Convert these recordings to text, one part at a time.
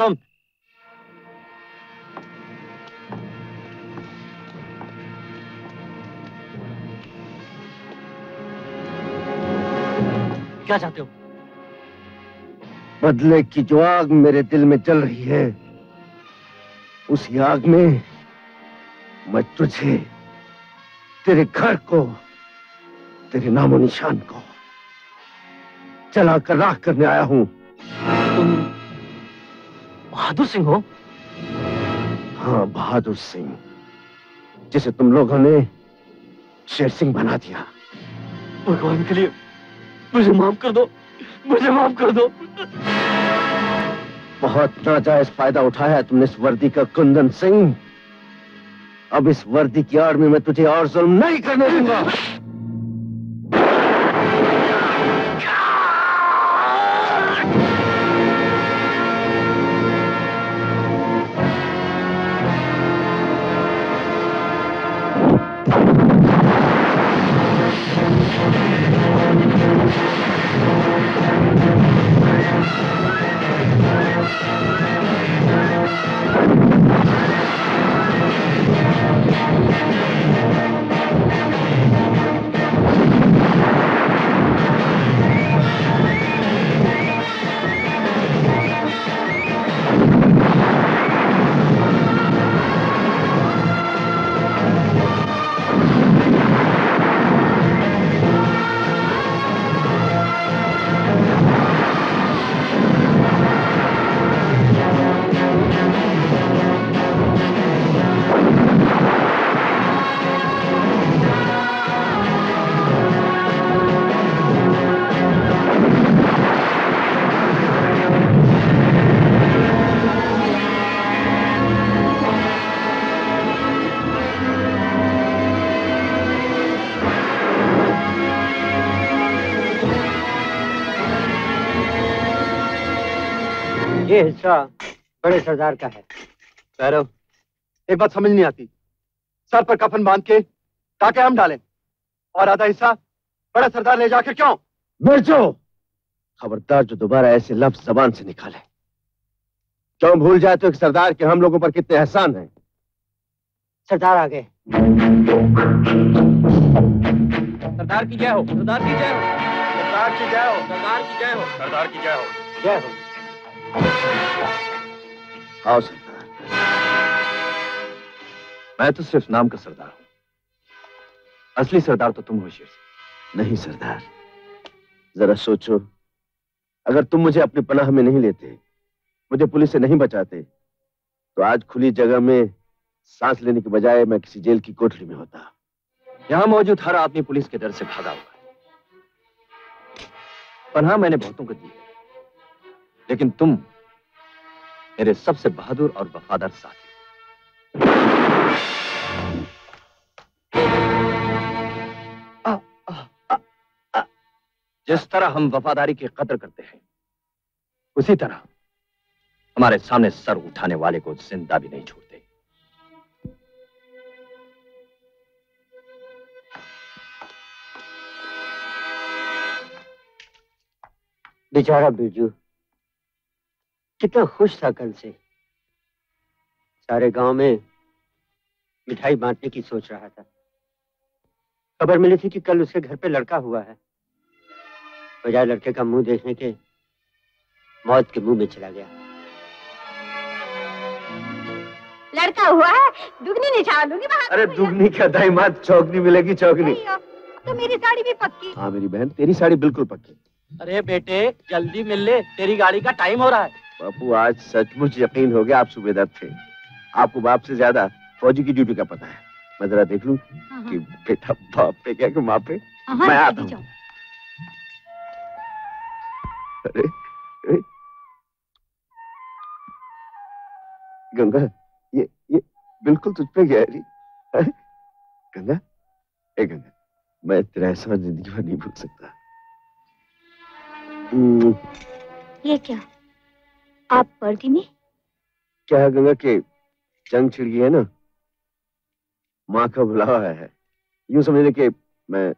तुम क्या चाहते हो? बदले की जो आग मेरे दिल में जल रही है, उसी आग में मैं तुझे, तेरे घर को, तेरे नामो निशान को जलाकर राख करने आया हूं। तुम बहादुर सिंह हो? हाँ, बहादुर सिंह, जिसे तुम लोगों ने शेर सिंह बना दिया। भगवान के लिए मुझे माफ कर दो, मुझे माफ कर दो। बहुत नाजायज फायदा उठाया है तुमने इस वर्दी का, कुंदन सिंह। अब इस वर्दी की आड़ में मैं तुझे और जुल्म नहीं करने दूंगा। ये हिस्सा बड़े सरदार का है। भैरव, एक बात समझ नहीं आती, सर पर कफन बांध के ताके हम डालें और आधा हिस्सा बड़ा सरदार ले जाकर क्यों? मिर्जो, खबरदार जो दोबारा ऐसे लफ्ज जबान से निकाले। क्यों भूल जाते हो कि सरदार के हम लोगों पर कितने एहसान हैं? सरदार आ गए। सरदार की जय हो, सरदार की जय हो, सरदार की जय हो, सरदार की जय हो, सरदार की जय हो, जय हो। आओ सरदार, मैं तो सिर्फ नाम का सरदार हूं, असली सरदार तो तुम हो शेर सिंह। नहीं सरदार, जरा सोचो, अगर तुम मुझे अपनी पनाह में नहीं लेते, मुझे पुलिस से नहीं बचाते, तो आज खुली जगह में सांस लेने के बजाय मैं किसी जेल की कोठरी में होता। यहां मौजूद हर आदमी पुलिस के डर से भागा हुआ है। पनाह मैंने बहुतों को दी है, लेकिन तुम मेरे सबसे बहादुर और वफादार साथी। जिस तरह हम वफादारी की कदर करते हैं, उसी तरह हमारे सामने सर उठाने वाले को जिंदा भी नहीं छोड़ते। बेचारा बिरजू कितना खुश था कल से, सारे गांव में मिठाई बांटने की सोच रहा था। खबर मिली थी कि कल उसके घर पे लड़का हुआ है, बजाय लड़के का मुंह देखने के मौत के मुंह में चला गया। लड़का हुआ है, दुगनी निछावर दूंगी। अरे दुगनी क्या दाई मात, चौगनी मिलेगी चौगनी। तो मेरी साड़ी भी पक्की? हाँ मेरी बहन, तेरी साड़ी बिल्कुल पक्की। अरे बेटे जल्दी मिल ले, तेरी गाड़ी का टाइम हो रहा है। बापू आज सचमुच यकीन हो गया आप सूबेदार थे, आपको बाप से ज्यादा फौजी की ड्यूटी का पता है। मैं जरा देख लूं कि बेटा बाप पे क्या कि माँ पे। मैं आता हूँ। अरे, अरे गंगा ये बिल्कुल तुझ पे गया है गंगा। ए गंगा, मैं तेरा ऐसा जिंदगी में नहीं भूल सकता। ये क्या आप वर्दी में? क्या गंगा के जंग छिड़ गई है ना, माँ का बुलावा है, यूं समझ ले कि मैं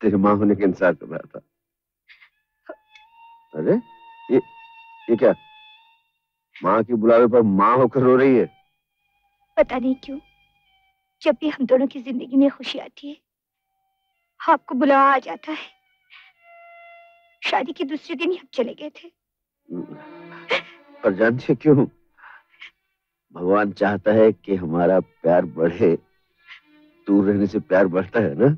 तेरी माँ होने के इंतजार कर रहा था। अरे ये क्या, माँ के बुलावे पर माँ होकर रो रही है? पता नहीं क्यों जब भी हम दोनों की जिंदगी में खुशी आती है आपको बुलावा आ जाता है। शादी के दूसरे दिन ही हम चले गए थे। पर जानते क्यों, भगवान चाहता है कि हमारा प्यार बढ़े, दूर रहने से प्यार बढ़ता है ना।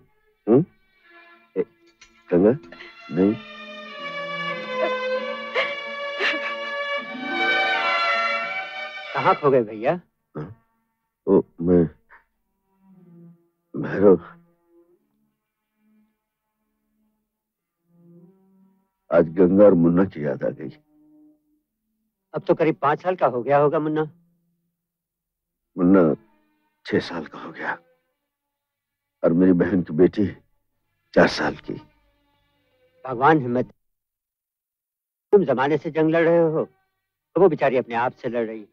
गंगा नहीं, कहाँ खो गए भैया? ओ मैं आज गंगा और मुन्ना की याद आ गई। अब तो करीब 5 साल का हो गया होगा मुन्ना। मुन्ना 6 साल का हो गया और मेरी बहन की बेटी 4 साल की। भगवान हिम्मत, तुम जमाने से जंग लड़ रहे हो तो वो बेचारी अपने आप से लड़ रही।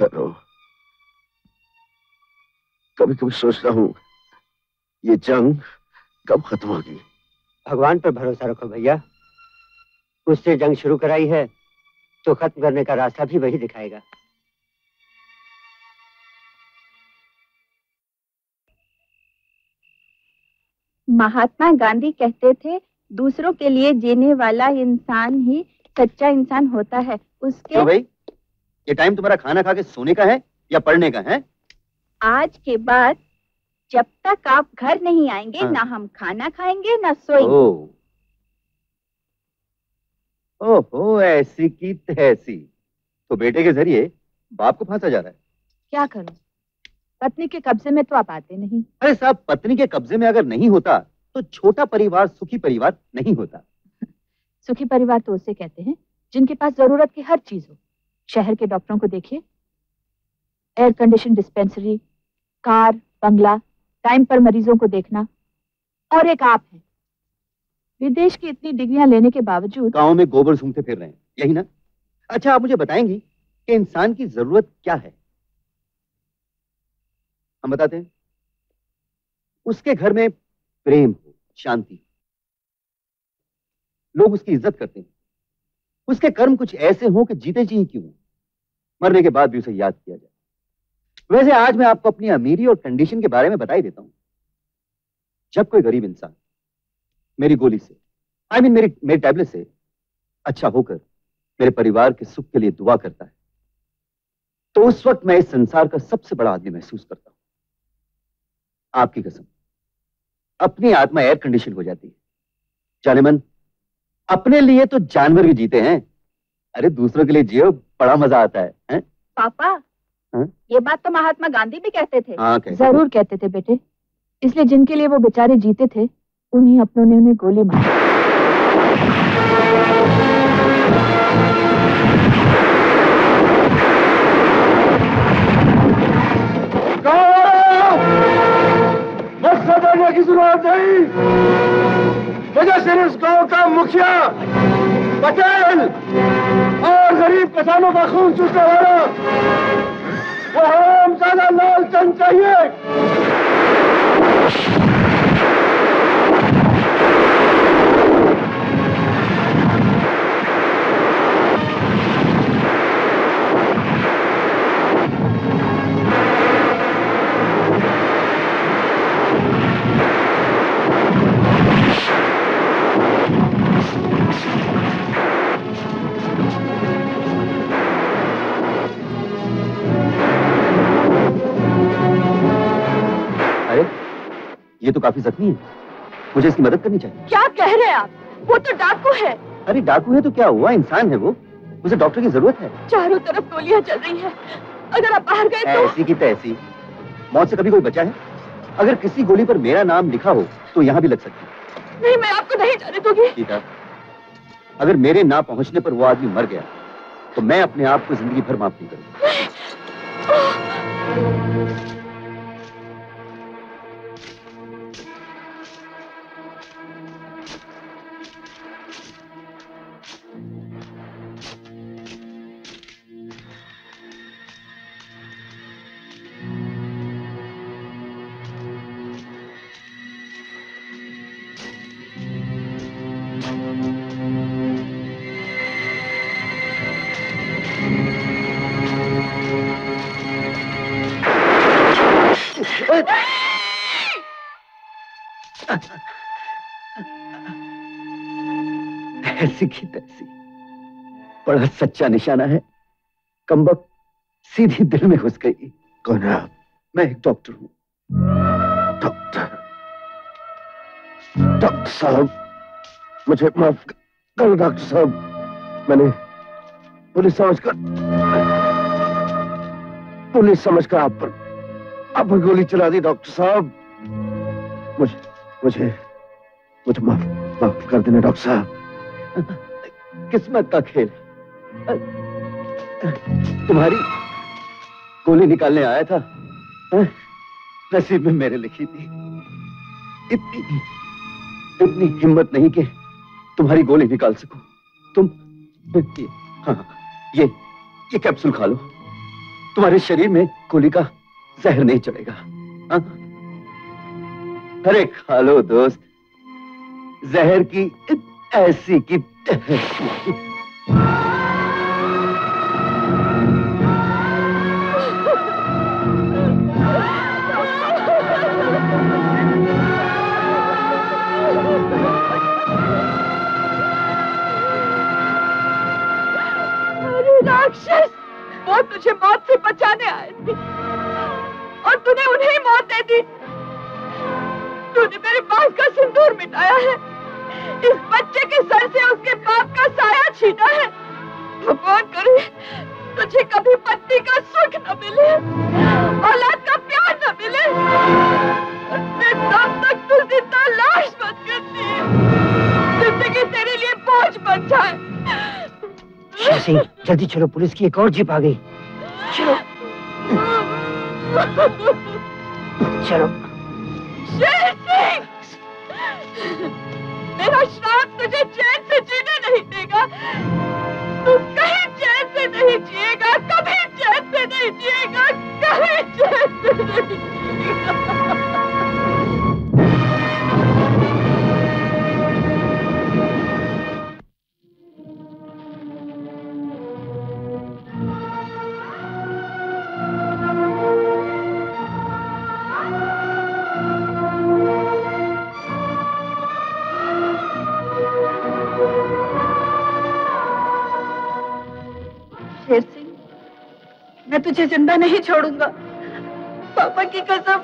हेलो, कभी कभी सोचता हूँ ये जंग कब खत्म होगी। भगवान पर भरोसा रखो भैया, उससे जंग शुरू कराई है तो खत्म करने का रास्ता भी वही दिखाएगा। महात्मा गांधी कहते थे दूसरों के लिए जीने वाला इंसान ही सच्चा इंसान होता है। उसके तो भाई ये टाइम तुम्हारा खाना खा के सोने का है या पढ़ने का है? आज के बाद जब तक आप घर नहीं आएंगे ना हम खाना खाएंगे ना सोएंगे। ओहो, ऐसी की तैसी। तो बेटे के जरिए बाप को फांसा जा रहा है। क्या करूं, पत्नी के कब्जे में तो आप आते नहीं। अरे साहब, पत्नी के कब्जे में अगर नहीं होता तो छोटा परिवार सुखी परिवार नहीं होता। सुखी परिवार तो उसे कहते हैं जिनके पास जरूरत की हर चीज हो। शहर के डॉक्टरों को देखिए, एयर कंडीशन डिस्पेंसरी, कार, बंगला, टाइम पर मरीजों को देखना, और एक आप है विदेश की इतनी डिग्रियां लेने के बावजूद गांव में गोबर सूंघते फिर रहे हैं, यही ना। अच्छा आप मुझे बताएंगी कि इंसान की जरूरत क्या है? हम बताते हैं, उसके घर में प्रेम हो, शांति, लोग उसकी इज्जत करते हैं, उसके कर्म कुछ ऐसे हो कि जीते जी क्यों, मरने के बाद भी उसे याद किया जाए। वैसे आज मैं आपको अपनी अमीरी और कंडीशन के बारे में बता ही देता हूं। जब कोई गरीब इंसान मेरी गोली से, मेरी टैबलेट से अच्छा होकर मेरे परिवार के सुख के लिए दुआ करता है तो उस वक्त मैं इस संसार का सबसे बड़ा आदमी महसूस करता हूं। आपकी कसम, अपनी आत्मा एयर कंडीशन हो जाती है। जाने मन, अपने लिए तो जानवर भी जीते हैं, अरे दूसरों के लिए जियो, बड़ा मजा आता है। पापा ये बात तो महात्मा गांधी भी कहते थे। जरूर कहते थे बेटे, इसलिए जिनके लिए वो बेचारे जीते थे उन्हीं अपनों ने उन्हें गोली मारी। मुझसे डरने की जरूरत नहीं, मुझे सिर्फ इस गांव का मुखिया, पटेल और गरीब किसानों का खून चूसने वाला वो हरामजादा लाल चंद चाहिए। ये तो काफी जख्मी है, मुझे इसकी मदद करनी चाहिए। क्या कह रहे हैं आप? वो तो डाकू है। अरे डाकू है तो क्या हुआ, इंसान है वो, उसे डॉक्टर की जरूरत है। चारों तरफ गोलियां चल रही है, अगर आप बाहर गए तो ऐसी की तैसी। मौत से कभी कोई बचा है? अगर किसी गोली पर मेरा नाम लिखा हो तो यहाँ भी लग सकती है। नहीं, मैं आपको नहीं जाने दूंगी। सीता, अगर मेरे ना पहुँचने पर वो आदमी मर गया तो मैं अपने आप को जिंदगी भर माफ नहीं करूँगा। ऐसी की तैसी, बड़ा सच्चा निशाना है, कमबख्त सीधी दिल में घुस गई। कौन है आप? मैं एक डॉक्टर हूँ। डॉक्टर साहब मुझे माफ करो, डॉक्टर साहब मैंने पुलिस समझकर आप पर गोली चला दी। डॉक्टर साहब मुझे माफ कर देना डॉक्टर साहब। किस्मत का खेल, तुम्हारी गोली निकालने आया था, नसीब में मेरे लिखी थी। इतनी हिम्मत नहीं कि तुम्हारी गोली निकाल सको। तुम ये कैप्सूल खा लो, तुम्हारे शरीर में गोली का जहर नहीं चढ़ेगा। अरे खा लो दोस्त, जहर की ऐसी की राक्षस, वो तुझे मौत से बचाने आए थे और तूने उन्हें मौत दे दी। तूने मेरे बाल का सिंदूर मिटाया है, इस बच्चे के सर से उसके बाप का साया छीटा है। भगवान करे तुझे कभी पत्नी का सुख न मिले, औलाद का प्यार न मिले, तब तक तू जिंदा लाश मत करती, जिंदगी तेरे लिए बोझ बन जाए। जल्दी चलो, पुलिस की एक और जीप आ गई। चलो चलो। शेर सिंह, मेरा श्राप तुझे चैन से जीने नहीं देगा। तू कहीं चैन से नहीं जिएगा, कभी चैन से नहीं जिएगा, कहीं चैन से नहीं तुझे जिंदा नहीं छोड़ूंगा, पापा की कसम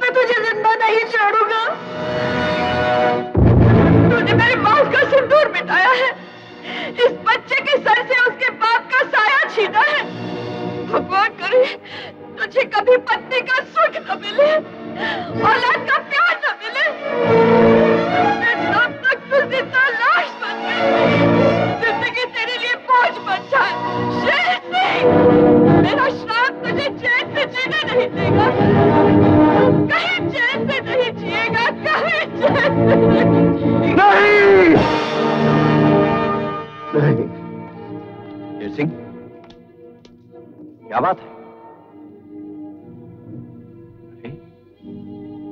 मैं तुझे जिंदा नहीं छोड़ूंगा। तूने मेरे बाप का सिंदूर मिटाया है, इस बच्चे के सर से उसके बाप का साया छीना है। भगवान करे तुझे कभी पत्नी का सुख न मिले, औलाद का प्यार न मिले, तब तक तू जिंदा लाश बन गई, जिंदगी तेरे लिए बोझ बन जाए। मेरा श्राप तुझे चैन से जीने नहीं देगा, कहीं चैन से नहीं जिएगा, कहीं चैन से नहीं। शेर सिंह, क्या बात है? अरे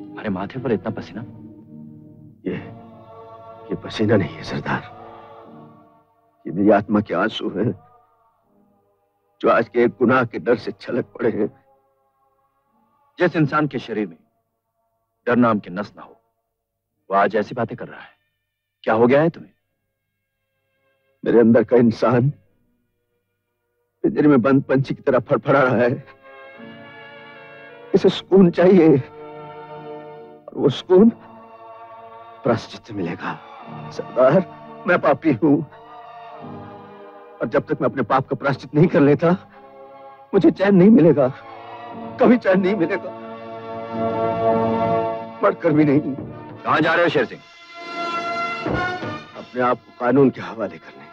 तुम्हारे माथे पर इतना पसीना? ये पसीना नहीं है सरदार, ये मेरी आत्मा के आंसू है जो आज के एक गुनाह के डर से छलक पड़े हैं। जिस इंसान के शरीर में डर नाम के नस ना हो, वो आज ऐसी बातें कर रहा है। क्या हो गया है तुम्हें? मेरे अंदर का इंसान पिंजरे में बंद पंछी की तरह फड़फड़ा रहा है, इसे सुकून चाहिए और वो सुकून प्रायश्चित से मिलेगा। सरदार, मैं पापी हूं और जब तक मैं अपने पाप का प्रायश्चित नहीं कर लेता मुझे चैन नहीं मिलेगा, कभी चैन नहीं मिलेगा। मरकर भी नहीं। कहाँ जा रहे हो शेर सिंह? अपने आप को कानून के हवाले करने।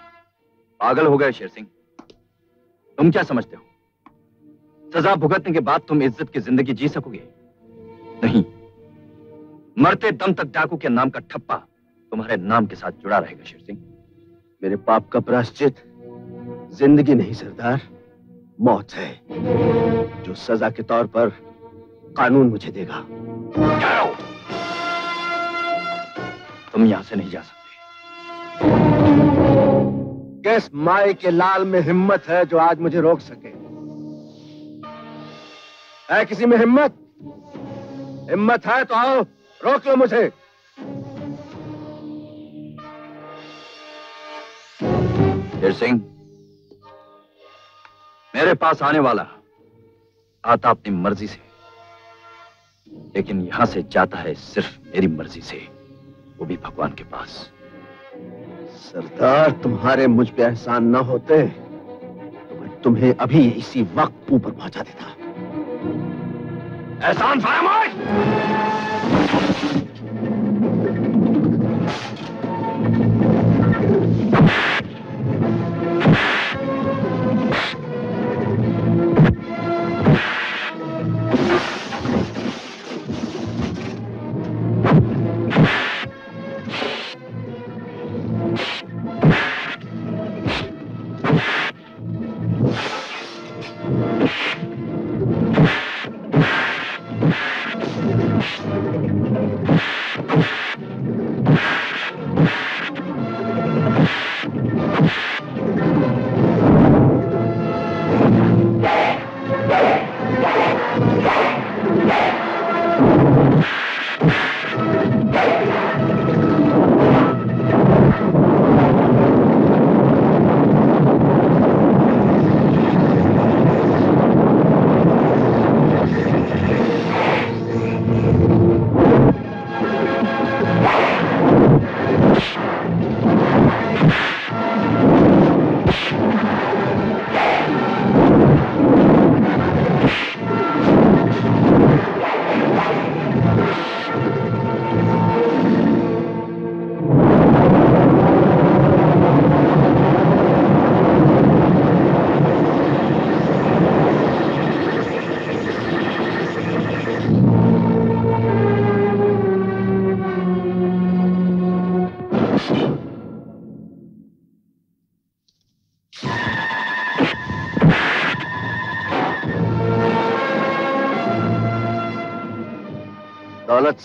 पागल हो गए शेर सिंह, तुम क्या समझते हो सजा भुगतने के बाद तुम इज्जत की जिंदगी जी सकोगे? नहीं, मरते दम तक डाकू के नाम का ठप्पा तुम्हारे नाम के साथ जुड़ा रहेगा शेर सिंह। मेरे पाप का प्रायश्चित जिंदगी नहीं सरदार, मौत है जो सजा के तौर पर कानून मुझे देगा। जाओ, तुम यहां से नहीं जा सकते। किस माई के लाल में हिम्मत है जो आज मुझे रोक सके? है किसी में हिम्मत? हिम्मत है तो आओ रोक लो मुझे। शेर सिंह, मेरे पास आने वाला आता अपनी मर्जी से, लेकिन यहां से जाता है सिर्फ मेरी मर्जी से, वो भी भगवान के पास। सरदार, तुम्हारे मुझ पे एहसान न होते तो मैं तुम्हें अभी इसी वक्त ऊपर पहुंचा देता। एहसान फरमाइश!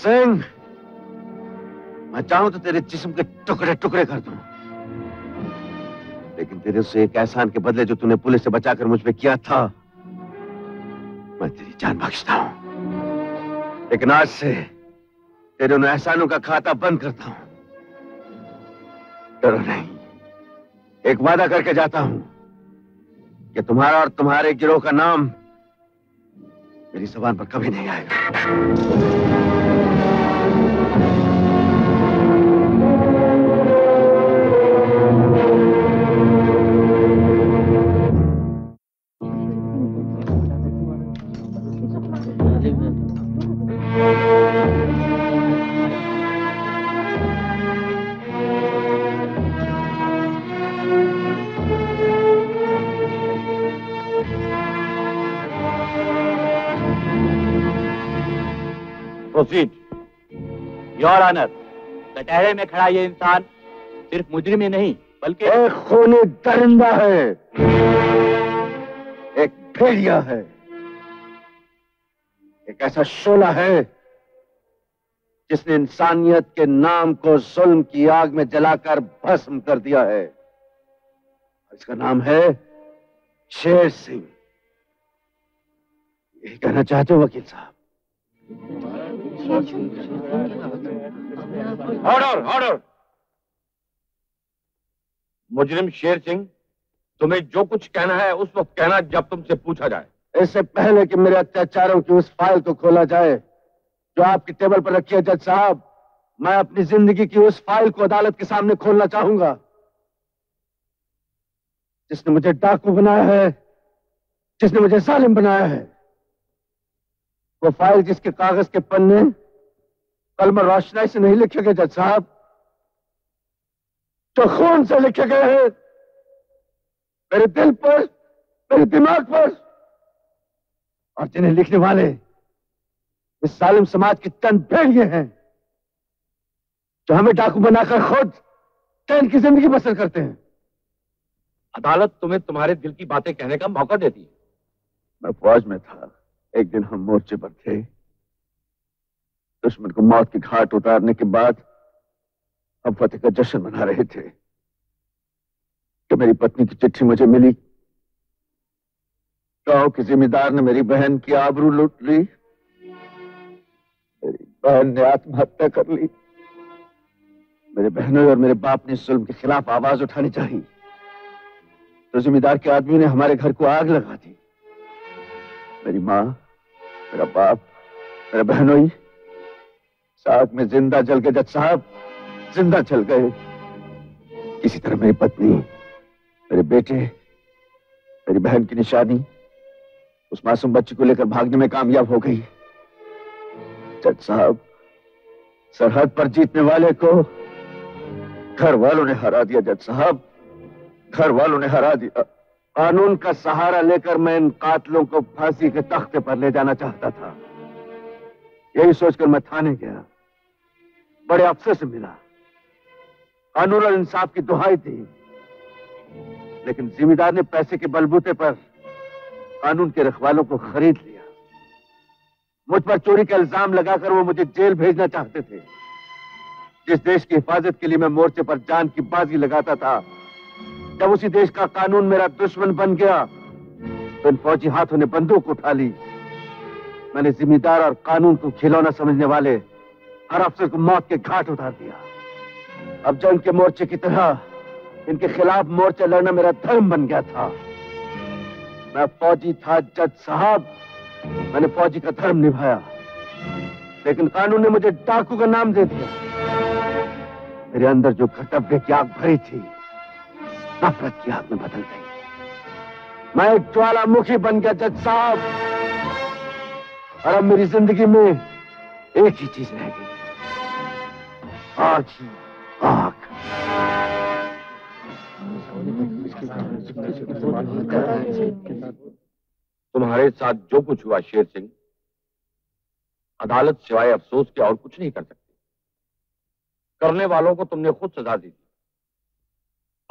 सिंह, मैं चाहूं तो तेरे जिस्म के टुकड़े टुकड़े कर दूं, लेकिन तेरे से एक एहसान के बदले जो तूने पुलिस से बचाकर मुझ पे किया था, मैं तेरी जान बख्शता हूं। लेकिन आज से तेरे उन एहसानों का खाता बंद करता हूं। डरो नहीं, एक वादा करके जाता हूं कि तुम्हारा और तुम्हारे गिरोह का नाम मेरी जुबान पर कभी नहीं आएगा। योर ऑनर, कटहरे में खड़ा ये इंसान सिर्फ मुजरिम ही नहीं बल्कि एक खूनी दरिंदा है, एक भेड़िया है, एक ऐसा शोला है जिसने इंसानियत के नाम को जुल्म की आग में जलाकर भस्म कर दिया है। इसका नाम है शेर सिंह। यही कहना चाहते हो वकील साहब? Order, order. मुजरिम शेर सिंह, तुम्हें जो कुछ कहना है उस वक्त कहना जब तुमसे पूछा जाए। इससे पहले कि मेरे अत्याचारों की उस फाइल को खोला जाए, जो आपकी टेबल पर रखी है जज साहब, मैं अपनी जिंदगी की उस फाइल को अदालत के सामने खोलना चाहूंगा जिसने मुझे डाकू बनाया है, जिसने मुझे जालिम बनाया है। वो फाइल जिसके कागज के पन्ने कलम रोशनाई से नहीं लिखे गए जज साहब, जो खून से लिखे गए हैं। मेरे दिल पर, मेरे दिमाग पर, और जिन्हें लिखने वाले इस जालिम समाज के तन भेड़िए हैं जो हमें डाकू बनाकर खुद चैन की जिंदगी बसर करते हैं। अदालत तुम्हें तुम्हारे दिल की बातें कहने का मौका देती है। मैं फौज में था, एक दिन हम मोर्चे पर थे। दुश्मन को मौत की घाट उतारने के बाद हम फतेह का जश्न मना रहे थे कि मेरी पत्नी की चिट्ठी मुझे मिली। गांव के जिम्मेदार ने मेरी बहन की आबरू लूट ली, मेरी बहन ने आत्महत्या कर ली। मेरे बहनों और मेरे बाप ने जुल्म के खिलाफ आवाज उठानी चाहिए, तो जिम्मेदार के आदमी ने हमारे घर को आग लगा दी। मेरी माँ, मेरा बाप, मेरा बहनोई साथ में जिंदा जल गए जज साहब, जिंदा जल गए। इसी तरह मेरी पत्नी, मेरे बेटे, मेरी बहन की निशानी उस मासूम बच्ची को लेकर भागने में कामयाब हो गई। जज साहब, सरहद पर जीतने वाले को घर वालों ने हरा दिया जज साहब, घर वालों ने हरा दिया। कानून का सहारा लेकर मैं इन कातलों को फांसी के तख्ते पर ले जाना चाहता था। यही सोचकर मैं थाने गया, बड़े अफसर से मिला, कानून और इंसाफ की दुहाई दी। लेकिन जिम्मेदार ने पैसे के बलबूते पर कानून के रखवालों को खरीद लिया। मुझ पर चोरी का इल्जाम लगाकर वो मुझे जेल भेजना चाहते थे। जिस देश की हिफाजत के लिए मैं मोर्चे पर जान की बाजी लगाता था, जब उसी देश का कानून मेरा दुश्मन बन गया तो इन फौजी हाथों ने बंदूक उठा ली। मैंने जिम्मेदार और कानून को खिलौना समझने वाले हर अफसर को मौत के घाट उतार दिया। अब जंग के मोर्चे की तरह इनके खिलाफ मोर्चा लड़ना मेरा धर्म बन गया था। मैं फौजी था जज साहब, मैंने फौजी का धर्म निभाया, लेकिन कानून ने मुझे डाकू का नाम दे दिया। मेरे अंदर जो कर्तव्य की आग भरी थी, नफरत की आग में बदल गई। मैं एक ज्वालामुखी बन गया जज साहब, और अब मेरी जिंदगी में एक ही चीज रह गई, आग ही आग। तुम्हारे साथ जो कुछ हुआ शेर सिंह, अदालत सिवाय अफसोस के और कुछ नहीं कर सकती। करने वालों को तुमने खुद सजा दी थी,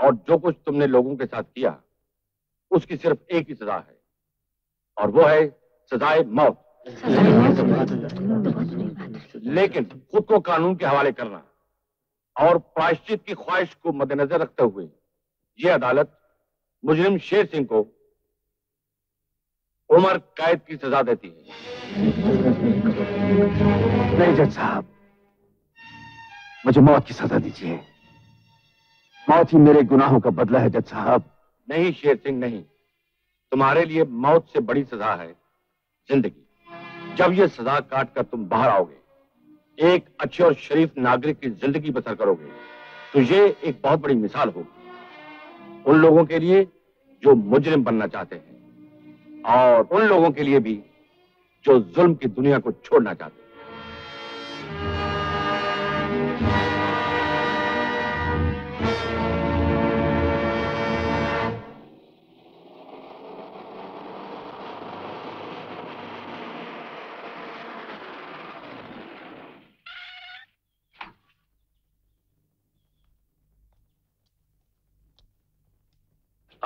और जो कुछ तुमने लोगों के साथ किया उसकी सिर्फ एक ही सजा है, और वो है सजाए मौत। लेकिन खुद को कानून के हवाले करना और प्रायश्चित की ख्वाहिश को मद्देनजर रखते हुए ये अदालत मुजरिम शेर सिंह को उम्र कैद की सजा देती है। नहीं जज साहब, मुझे मौत की सजा दीजिए। मौत ही मेरे गुनाहों का बदला है जज साहब। नहीं शेर सिंह, नहीं, तुम्हारे लिए मौत से बड़ी सजा है जिंदगी। जब ये सजा काटकर तुम बाहर आओगे, एक अच्छे और शरीफ नागरिक की जिंदगी बसर करोगे, तो ये एक बहुत बड़ी मिसाल होगी उन लोगों के लिए जो मुजरिम बनना चाहते हैं, और उन लोगों के लिए भी जो जुल्म की दुनिया को छोड़ना चाहते हैं।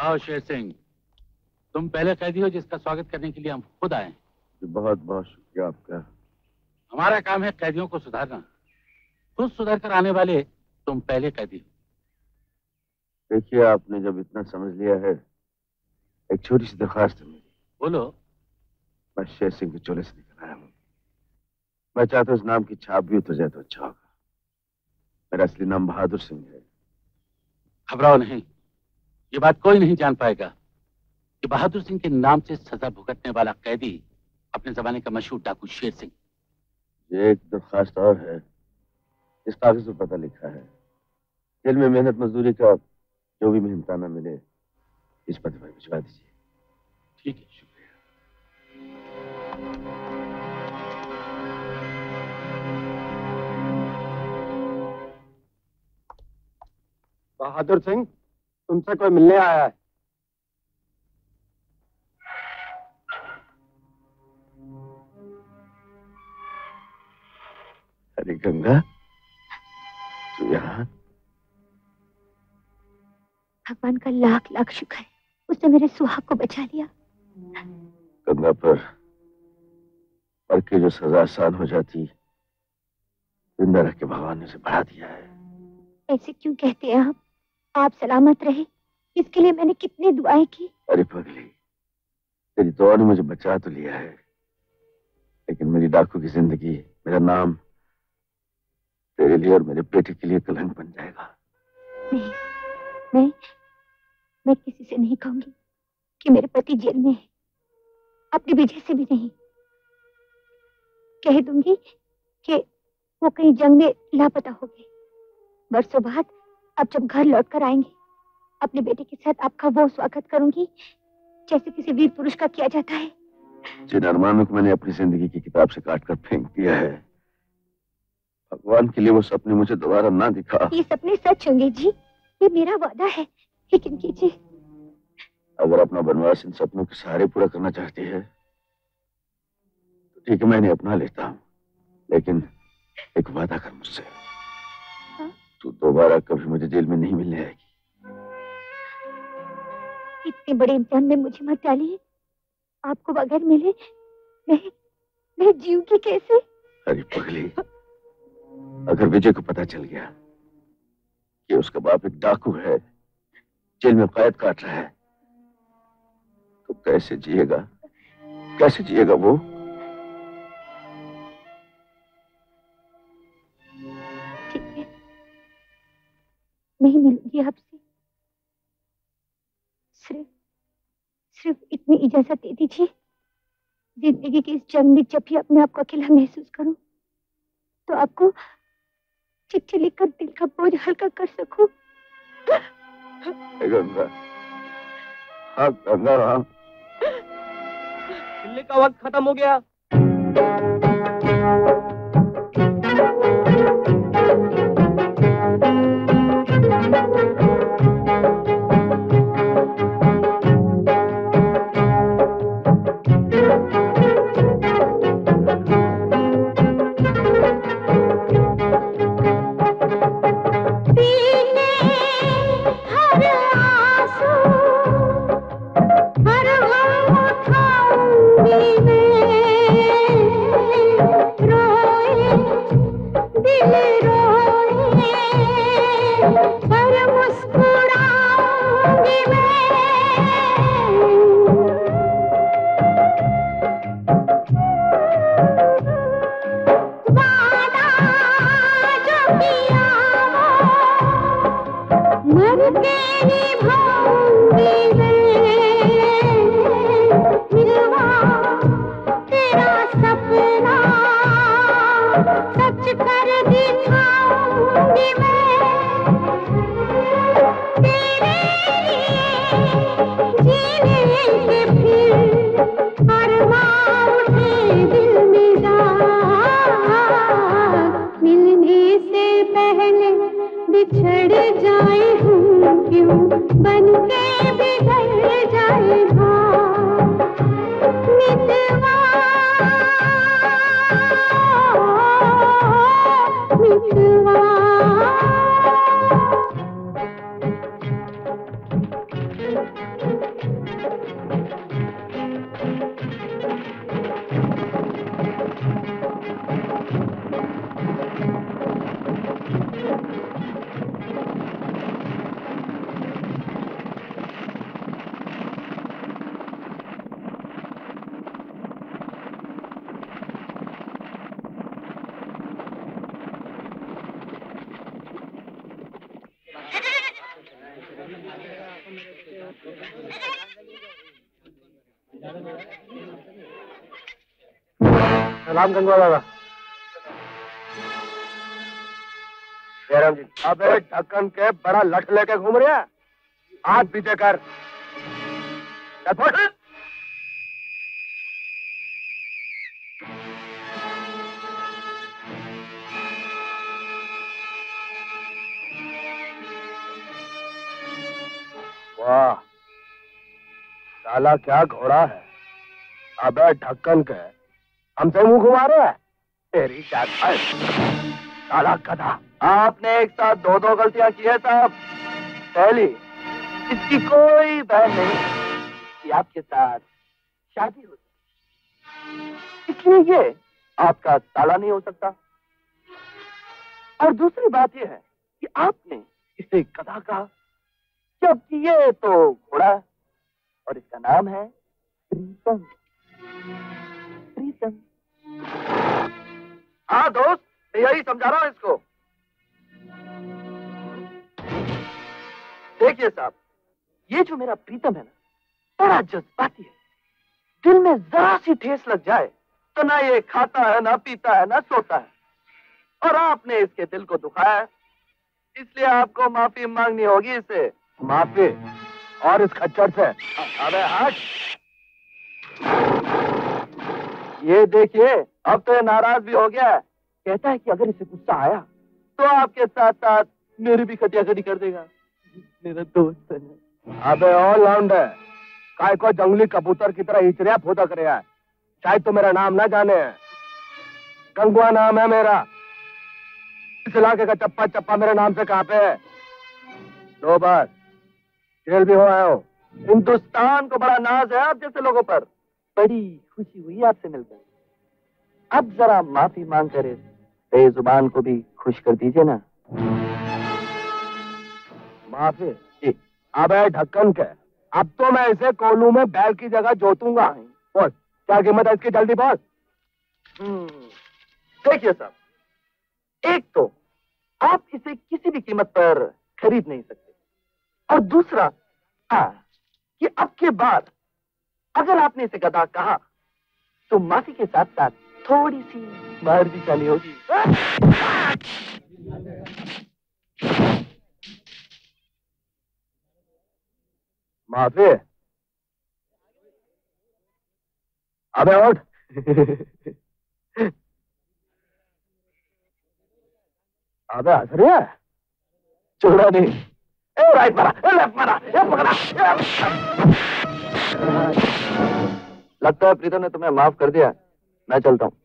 आओ शेर सिंह, तुम पहले कैदी हो जिसका स्वागत करने के लिए हम खुद आए हैं। बहुत बहुत शुक्रिया आपका। हमारा काम है कैदियों को सुधारना, खुद सुधर कर आने वाले तुम पहले कैदी हो। देखिए, आपने जब इतना समझ लिया है, एक छोटी सी दरखास्त है मेरी। बोलो। मैं शेर सिंह के चोले से निकल आया हूँ। मैं चाहता हूँ इस नाम की छाप भी उतर जाए तो अच्छा होगा। मेरा असली नाम बहादुर सिंह है। घबराओ नहीं, ये बात कोई नहीं जान पाएगा कि बहादुर सिंह के नाम से सजा भुगतने वाला कैदी अपने जमाने का मशहूर डाकू शेर सिंह। ये एक दरख्वास्त और है। इस कागज पर पता लिखा है, जेल में मेहनत मजदूरी का जो भी मेहनताना मिले इस पते पर भिजवा दीजिए। ठीक है, शुक्रिया। बहादुर सिंह, तुमसे कोई मिलने आया है। अरे गंगा, तू यहाँ? भगवान का लाख लाख शुक्र है, उसने मेरे सुहाग को बचा लिया। गंगा पर के जो सजा आसान हो जाती, जिंदा रख के भगवान ने उसे बढ़ा दिया है। ऐसे क्यों कहते हैं आप? आप सलामत रहे, इसके लिए मैंने कितनी दुआएं की। अरे पगली, तेरी दुआ ने मुझे बचा तो लिया है, लेकिन मेरी डाकू की जिंदगी, मेरा नाम तेरे लिए और मेरे बेटे के लिए कलंक बन जाएगा। नहीं, मैं किसी से नहीं कहूंगी कि मेरे पति जेल में है, अपने विजय से भी नहीं। कह दूंगी कि वो कहीं जंग में लापता हो गए। बरसों बाद अब जब घर लौट कर आएंगे, अपने बेटे के साथ आपका वो स्वागत करूंगी जैसे किसी वीर पुरुष का किया जाता है। जिन अरमानों को मैंने अपनी जिंदगी की किताब से काट कर फेंक दिया है, भगवान के लिए वो सपने मुझे दोबारा ना दिखा। ये सपने सच होंगे जी, ये मेरा वादा है, लेकिन कीजिए। अगर अपना वनवास इन सपनों के सहारे पूरा करना चाहती है तो ठीक है, मैंने अपना लेता हूँ, लेकिन एक वादा कर मुझसे, तू दोबारा कभी मुझे जेल में नहीं मिलने आएगी। इतने बड़े इम्तिहान में मुझे मत डालिए। आपको बगैर मिले मैं जीऊंगी कैसे? अरे पगली, अगर विजय को पता चल गया कि उसका बाप एक डाकू है, जेल में कैद काट रहा है, तो कैसे जिएगा? कैसे जिएगा वो? नहीं मिलूंगी आपसे, सिर्फ इतनी इजाजत दे दीजिए, जिंदगी की इस जंग में जब भी अपने आप को अकेला महसूस करूं तो आपको चिट्ठी लिखकर दिल का बोझ हल्का कर सकूं। गंगा, हाँ गंगा, हाँ, मिलने का वक्त खत्म हो गया। कहराम जी। अबे ढक्कन के बड़ा लठ लेके घूम रहा, हाथ पीछे कर। वाह साला क्या घोड़ा है। अबे ढक्कन के हमसे मुंह घुमा रहा है। तेरी जात है साला गधा। आपने एक साथ दो दो गलतियां की है साहब। पहली, इसकी कोई बहन नहीं कि आपके साथ शादी हो सकती, इसलिए ये आपका साला नहीं हो सकता। और दूसरी बात ये है कि आपने इसे गधा कहा, जबकि ये तो घोड़ा है और इसका नाम है प्रीतम। प्रीतम। हाँ दोस्त, मैं यही समझा रहा हूँ इसको। देखिए साहब, ये जो मेरा प्रीतम है ना, बड़ा जज्बाती है। दिल में जरा सी ठेस लग जाए तो ना ये खाता है, ना पीता है, ना सोता है। और आपने इसके दिल को दुखाया है, इसलिए आपको माफी मांगनी होगी इससे। माफी? और इस खच्चर से? अरे हट। ये देखिए, अब तो नाराज भी हो गया है। कहता है कि अगर इसे गुस्सा आया तो आपके साथ साथ मेरी भी खटियाखड़ी कर देगा। मेरा दोस्त है। अबे ऑलराउंड है, काय को जंगली कबूतर की तरह इचरिया फुदक रहा है। शायद तो मेरा नाम ना जाने है। गंगवा नाम है मेरा। इस इलाके का चप्पा चप्पा मेरे नाम से कहाँ पे है। 2 बार जेल भी हो आया हो। हिंदुस्तान को बड़ा नाज है आप जैसे लोगों पर। बड़ी खुशी हुई आपसे मिलकर। अब जरा माफी मांग कर इस बेजुबान को भी खुश कर दीजिए ना। माफी? जी। अबे ढक्कन के, अब तो मैं इसे कोलू में बैल की जगह जोतूंगा। बोल क्या कीमत है इसकी, जल्दी बोल। देखिए साहब, एक तो आप इसे किसी भी कीमत पर खरीद नहीं सकते, और दूसरा कि अब के बाद अगर आपने इसे गधा कहा तो माफी के साथ साथ थोड़ी सी मार भी चली होगी। माफी? अबे उठ। अबे हंस रही है? छोड़ा नहीं। ए राइट मारा, ए लेफ्ट मारा, ए पकड़ा। लगता है प्रीतम ने तुम्हें माफ कर दिया। मैं चलता हूँ।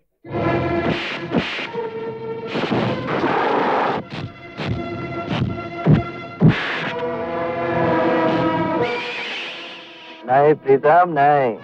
नहीं प्रीतम, नहीं।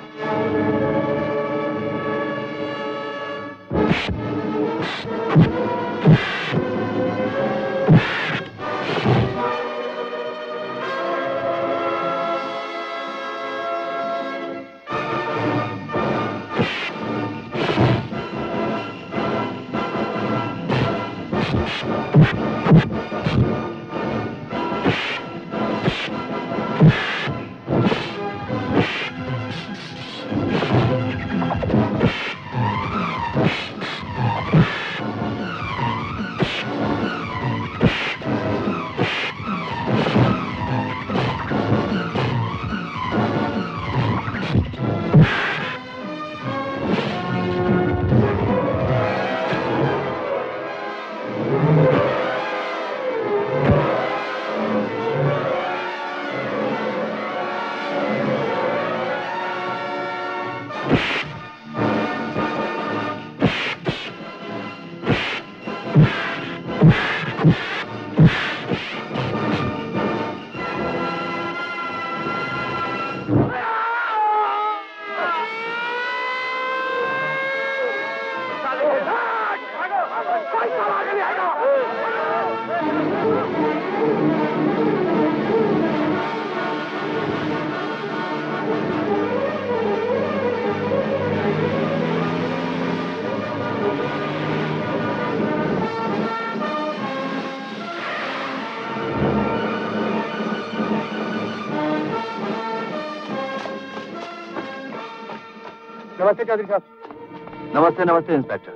नमस्ते चौधरी साहब। नमस्ते नमस्ते इंस्पेक्टर।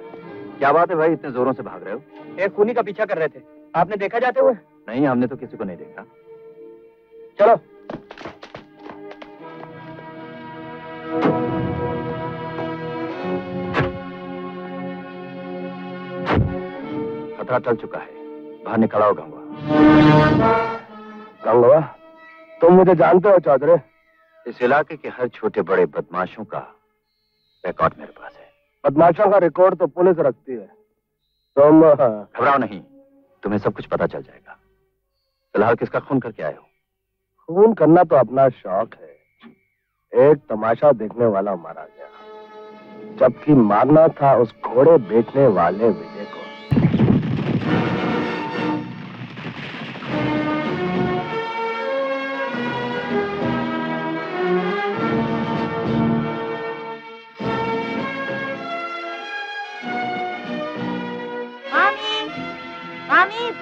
क्या बात है भाई, इतने जोरों से भाग रहे हो? एक खूनी का पीछा कर रहे थे, आपने देखा जाते हुए? नहीं, हमने तो किसी को नहीं देखा। चलो। खतरा टल चुका है, बाहर निकला हो गंगवा। गंगवा, तुम मुझे जानते हो चौधरी? इस इलाके के हर छोटे बड़े बदमाशों का रिकॉर्ड मेरे पास है। बदमाशों का रिकॉर्ड तो पुलिस रखती है। तुम घबराओ नहीं, तुम्हें सब कुछ पता चल जाएगा। फिलहाल किसका खून करके आए हो? खून करना तो अपना शौक है। एक तमाशा देखने वाला मारा गया, जबकि मारना था उस घोड़े बेचने वाले विजय को।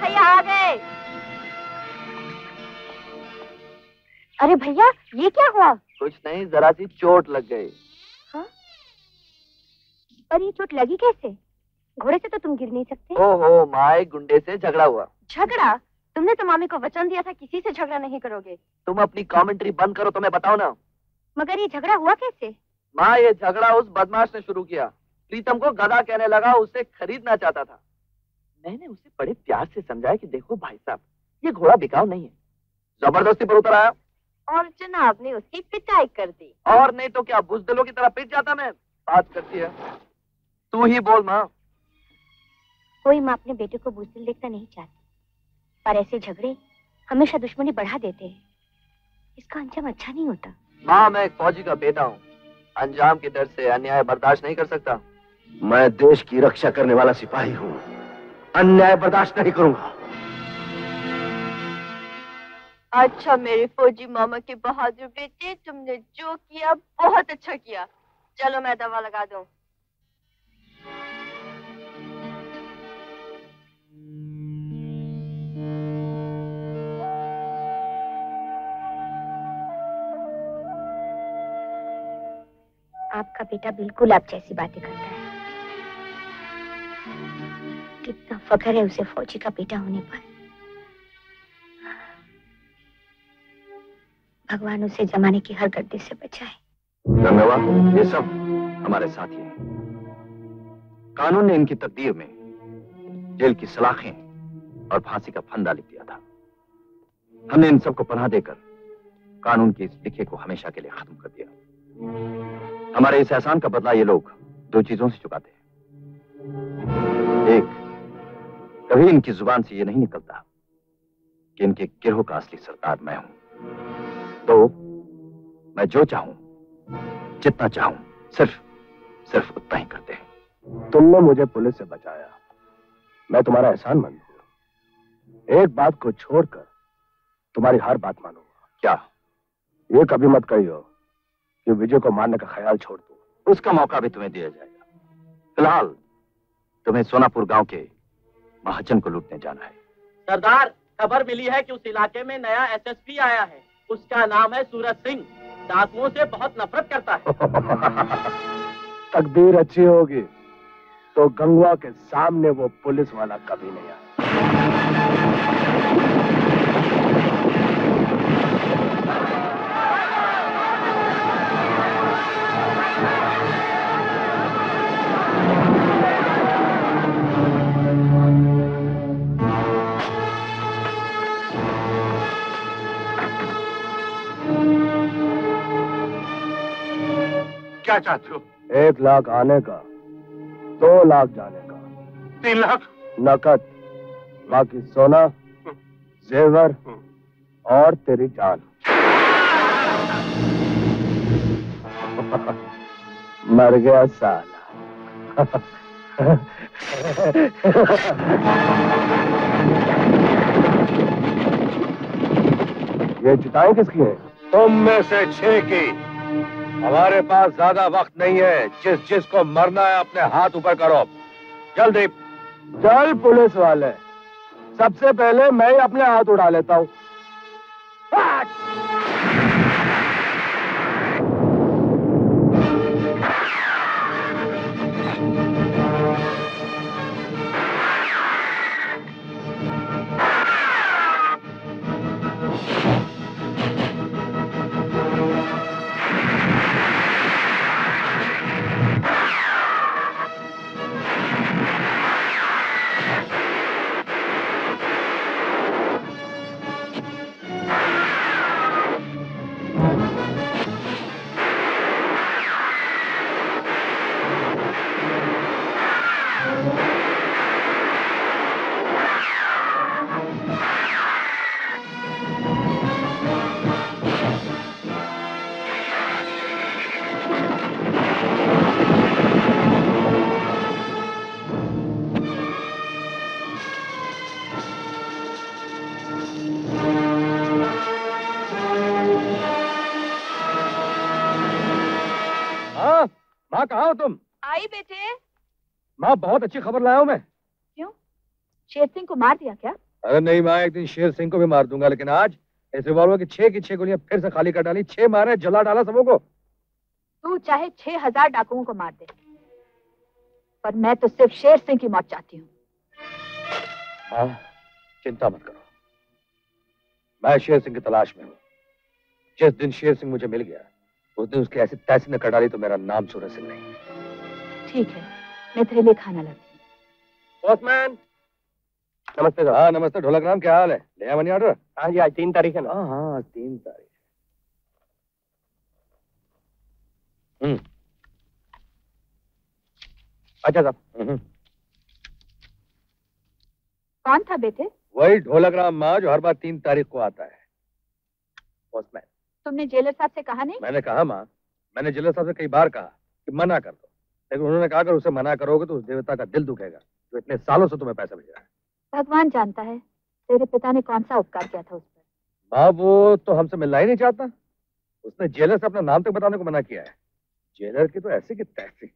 भैया आ गए। अरे भैया, ये क्या हुआ? कुछ नहीं, जरा सी चोट लग गई। हाँ? पर ये चोट लगी कैसे? घोड़े से तो तुम गिर नहीं सकते। ओहो माय, गुंडे से झगड़ा हुआ। झगड़ा? तुमने तो मामी को वचन दिया था किसी से झगड़ा नहीं करोगे। तुम अपनी कमेंट्री बंद करो तो मैं बताओ ना। मगर ये झगड़ा हुआ कैसे? माँ, ये झगड़ा उस बदमाश ने शुरू किया। प्रीतम को गधा कहने लगा, उसे खरीदना चाहता था। मैंने उसे बड़े प्यार से समझाया कि देखो भाई साहब, ये घोड़ा बिकाऊ नहीं है। जबरदस्ती पर उतर आया और जनाब ने उसकी पिटाई कर दी। और नहीं तो क्या, बुजदिलों की तरह पिट जाता। मैं बात करती है, तू ही बोल माँ। कोई माँ अपने बेटे को बुजदिल देखना नहीं चाहती, पर ऐसे झगड़े हमेशा दुश्मनी बढ़ा देते हैं। इसका अंजाम अच्छा नहीं होता। माँ, मैं एक फौजी का बेटा हूँ, अंजाम के डर से अन्याय बर्दाश्त नहीं कर सकता। मैं देश की रक्षा करने वाला सिपाही हूँ, अन्याय बर्दाश्त नहीं करूंगा। अच्छा मेरे फौजी मामा के बहादुर बेटे, तुमने जो किया बहुत अच्छा किया। चलो मैं दवा लगा दूं। आपका बेटा बिल्कुल आप जैसी बातें करता है। कितना फख्र है उसे फौजी का बेटा होने पर। भगवान उसे जमाने की हर गर्दिश से बचाए। गंगवा, ये सब हमारे साथी हैं। कानून ने इनकी तकदीर में जेल की सलाखें और फांसी का फंदा लिख दिया था। हमने इन सबको पनाह देकर कानून की इस लिखे को हमेशा के लिए खत्म कर दिया। हमारे इस एहसान का बदला ये लोग दो चीजों से चुकाते हैं। एक, कभी इनकी जुबान से ये नहीं निकलता कि इनके गिरोह का असली सरदार मैं हूं। दो, मैं जो चाहूं, जितना चाहूं, सिर्फ उतना ही करते हैं। तुमने मुझे पुलिस से बचाया, मैं तुम्हारा एहसानमंद हूं। एक बात को छोड़कर तुम्हारी हर बात मानूंगा। क्या? ये कभी मत कहियो कि विजय को मारने का ख्याल छोड़ दो। उसका मौका भी तुम्हें दिया जाएगा। फिलहाल तुम्हें सोनापुर गांव के महाजन को लूटने जाना है। सरदार, खबर मिली है कि उस इलाके में नया एसएसपी आया है। उसका नाम है सूरज सिंह। डाकुओं से बहुत नफरत करता है। तकदीर अच्छी होगी तो गंगवा के सामने वो पुलिस वाला कभी नहीं आया। क्या चाहते हो? 1 लाख आने का, 2 लाख जाने का, 3 लाख नकद, बाकी सोना, जेवर और तेरी जान। मर गया साला। ये चिताएं किसकी है? तुम में से 6 की। हमारे पास ज्यादा वक्त नहीं है। जिसको मरना है अपने हाथ ऊपर करो, जल्दी। चल पुलिस वाले, सबसे पहले मैं ही अपने हाथ उड़ा लेता हूँ। माँ कहाँ हो तुम? आई बेटे। माँ बहुत अच्छी खबर लाया हूँ मैं। क्यों, शेर सिंह को मार दिया क्या? अरे नहीं माँ, एक दिन शेर सिंह को भी मार दूंगा, लेकिन आज इस रिवॉल्वर की छह गोलियां फिर से खाली कर डाली। 6 मारे, जला डाला सबको। तू चाहे 6000 डाकुओं को मार दे, पर मैं तो सिर्फ शेर सिंह की मौत चाहती हूँ। माँ चिंता मत करो, मैं शेर सिंह की तलाश में हूँ। जिस दिन शेर सिंह मुझे मिल गया, उस दिन उसके ऐसे तैसे न कर डाली तो मेरा नाम सूरज सिंह नहीं। ठीक है, मैं तेरे लिए खाना लाती हूँ। पोस्टमैन। नमस्ते। हाँ नमस्ते ढोलक राम, क्या हाल है? ले आया मनी ऑर्डर? हाँ जी, आज 3 तारीख है ना। हाँ 3 तारीख। अच्छा साहब। कौन था बेटे? वही ढोलक राम माँ, जो हर बार 3 तारीख को आता है। पोस्टमैन। तुमने जेलर साहब से कहा नहीं? मैंने कहा माँ, मैंने जेलर साहब से कई बार कहा कि मना कर दो, लेकिन उन्होंने कहा अगर उसे मना करोगे तो उस देवता का दिल दुखेगा जो इतने सालों से तुम्हें पैसा भेज रहा है। भगवान जानता है तेरे पिता ने कौन सा उपकार किया था उस पर। माँ वो तो हमसे मिलना ही नहीं चाहता, उसने जेलर से अपना नाम तक बताने को मना किया है। जेलर की तो ऐसी की तैसी।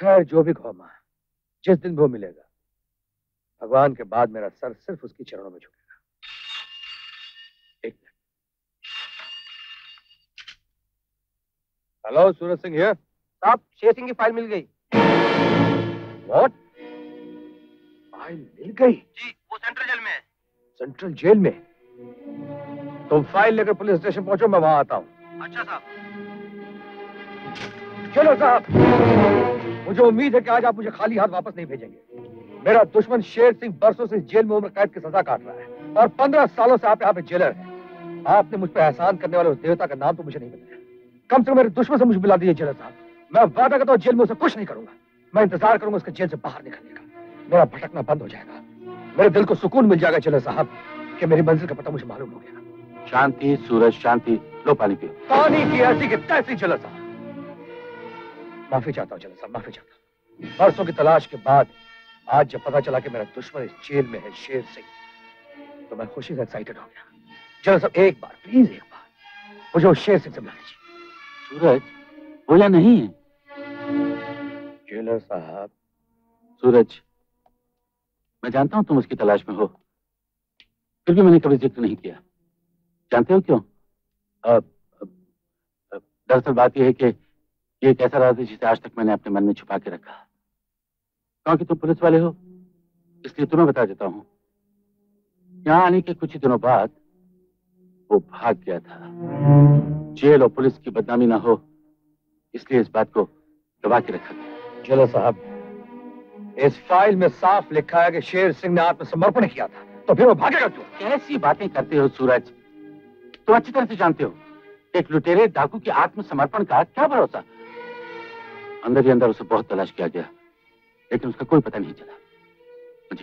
खैर जो भी कहो माँ, जिस दिन वो मिलेगा, भगवान के बाद मेरा सर सिर्फ उसकी चरणों में झुकेगा। एक minute. Hello, Suraj Singh here. साहब शेर सिंह की फाइल मिल गई। व्हाट? मिल गई? जी, वो सेंट्रल जेल में है। सेंट्रल जेल में? तुम फाइल लेकर पुलिस स्टेशन पहुंचो, मैं वहां आता हूँ। अच्छा साहब। चलो साहब, मुझे उम्मीद है कि आज आप मुझे खाली हाथ वापस नहीं भेजेंगे। मेरा दुश्मन शेर सिंह बरसों से जेल में उम्र कैद की सजा काट रहा है, और 15 सालों से आप यहाँ पे जेलर है। आपने मुझ पर एहसान करने वाले उस देवता का नाम तो मुझे नहीं बताया। कम से कम मेरे दुश्मन से मुझे मिला दीजिए जेलर साहब। मैं वादा करता हूँ जेल में उसे कुछ नहीं करूंगा। मैं इंतजार करूंगा उसके जेल से बाहर निकलने का। मेरा भटकना बंद हो जाएगा, मेरे दिल को सुकून मिल जाएगा। चलो साहब कि मेरी मंजिल का पता मुझे मालूम हो गया। शांति सूरज, शांति। लो पानी पियो। पानी की ऐसी की तैसी। चलो साहब माफी चाहता हूँ, चलो साहब माफी चाहता हूँ। बरसों की तलाश के बाद आज जब पता चला कि मेरा दुश्मन इस जेल में है शेर सिंह, तो मैं खुशी से एक्साइटेड हो गया। चलो साहब एक बार प्लीज, एक बार मुझे उस शेर सिंह से मिला दीजिए। सूरज बोला नहीं है। चलो साहब। सूरज मैं जानता हूं तुम उसकी तलाश में हो, फिर भी मैंने कभी जिक्र नहीं किया। जानते हो क्यों? दरअसल बात यह है कि ये एक ऐसा राज है जिसे आज तक मैंने अपने मन में छुपा के रखा। क्योंकि तुम पुलिस वाले हो इसलिए तुम्हें बता देता हूं। यहां आने के कुछ ही दिनों बाद वो भाग गया था। जेल और पुलिस की बदनामी ना हो इसलिए इस बात को दबा के रखा गया। चलो साहब, इस फाइल में साफ लिखा है कि शेर सिंह ने आत्मसमर्पण किया था, तो फिर वो भागेगा क्यों? कैसी बातें करते हो सूरज, तुम अच्छी तरह से जानते हो एक लुटेरे डाकू के आत्मसमर्पण का क्या भरोसा। अंदर ही अंदर उसे बहुत तलाश किया गया, लेकिन उसका कोई पता नहीं चला।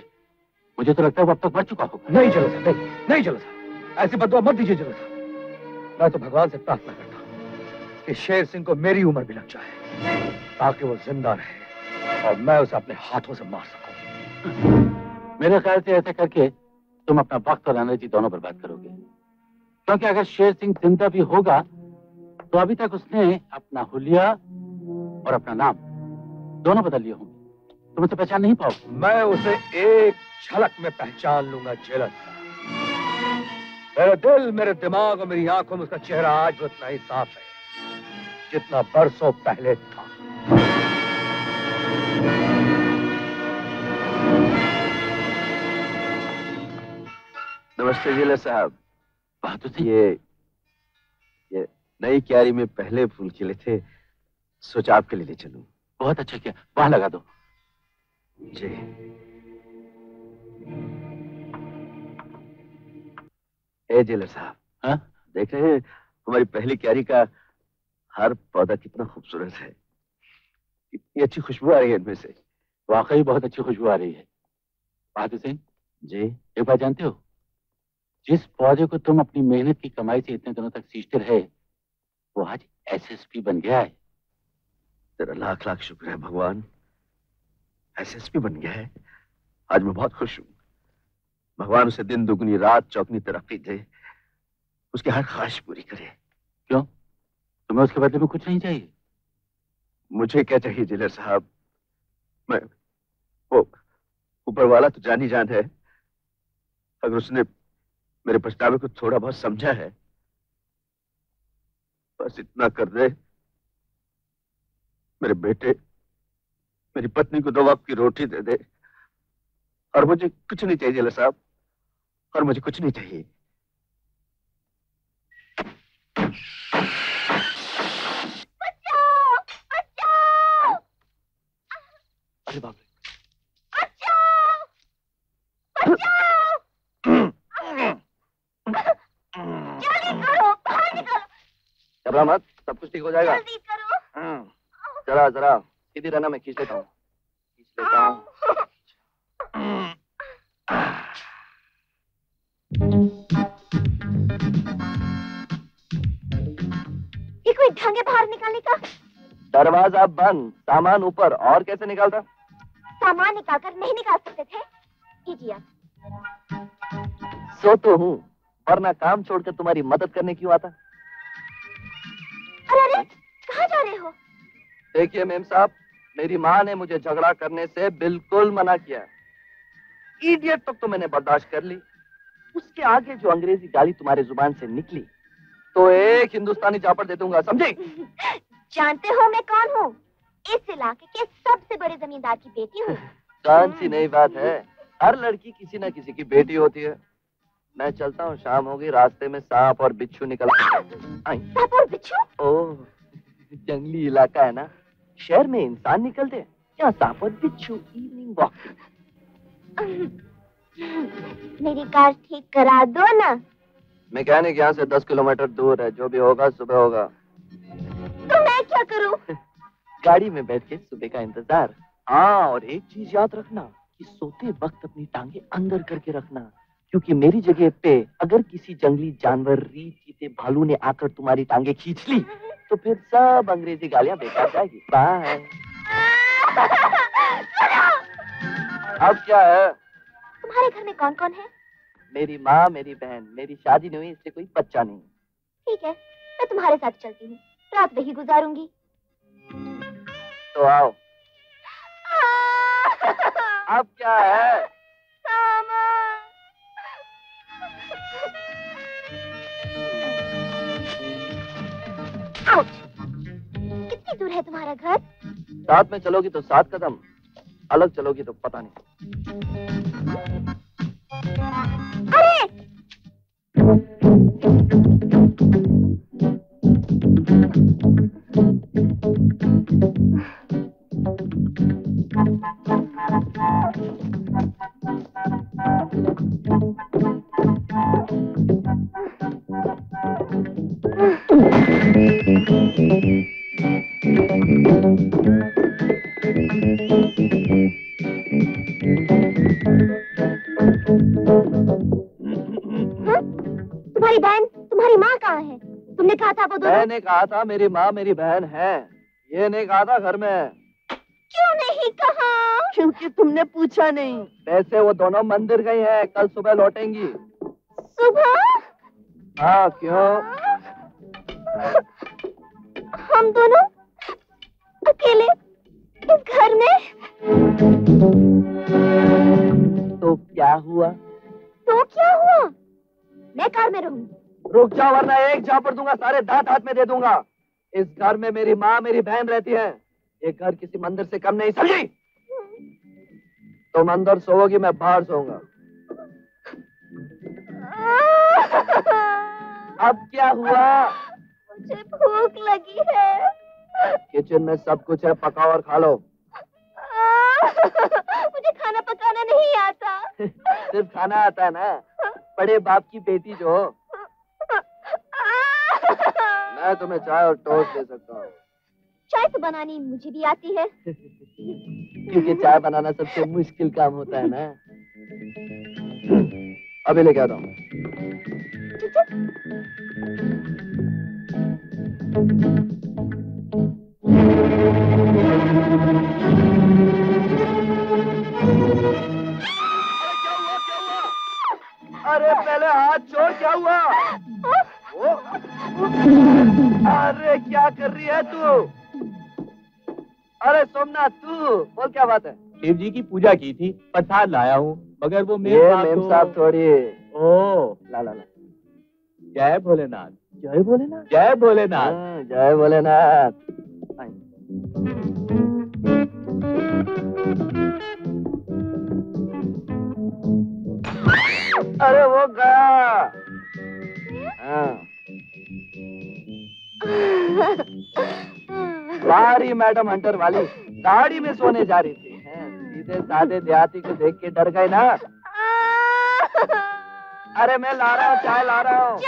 मुझे तो लगता है वो अब तक मर चुका होगा। नहीं चलो साहब, नहीं चलो साहब, ऐसी बददुआ मत दीजिए। चलो साहब मैं तो भगवान से प्रार्थना करता हूँ कि शेर सिंह को मेरी उम्र भी लग जाए, ताकि वो जिंदा रहे और मैं उसे अपने हाथों से मार सकूं। मेरे ख्याल से ऐसा करके तुम अपना वक्त और एनर्जी दोनों बर्बाद करोगे, क्योंकि अगर शेर सिंह जिंदा भी होगा तो अभी तक उसने अपना हुलिया और अपना नाम दोनों बदल लिए होंगे। तुम उसे पहचान नहीं पाओगे। मैं उसे एक झलक में पहचान लूंगा जेलर। मेरा दिल, मेरे दिमाग और मेरी आंखों में उसका चेहरा आज उतना ही साफ है जितना बरसों पहले था। नमस्ते जेलर साहब। बहादुर सिंह। ये नई क्यारी में पहले फूल खिले थे, सोचा आपके लिए ले चलूं। बहुत अच्छा किया, वहां लगा दो। जी ए जेलर साहब। हाँ देख रहे हैं हमारी पहली क्यारी का हर पौधा कितना खूबसूरत है। कितनी अच्छी खुशबू आ रही है इनमें से। वाकई बहुत अच्छी खुशबू आ रही है। बहादुर सिंह जी, एक बात जानते हो, जिस पौधे को तुम अपनी मेहनत की कमाई से इतने दिनों तक सींचते रहे, वो आज एसएसपी बन गया है। तेरा लाख लाख शुक्र है भगवान, एसएसपी बन गया है। आज मैं बहुत खुश हूँ। भगवान उसे दिन दुगनी रात चौगुनी तरक्की दे, उसकी हर ख्वाहिश पूरी करे। क्यों, तुम्हें उसके बदले में कुछ नहीं चाहिए? मुझे क्या चाहिए जिलर साहब, मैं वो ऊपर वाला तो जान ही जान है। अगर उसने मेरे पछतावे को थोड़ा बहुत समझा है, बस इतना कर दे, मेरे बेटे मेरी पत्नी को 2 वक्त की रोटी दे दे। और मुझे कुछ नहीं चाहिए जिलर साहब, और मुझे कुछ नहीं चाहिए। अरे बाप रे, घबरा मत, सब कुछ ठीक हो जाएगा। जरा जरा सीधी रहना, मैं खींच लेता हूँ, ये कोई ढंग है बाहर निकालने का। दरवाजा बंद, सामान ऊपर, और कैसे निकालता? सामान निकालकर नहीं निकाल सकते थे इडियट। सो तो हूँ, वरना काम छोड़कर तुम्हारी मदद करने क्यों आता? अरे कहाँ जा रहे हो? देखिए मेम साहब, मेरी माँ ने मुझे झगड़ा करने से बिल्कुल मना किया। इडियट तक तो मैंने बर्दाश्त कर ली, उसके आगे जो अंग्रेजी गाली तुम्हारे जुबान से निकली तो एक हिंदुस्तानी चापड़ दे दूंगा, समझे? जानते हो मैं कौन हूँ? इस इलाके के सबसे बड़े जमींदार की बेटी हूँ। कौन सी नई बात है, हर लड़की किसी न किसी की बेटी होती है। मैं चलता हूँ, शाम होगी, रास्ते में सांप और बिच्छू निकल आए। सांप और बिच्छू? ओह, जंगली इलाका है ना, शहर में इंसान निकलते हैं, यहाँ सांप और बिच्छू। Evening walk. मेरी कार ठीक करा दो ना। मैकेनिक यहाँ से 10 किलोमीटर दूर है, जो भी होगा सुबह होगा। तो मैं क्या करूँ? गाड़ी में बैठ के सुबह का इंतजार। हाँ, और एक चीज याद रखना कि सोते वक्त अपनी टांगे अंदर करके रखना, क्योंकि मेरी जगह पे अगर किसी जंगली जानवर, रीत, चीते, भालू ने आकर तुम्हारी टांगे खींच ली तो फिर सब अंग्रेजी गालियाँ बेकार जाएगी। बाय। अब क्या है? तुम्हारे घर में कौन कौन है? मेरी माँ, मेरी बहन, मेरी शादी नहीं हुई इससे कोई बच्चा नहीं। ठीक है, मैं तुम्हारे साथ चलती हूँ, रात वही गुजारूंगी। तो आओ। अब क्या है? कितनी दूर है तुम्हारा घर? साथ में चलोगी तो 7 कदम, अलग चलोगी तो पता नहीं। मैंने कहा था मेरी माँ मेरी बहन है, ये नहीं कहा था घर में। क्यों नहीं कहा? क्योंकि तुमने पूछा नहीं। वैसे वो दोनों मंदिर गई हैं, कल सुबह लौटेंगी। सुबह? हाँ, क्यों? हम दोनों अकेले इस घर में? तो क्या हुआ? तो क्या हुआ? मैं कार में रहूंगी। रुक जा, वरना एक झापड़ दूंगा, सारे दांत हाथ में दे दूंगा। इस घर में मेरी माँ मेरी बहन रहती है, ये घर किसी मंदिर से कम नहीं, समझी? तुम अंदर सोओगी, मैं बाहर सोऊंगा। अब क्या हुआ? मुझे भूख लगी है। किचन में सब कुछ है, पकाओ और खा लो। मुझे खाना पकाना नहीं आता। सिर्फ खाना आता है ना, बड़े बाप की बेटी जो। मैं तुम्हें चाय और टोस्ट दे सकता हूँ। चाय तो बनानी मुझे भी आती है। क्योंकि चाय बनाना सबसे मुश्किल काम होता है ना। अभी लेके आता हूँ। अरे पहले हाथ छोड़, क्या हुआ? अरे क्या कर रही है तू? अरे सोमनाथ तू बोल, क्या बात है? शिव जी की पूजा की थी, पठार लाया हूँ, मगर वो मेम साहब थोड़ी। ओ ला ला ला। जय भोलेनाथ, जय भोलेनाथ, जय भोलेनाथ, जय भोलेनाथ। अरे वो गया। सारी मैडम हंटर वाली गाड़ी में सोने जा रही थी, सीधे साधे देहाती को देख के डर गए ना। अरे मैं ला रहा हूँ, चाय ला रहा हूँ।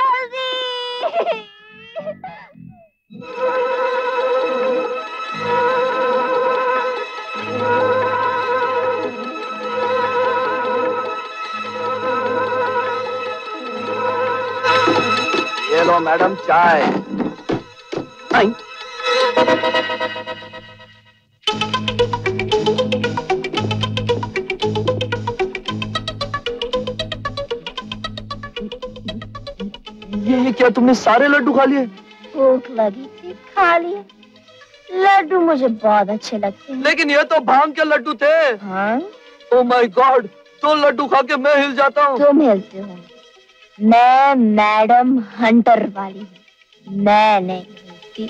ये लो मैडम चाय। ये क्या तुमने सारे लड्डू खा लिए? भूख लगी थी, खा लिए। लड्डू मुझे बहुत अच्छे लगते हैं। लेकिन ये तो भांग के लड्डू थे। हाँ? Oh my God, तो लड्डू खा के मैं हिल जाता हूँ। तुम हिलते हो, मैं मैडम हंटर वाली हूँ, मैं नहीं हिलती।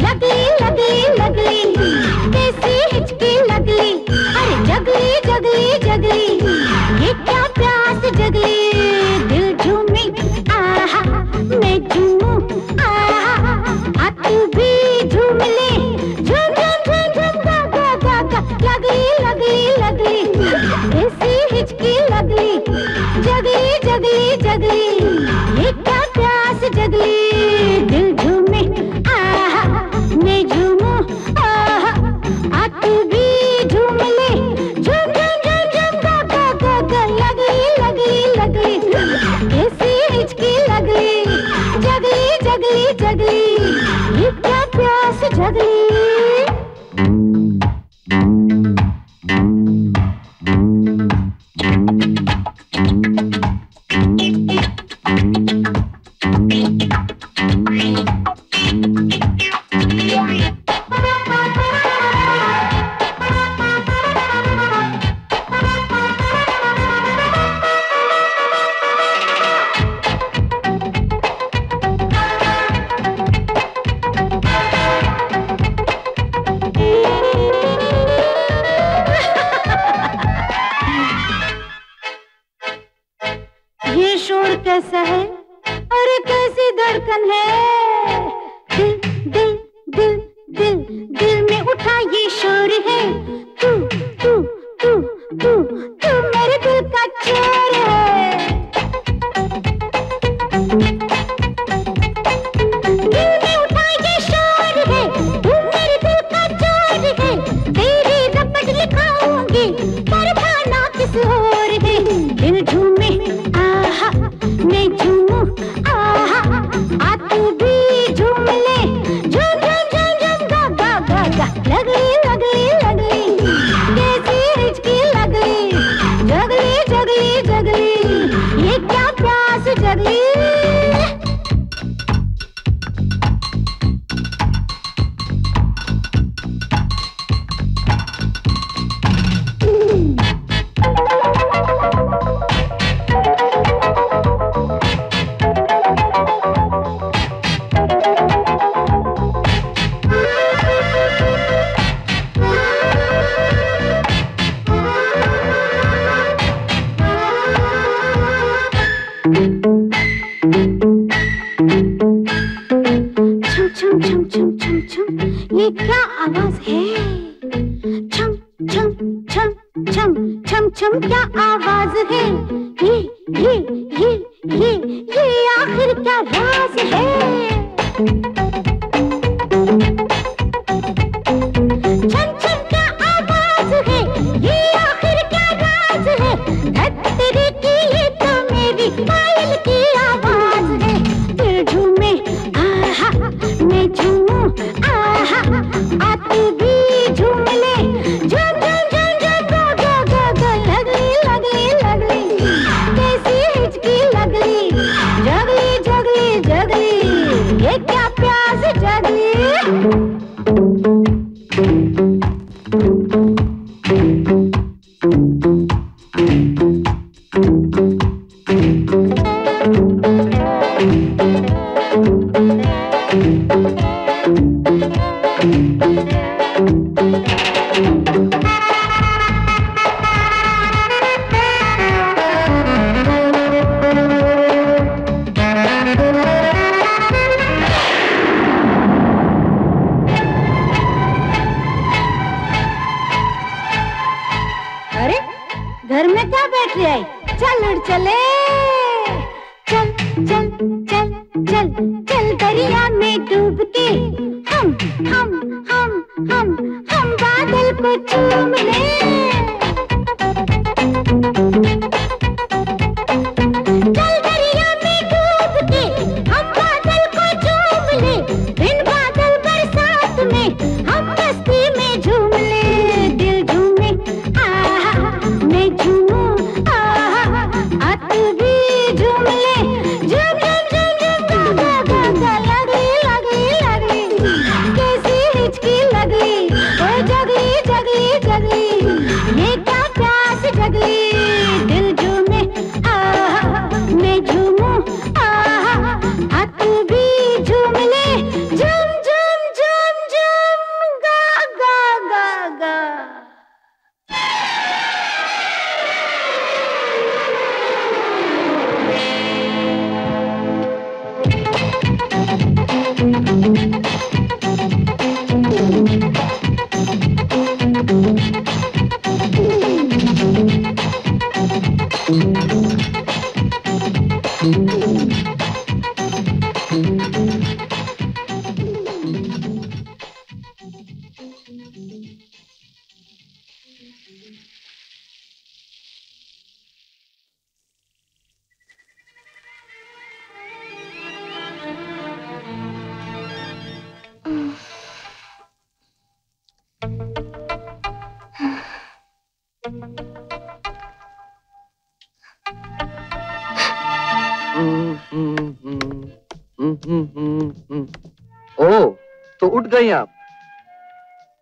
लगली लगली लगली कैसी हिचकी लगली।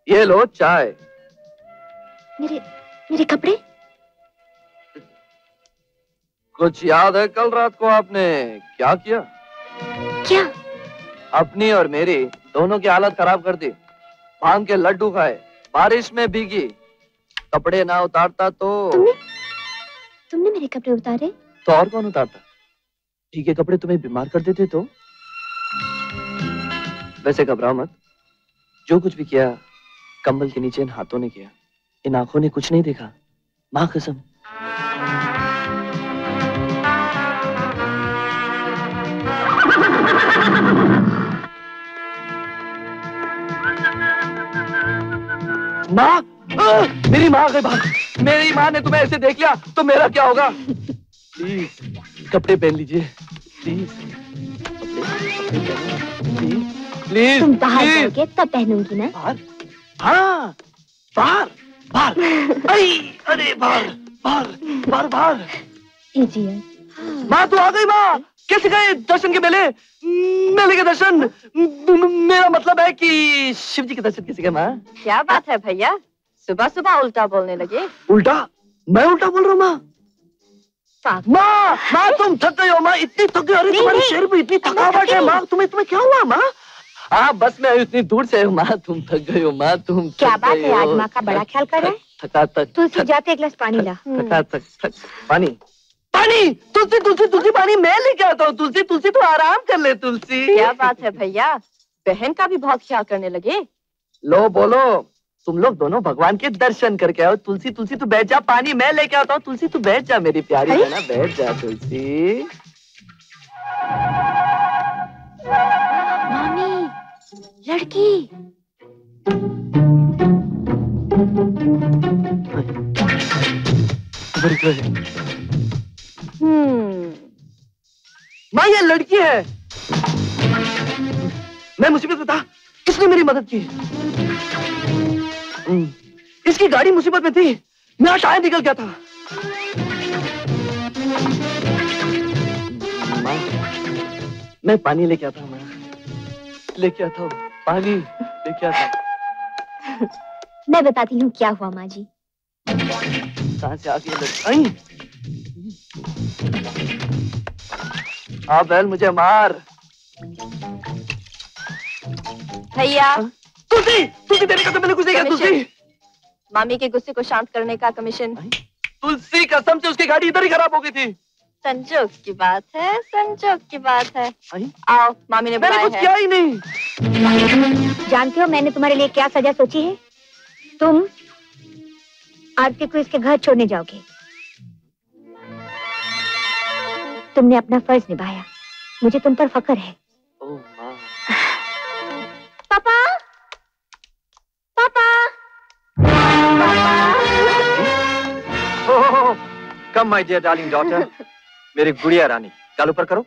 ये लो चाय। मेरे कपड़े? कुछ याद है कल रात को आपने क्या किया? क्या? अपनी और मेरी दोनों की हालत खराब कर दी। भांग के लड्डू खाए, बारिश में भीगी, कपड़े ना उतारता तो। तुमने मेरे कपड़े उतारे? तो और कौन उतारता? भीगे कपड़े तुम्हें बीमार कर देते तो। वैसे घबराओ मत, जो कुछ भी किया कंबल के नीचे इन हाथों ने किया, इन आंखों ने कुछ नहीं देखा, मां कसम। माँ, मेरी माँ के भाग, मेरी माँ ने तुम्हें ऐसे देख लिया तो मेरा क्या होगा? प्लीज कपड़े पहन लीजिए, प्लीज प्लीज। तुम बाहर जाओगे तब पहनूंगी ना। हाँ, बाहर बाहर। अरे बाहर बाहर बाहर बाहर। माँ तो आ गई। माँ कैसे गए दर्शन के मेले? मेले के दर्शन, मेरा मतलब है कि शिव जी के दर्शन कैसे गए माँ? क्या बात है भैया, सुबह सुबह उल्टा बोलने लगे। उल्टा? मैं उल्टा बोल रहा हूँ माँ? माँ माँ तुम थक गई हो माँ, इतनी थक गई। अरे तुम्हारे शरीर में इतनी थकावट है माँ, तुम्हें क्या हुआ माँ? आप बस में आई इतनी दूर से। माँ तुम थक गई हो माँ, तुम क्या बात है आज माँ का बड़ा ख्याल कर रहे हैं। तुलसी जाते एक गिलास पानी ला। थका थक पानी पानी, तुलसी तुलसी तुलसी पानी मैं लेके आता हूँ। तुलसी तुलसी तो आराम कर ले। तुलसी क्या बात है भैया, बहन का भी बहुत ख्याल करने लगे। लो बोलो, तुम लोग दोनों भगवान के दर्शन करके आओ। तुलसी तुलसी तू बैठ जा, पानी मैं लेके आता हूँ। तुलसी तू बैठ जा मेरी प्यारी बहना, बैठ जा तुलसी। मामी, लड़की माँ ये लड़की है। मैं मुसीबत में था, इसने मेरी मदद की। इसकी गाड़ी मुसीबत में थी, मेरा टायर निकल गया था। मैं पानी लेके आता हूँ, पानी लेके आता हूँ। मैं बताती हूँ क्या हुआ माँ जी। कहाँ से आ गई? हाँ बहन मुझे मार। भैया तुलसी तुलसी तेरे कसम मैंने कुछ नहीं किया। तुलसी मामी के गुस्से को शांत करने का कमीशन। तुलसी कसम से उसकी गाड़ी इधर ही खराब हो गई थी। संजोग की बात है, संजोग की बात है। आओ मामी ने बुलाया है। मैंने कुछ किया ही नहीं। जानते हो मैंने तुम्हारे लिए क्या सजा सोची है? तुम आरती को इसके घर छोड़ने जाओगे। तुमने अपना फर्ज निभाया, मुझे तुम पर फक्र है। पापा, पापा, पापा। Come my dear darling daughter, मेरी गुड़िया रानी, गाल ऊपर करो।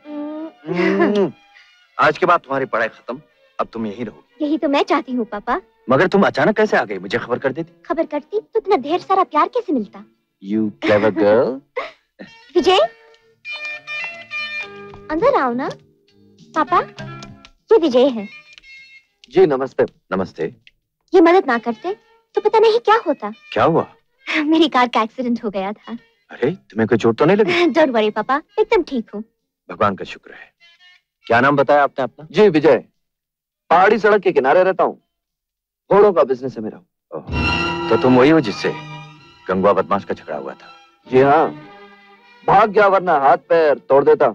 आज के बाद तुम्हारी पढ़ाई खत्म, अब तुम यहीं रहोगी। यही तो मैं चाहती हूँ पापा। मगर तुम अचानक कैसे आ गई? मुझे खबर कर देती। खबर करती तो इतना ढेर सारा प्यार कैसे मिलता? You clever girl. विजय अंदर आओ ना। पापा ये विजय है। जी नमस्ते। नमस्ते। ये मदद ना करते तो पता नहीं क्या होता। क्या हुआ? मेरी कार का एक्सीडेंट हो गया था। अरे तुम्हें कोई चोट तो नहीं लगी? डोंट वरी पापा, एकदम ठीक हूँ। भगवान का शुक्र है। क्या नाम बताया आपने अपना? जी विजय। पहाड़ी सड़क के किनारे रहता हूँ, घोड़ों का बिजनेस है मेरा। तो तुम वही हो जिससे गंगवा बदमाश का झगड़ा हुआ था? जी हाँ, भाग गया वरना हाथ पैर तोड़ देता।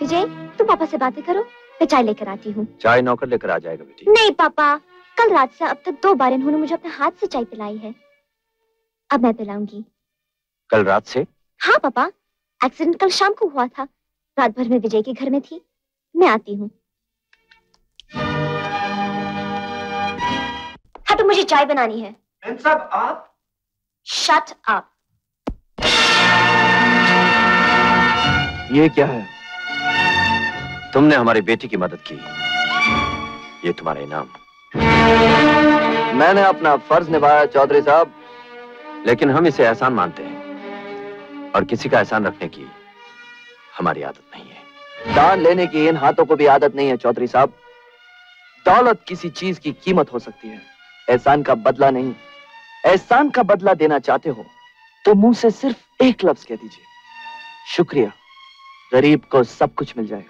विजय तुम पापा से बातें करो, मैं चाय लेकर आती हूँ। चाय नौकर लेकर आ जाएगा बेटी। नहीं पापा, कल रात से अब तक 2 बार इन्होंने मुझे अपने हाथ से चाय पिलाई है, अब मैं पिलाऊंगी। कल रात से? हाँ पापा, एक्सीडेंट कल शाम को हुआ था। रात भर में विजय के घर में थी। मैं आती हूँ। हाँ तो मुझे चाय बनानी है। मैम साहब आप। Shut up. ये क्या है? तुमने हमारी बेटी की मदद की, ये तुम्हारा इनाम। मैंने अपना फर्ज निभाया चौधरी साहब, लेकिन हम इसे एहसान मानते हैं और किसी का एहसान रखने की हमारी आदत नहीं है। दान लेने की इन हाथों को भी आदत नहीं है चौधरी साहब। दौलत किसी चीज की कीमत हो सकती है, एहसान का बदला नहीं। एहसान का बदला देना चाहते हो तो मुंह से सिर्फ एक लफ्ज कह दीजिए, शुक्रिया। गरीब को सब कुछ मिल जाएगा।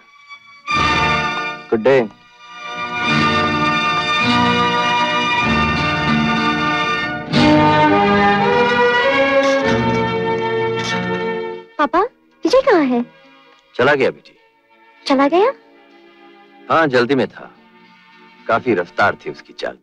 Good day. पापा विजय कहाँ है? चला गया बेटी। चला गया? हाँ जल्दी में था, काफी रफ्तार थी उसकी चाल में।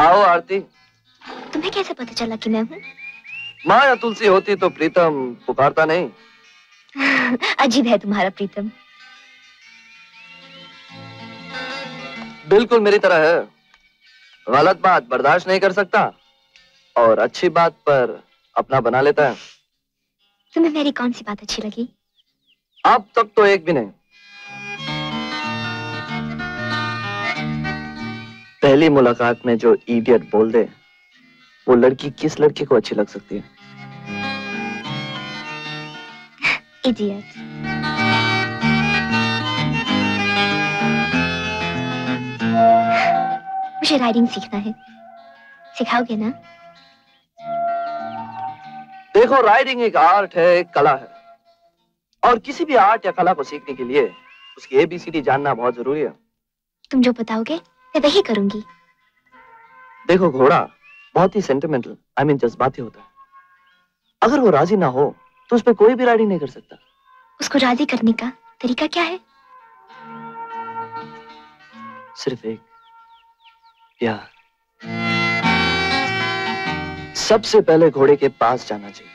आओ आरती। तुम्हें कैसे पता चला कि मैं हूँ? माँ या तुलसी होती तो प्रीतम पुकारता नहीं। अजीब है तुम्हारा प्रीतम। बिल्कुल मेरी तरह है, गलत बात बर्दाश्त नहीं कर सकता और अच्छी बात पर अपना बना लेता है। तुम्हें मेरी कौन सी बात अच्छी लगी? अब तक तो एक भी नहीं। पहली मुलाकात में जो इडियट बोल दे, वो लड़की किस लड़के को अच्छी लग सकती है? इडियट। मुझे राइडिंग सीखना है, सिखाओगे ना? देखो, राइडिंग एक आर्ट है, एक कला है, और किसी भी आर्ट या कला को सीखने के लिए उसकी एबीसीडी जानना बहुत जरूरी है। तुम जो बताओगे मैं वही करूंगी। देखो, घोड़ा बहुत ही सेंटिमेंटल, जज्बाती होता है। अगर वो राजी ना हो तो उस पे कोई भी राइडिंग नहीं कर सकता। उसको राजी करने का तरीका क्या है? सिर्फ एक प्यार। सबसे पहले घोड़े के पास जाना चाहिए,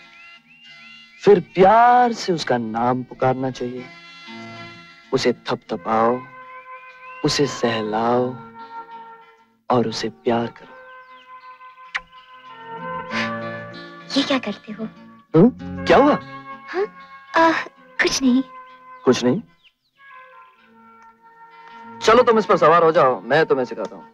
फिर प्यार से उसका नाम पुकारना चाहिए, उसे थपथपाओ, उसे सहलाओ और उसे प्यार करो। ये क्या करते हो? क्या हुआ? कुछ नहीं। कुछ नहीं? चलो तुम इस पर सवार हो जाओ, मैं तुम्हें सिखाता हूँ।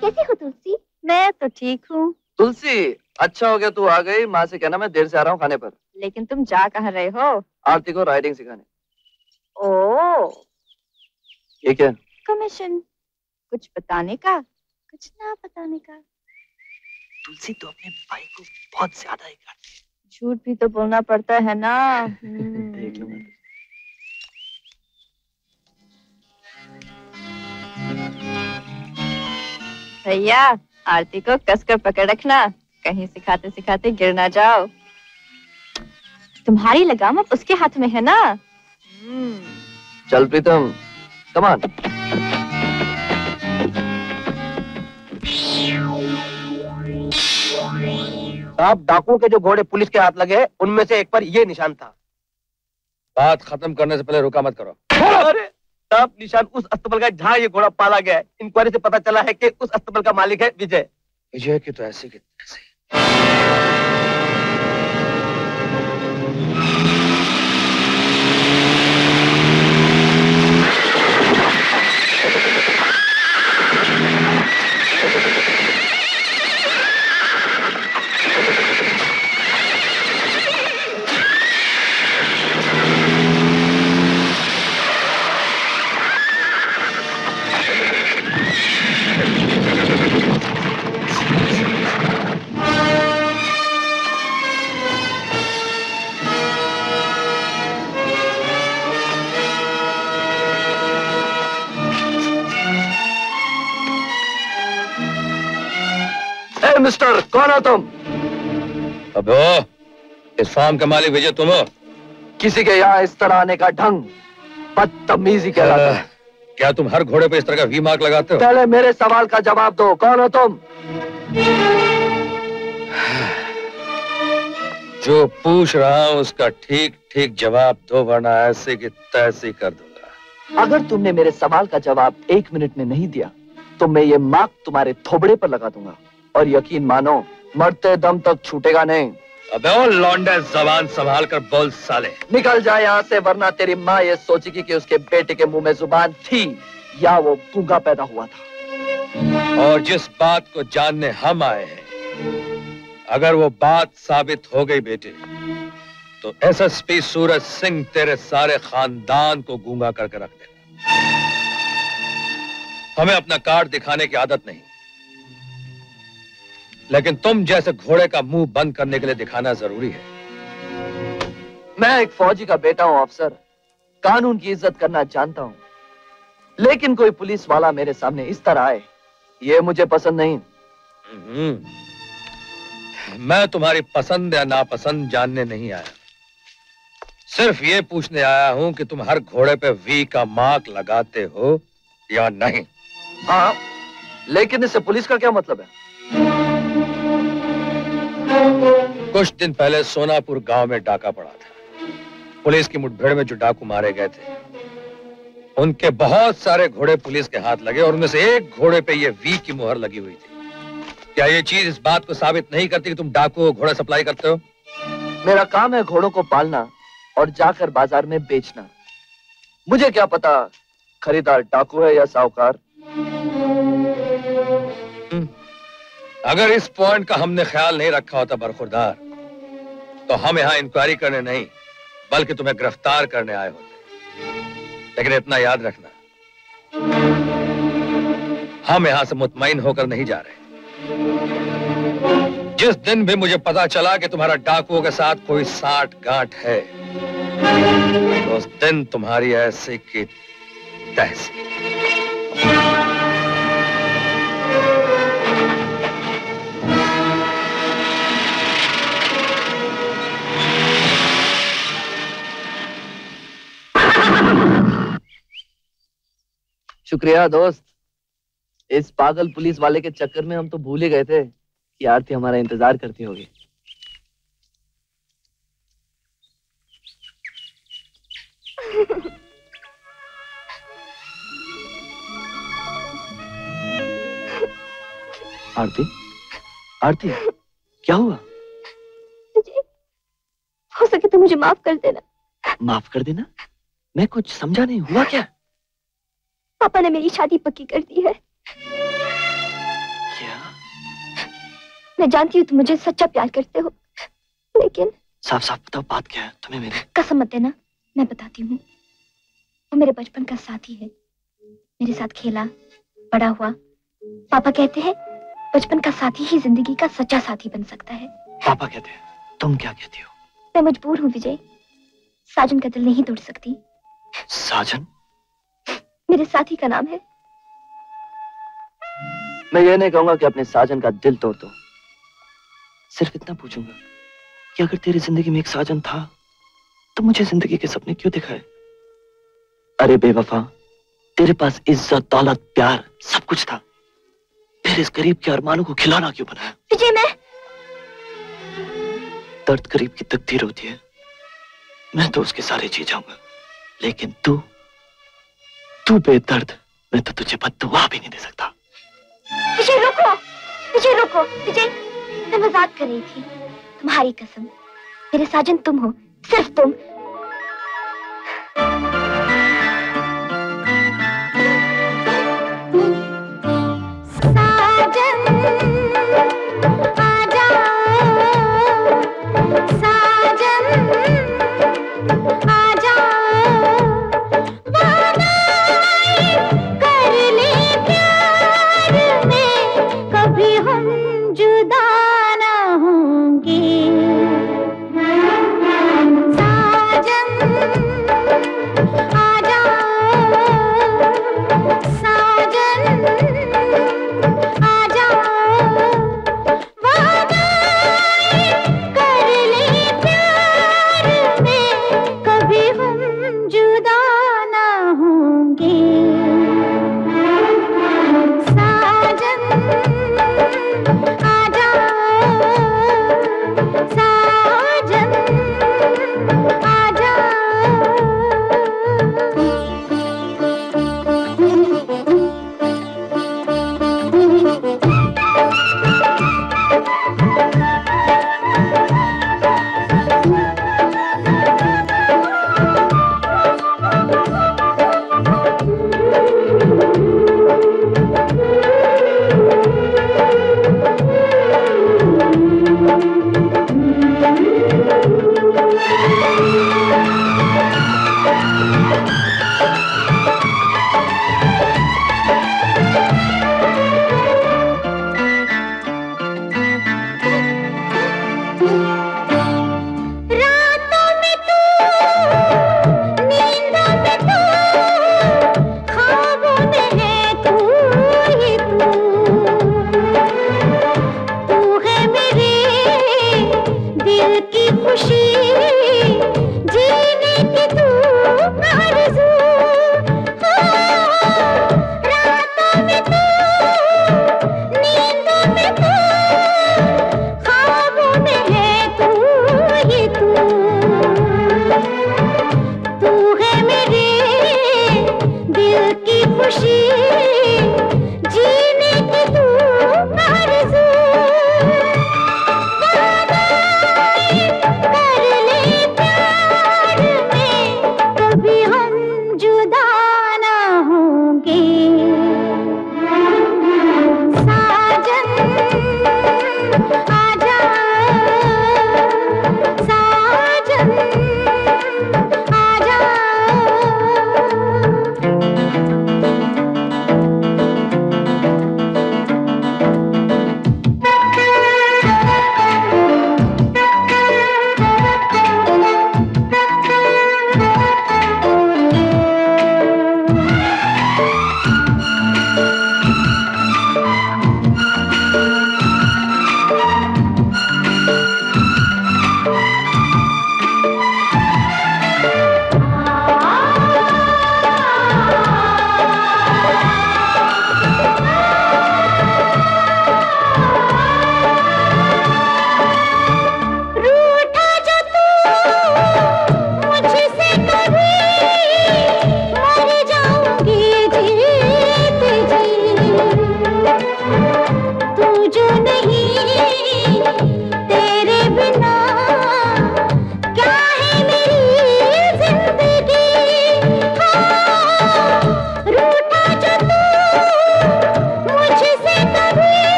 कैसी हो तुलसी? मैं तो ठीक हूँ। तुलसी, अच्छा हो गया तू आ गई। माँ से कहना मैं देर से आ रहा हूँ खाने पर। लेकिन तुम जा कहाँ रहे हो? आरती को राइडिंग सिखाने। ओ, ये क्या? कमीशन। कुछ बताने का, कुछ ना बताने का। तुलसी तो अपने भाई को बहुत ज्यादा ही करती है। झूठ भी तो बोलना पड़ता है ना। देख लो, भैया आरती को कसकर पकड़ रखना, कहीं सिखाते सिखाते गिर ना जाओ। तुम्हारी लगाम अब उसके हाथ में है ना। चल प्रीतम, कम ऑन। आप डाकुओं के जो घोड़े पुलिस के हाथ लगे उनमें से एक पर यह निशान था। बात खत्म करने से पहले रुका मत करो। अरे, तब निशान उस अस्तबल का जहाँ ये घोड़ा पाला गया है। इंक्वायरी से पता चला है कि उस अस्तबल का मालिक है विजय। विजय की तो ऐसी की तैसी। मिस्टर, कौन हो तुम? अबे, इस फार्म का मालिक विजय तुम हो? किसी के यहाँ इस तरह आने का ढंग बदतमीजी कहलाता है। क्या तुम हर घोड़े पे इस तरह का वी मार्क लगाते हो? पहले मेरे सवाल का जवाब दो, कौन हो तुम? जो पूछ रहा हूँ उसका ठीक ठीक जवाब दो, वरना ऐसे की तैसी कर दूंगा। अगर तुमने मेरे सवाल का जवाब 1 मिनट में नहीं दिया तो मैं ये मार्क तुम्हारे थोबड़े पर लगा दूंगा, और यकीन मानो मरते दम तक छूटेगा नहीं। अबे ओ लौंडे, जबान संभाल कर बोल साले। निकल जाए यहाँ से, वरना तेरी माँ ये सोचेगी कि उसके बेटे के मुंह में जुबान थी या वो गूंगा पैदा हुआ था। और जिस बात को जानने हम आए हैं, अगर वो बात साबित हो गई बेटे, तो एसएसपी सूरज सिंह तेरे सारे खानदान को गूंगा करके रख देगा। हमें अपना कार्ड दिखाने की आदत नहीं, लेकिन तुम जैसे घोड़े का मुंह बंद करने के लिए दिखाना जरूरी है। मैं एक फौजी का बेटा हूं अफसर, कानून की इज्जत करना जानता हूं, लेकिन कोई पुलिस वाला मेरे सामने इस तरह आए ये मुझे पसंद नहीं। मैं तुम्हारी पसंद या नापसंद जानने नहीं आया, सिर्फ ये पूछने आया हूं कि तुम हर घोड़े पे वी का मार्क लगाते हो या नहीं। हाँ, लेकिन इससे पुलिस का क्या मतलब है? कुछ दिन पहले सोनापुर गांव में डाका पड़ा था। पुलिस की मुठभेड़ में जो डाकू मारे गए थे उनके बहुत सारे घोड़े पुलिस के हाथ लगे, और उनमें से एक घोड़े पे ये वी की मुहर लगी हुई थी। क्या ये चीज इस बात को साबित नहीं करती कि तुम डाकू घोड़ा सप्लाई करते हो? मेरा काम है घोड़ों को पालना और जाकर बाजार में बेचना। मुझे क्या पता खरीदार डाकू है या साहूकार। अगर इस पॉइंट का हमने ख्याल नहीं रखा होता बरखुरदार, तो हम यहाँ इंक्वायरी करने नहीं बल्कि तुम्हें गिरफ्तार करने आए होते। लेकिन इतना याद रखना, हम यहाँ से मुतमईन होकर नहीं जा रहे। जिस दिन भी मुझे पता चला कि तुम्हारा डाकुओं के साथ कोई साठ गांठ है, तो उस दिन तुम्हारी ऐसी की तहसी। शुक्रिया दोस्त, इस पागल पुलिस वाले के चक्कर में हम तो भूल ही गए थे कि आरती हमारा इंतजार करती होगी। आरती, आरती क्या हुआ? विजय, हो सके तो मुझे माफ कर देना। माफ कर देना? मैं कुछ समझा नहीं, हुआ क्या? पापा ने मेरी शादी पक्की कर दी है। क्या? मैं जानती हूँ तुम मुझे सच्चा प्यार करते हो, लेकिन साफ साफ बताओ बात क्या है तुम्हें मेरे? कसम मत देना, मैं बताती हूँ। वो मेरे बचपन का साथी है, मेरे साथ खेला, बड़ा हुआ। पापा कहते हैं बचपन का साथी ही जिंदगी का सच्चा साथी बन सकता है। पापा कहते हैं, तुम क्या कहती हो? मैं मजबूर हूँ विजय, साजन का दिल नहीं तोड़ सकती। साजन? मेरे साथी का नाम है। मैं ये नहीं कहूंगा कि अपने साजन का दिल तोड़ दो, सिर्फ इतना पूछूंगा कि अगर तेरी जिंदगी में एक साजन था तो मुझे जिंदगी के सपने क्यों दिखाए? अरे बेवफा, तेरे पास इज्जत, दौलत, प्यार सब कुछ था, फिर इस गरीब के अरमानों को खिलौना क्यों बनाया? विजय मैं दर्द गरीब की तकदीर होती है, मैं तो उसके सारे जी जाऊंगा, लेकिन तू बेदर्द, मैं तो तुझे बद्दुआ भी नहीं दे सकता। विजय रुको, विजय रुको। विजय मैं मजाक कर रही थी, तुम्हारी कसम। मेरे साजन तुम हो, सिर्फ तुम।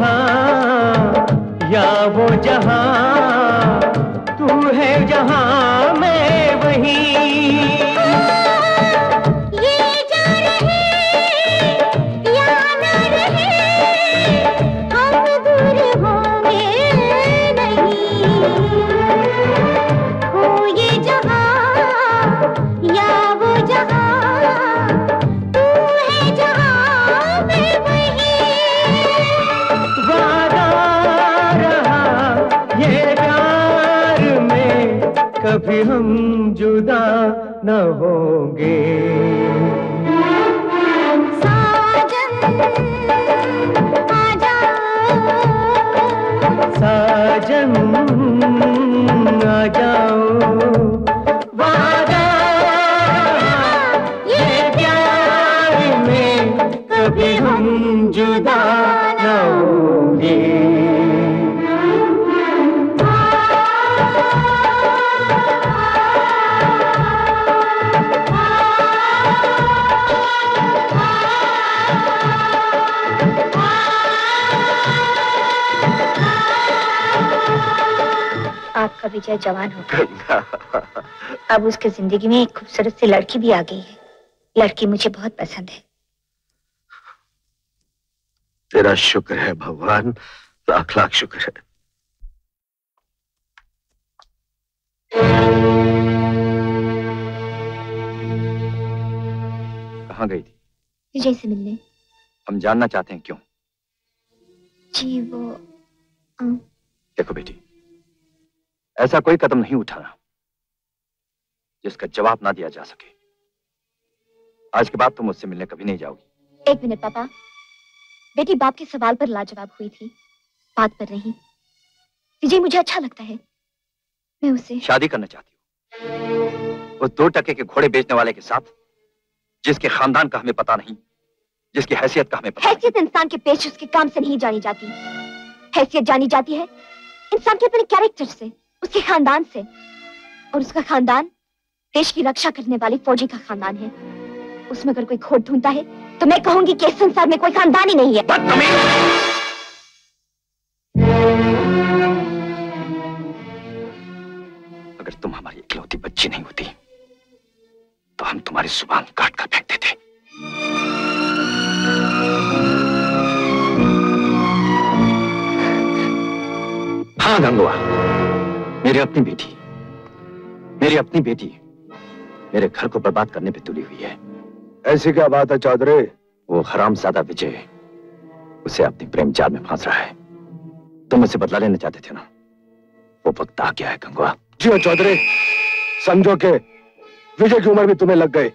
यहाँ या वो जहाँ, तू है जहाँ मैं वहीं। कभी हम जुदा न होंगे साजन, आजा साजन आ जाओ। वादा ये प्यार में कभी हम जुदा न होंगे। आपका विजय जवान हो गया। अब उसके जिंदगी में एक खूबसूरत सी लड़की भी आ गई है। लड़की मुझे बहुत पसंद है। तेरा शुक्र है भगवान, लाख लाख शुक्र है। कहाँ गई थी? विजय से मिलने। हम जानना चाहते हैं क्यों? जी वो देखो बेटी, ऐसा कोई कदम नहीं उठाना जिसका जवाब ना दिया जा सके। आज के बाद तुम मुझसे मिलने कभी नहीं जाओगी। एक मिनट पापा, बेटी बाप के सवाल पर लाजवाब हुई थी, बात पर नहीं। विजय मुझे अच्छा लगता है, मैं उसे शादी करना चाहती हूँ। उस 2 टके के घोड़े बेचने वाले के साथ, जिसके खानदान का हमें पता नहीं, जिसकी हैसियत का हमें पता। हैसियत इंसान के पेश उसके काम से नहीं जानी जाती। हैसियत जानी जाती है इंसान के अपने कैरेक्टर से, उसके खानदान से। और उसका खानदान देश की रक्षा करने वाले फौजी का खानदान है। उसमें अगर कोई खोट ढूंढता है तो मैं कहूंगी कि इस संसार में कोई खानदान ही नहीं है। अगर तुम हमारी इकलौती बच्ची नहीं होती तो हम तुम्हारी जुबान काट कर फेंक देते। हाँ गंगवा, मेरी अपनी बेटी मेरे घर को बर्बाद करने पे तुली हुई है। ऐसी क्या बात है चौधरी? वो हरामजादा विजय उसे अपने प्रेम जाल में फांस रहा है। तुम उसे बदला लेना चाहते थे ना, वो वक्त आ गया है गंगवा। जी चौधरी, समझो के विजय की उम्र भी तुम्हें लग गई।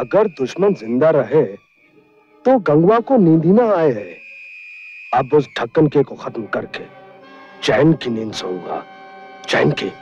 अगर दुश्मन जिंदा रहे तो गंगवा को नींद ही ना आए है। अब उस ढक्कन के को खत्म करके चैन की नींद सोऊंगा, चैन की।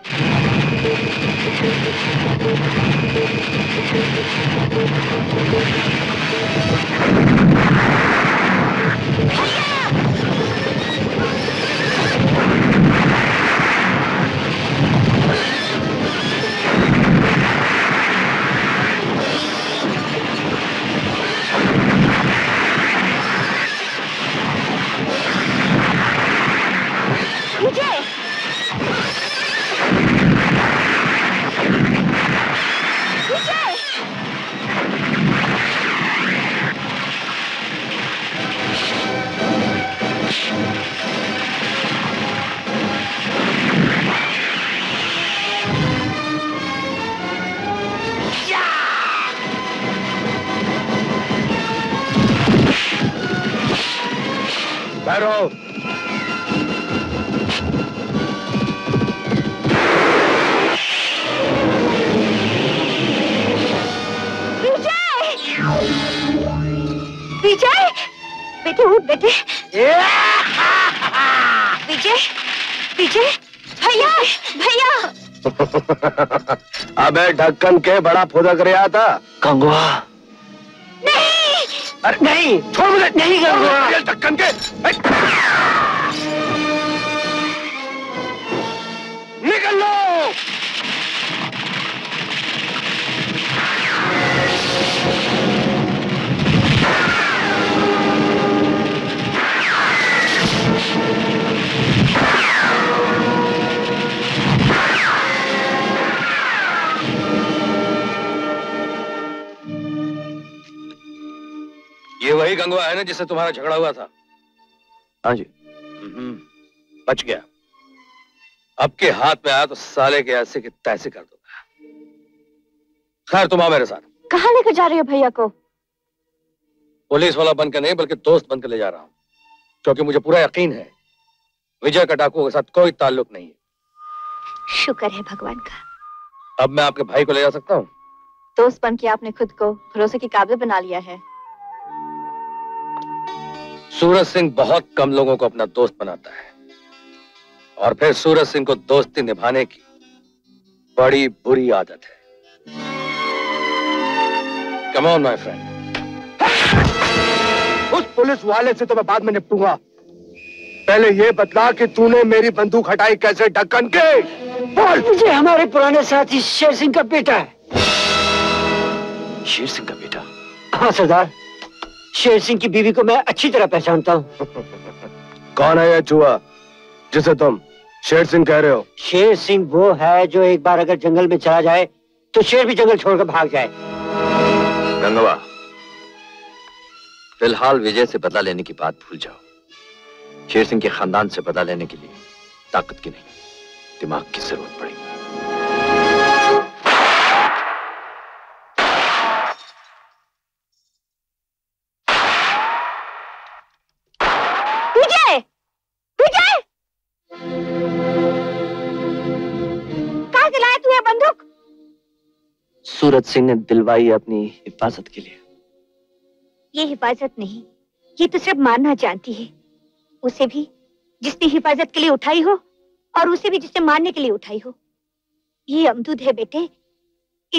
अबे ढक्कन के बड़ा फुदक रहा था गंगवा। नहीं अरे नहीं, छोड़ मुझे, नहीं गंगवा ढक्कन के, निकल लो। गंगवा है ना जिससे तुम्हारा झगड़ा हुआ था? हाँ जी। बच गया। अब के हाथ में आया तो साले के ऐसे के तैसे कर दूंगा। खैर तुम आओ मेरे साथ। कहाँ लेकर जा रही हो भैया को? पुलिस वाला बनकर नहीं बल्कि दोस्त बनकर ले जा रहा हूँ, क्योंकि मुझे पूरा यकीन है विजय का डाकुओं के साथ कोई ताल्लुक नहीं है। शुक्र है भगवान का। अब मैं आपके भाई को ले जा सकता हूँ? दोस्त बन के आपने खुद को भरोसे के काबिल बना लिया है। सूरज सिंह बहुत कम लोगों को अपना दोस्त बनाता है और फिर सूरज सिंह को दोस्ती निभाने की बड़ी बुरी आदत है। Come on my friend. उस पुलिस वाले से तो मैं बाद में निपटूंगा, पहले ये बतला कि तूने मेरी बंदूक हटाई कैसे ढक्कन के? बोल। विजय हमारे पुराने साथी शेर सिंह का बेटा है। शेर सिंह का बेटा? हाँ सरदार, शेर सिंह की बीवी को मैं अच्छी तरह पहचानता हूँ। कौन है यह चूहा जिसे तुम शेर सिंह कह रहे हो? शेर सिंह वो है जो एक बार अगर जंगल में चला जाए तो शेर भी जंगल छोड़कर भाग जाए। गंगवा, फिलहाल विजय से बदला लेने की बात भूल जाओ। शेर सिंह के खानदान से बदला लेने के लिए ताकत की नहीं दिमाग की जरूरत पड़ेगी। सूरज सिंह ने दिलवाई अपनी हिफाजत के लिए। ये हिफाजत नहीं, ये तो सिर्फ मारना जानती है। उसे भी जिसने हिफाजत के लिए उठाई हो और उसे भी जिसने मारने के लिए उठाई हो। ये अमदूद है बेटे,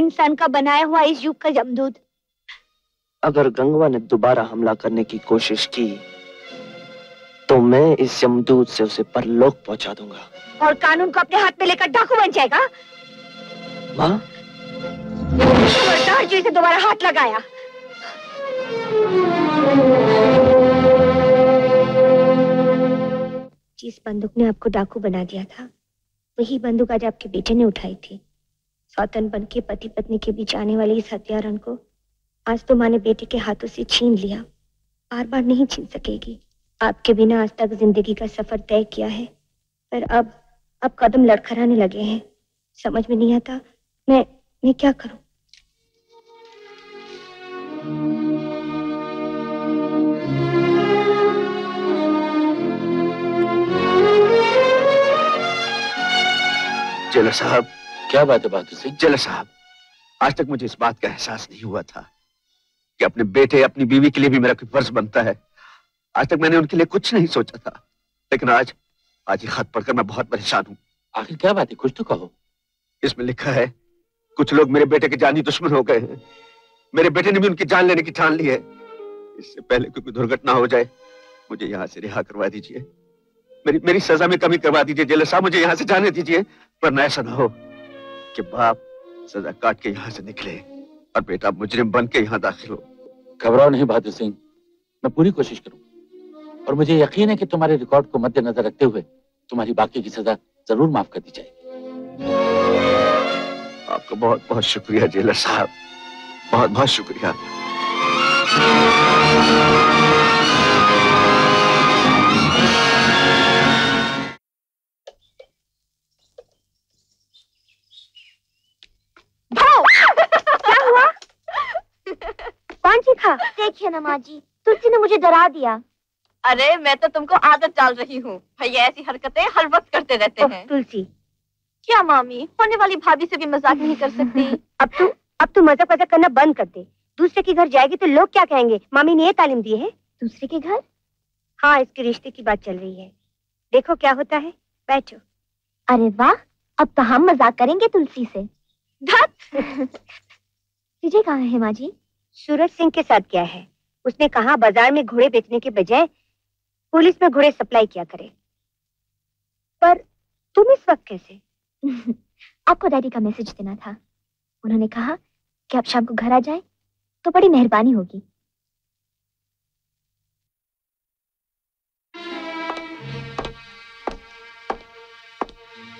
इंसान का बनाया हुआ इस युग का अमदूद। अगर गंगवा ने दोबारा हमला करने की कोशिश की तो मैं इस अमदूद से उसे परलोक पहुंचा दूंगा और कानून को अपने हाथ में लेकर डाकू बन जाएगा। माँ, खबरदार जो इसे दोबारा हाथ लगाया। जिस बंदूक ने आपको डाकू बना दिया था वही बंदूक आज आपके बेटे ने उठाई थी। सौतन बन के पति पत्नी के बीच आने वाले इस हत्यारण को आज तो माँ ने बेटे के हाथों से छीन लिया। बार बार नहीं छीन सकेगी। आपके बिना आज तक जिंदगी का सफर तय किया है, पर अब कदम लड़खड़ाने लगे हैं। समझ में नहीं आता मैं क्या करूं। जेलर साहब। क्या बात है बहादुर सिंह? जेलर साहब, आज तक मुझे इस बात का एहसास नहीं हुआ था कि अपने बेटे अपनी बीवी के लिए भी मेरा कोई फर्ज बनता है। आज तक मैंने उनके लिए कुछ नहीं सोचा था, लेकिन आज ये खत पढ़कर मैं बहुत परेशान हूँ। आखिर क्या बात है, कुछ तो कहो। इसमें लिखा है कुछ लोग मेरे बेटे के जानी दुश्मन हो गए हैं। मेरे बेटे ने भी उनकी जान लेने की ठान ली है। इससे पहले कोई दुर्घटना हो जाए मुझे यहाँ से रिहा करवा दीजिए। मेरी सजा में कमी करवा दीजिए। जेलर साहब, मुझे यहाँ से जाने दीजिए, पर ऐसा ना हो कि बाप सजा काट के यहाँ से निकले और बेटा मुजरिम बन के यहाँ दाखिल हो। घबराओ नहीं बहादुर सिंह, मैं पूरी कोशिश करूँ और मुझे यकीन है कि तुम्हारे रिकॉर्ड को मद्देनजर रखते हुए तुम्हारी बाकी की सजा जरूर माफ कर दी जाएगी। आपका बहुत बहुत शुक्रिया जेलर साहब, बहुत बहुत शुक्रिया। क्या हुआ? कौन सीखा? देखिए ना माँ जी, तुलसी ने मुझे डरा दिया। अरे मैं तो तुमको आदत डाल रही हूँ, भैया ऐसी हरकतें हर वक्त करते रहते हैं। तुलसी। क्या मामी, होने वाली भाभी से भी मजाक नहीं कर सकती। अब तू मजाक वजाक करना बंद कर दे। दूसरे के घर जाएगी तो लोग क्या कहेंगे? मामी ने ये तालीम दी है। दूसरे के घर? हाँ, इसके रिश्ते की बात चल रही है, देखो क्या होता है। बैठो। अरे वाह, अब तो हम मजाक करेंगे तुलसी से। तुझे कहाँ है माँ जी? सूरज सिंह के साथ गया है। उसने कहा बाजार में घोड़े बेचने के बजाय पुलिस में घोड़े सप्लाई किया करे। पर तुम इस वक्त कैसे? आपको डैडी का मैसेज देना था। उन्होंने कहा कि आप शाम को घर आ जाएं तो बड़ी मेहरबानी होगी।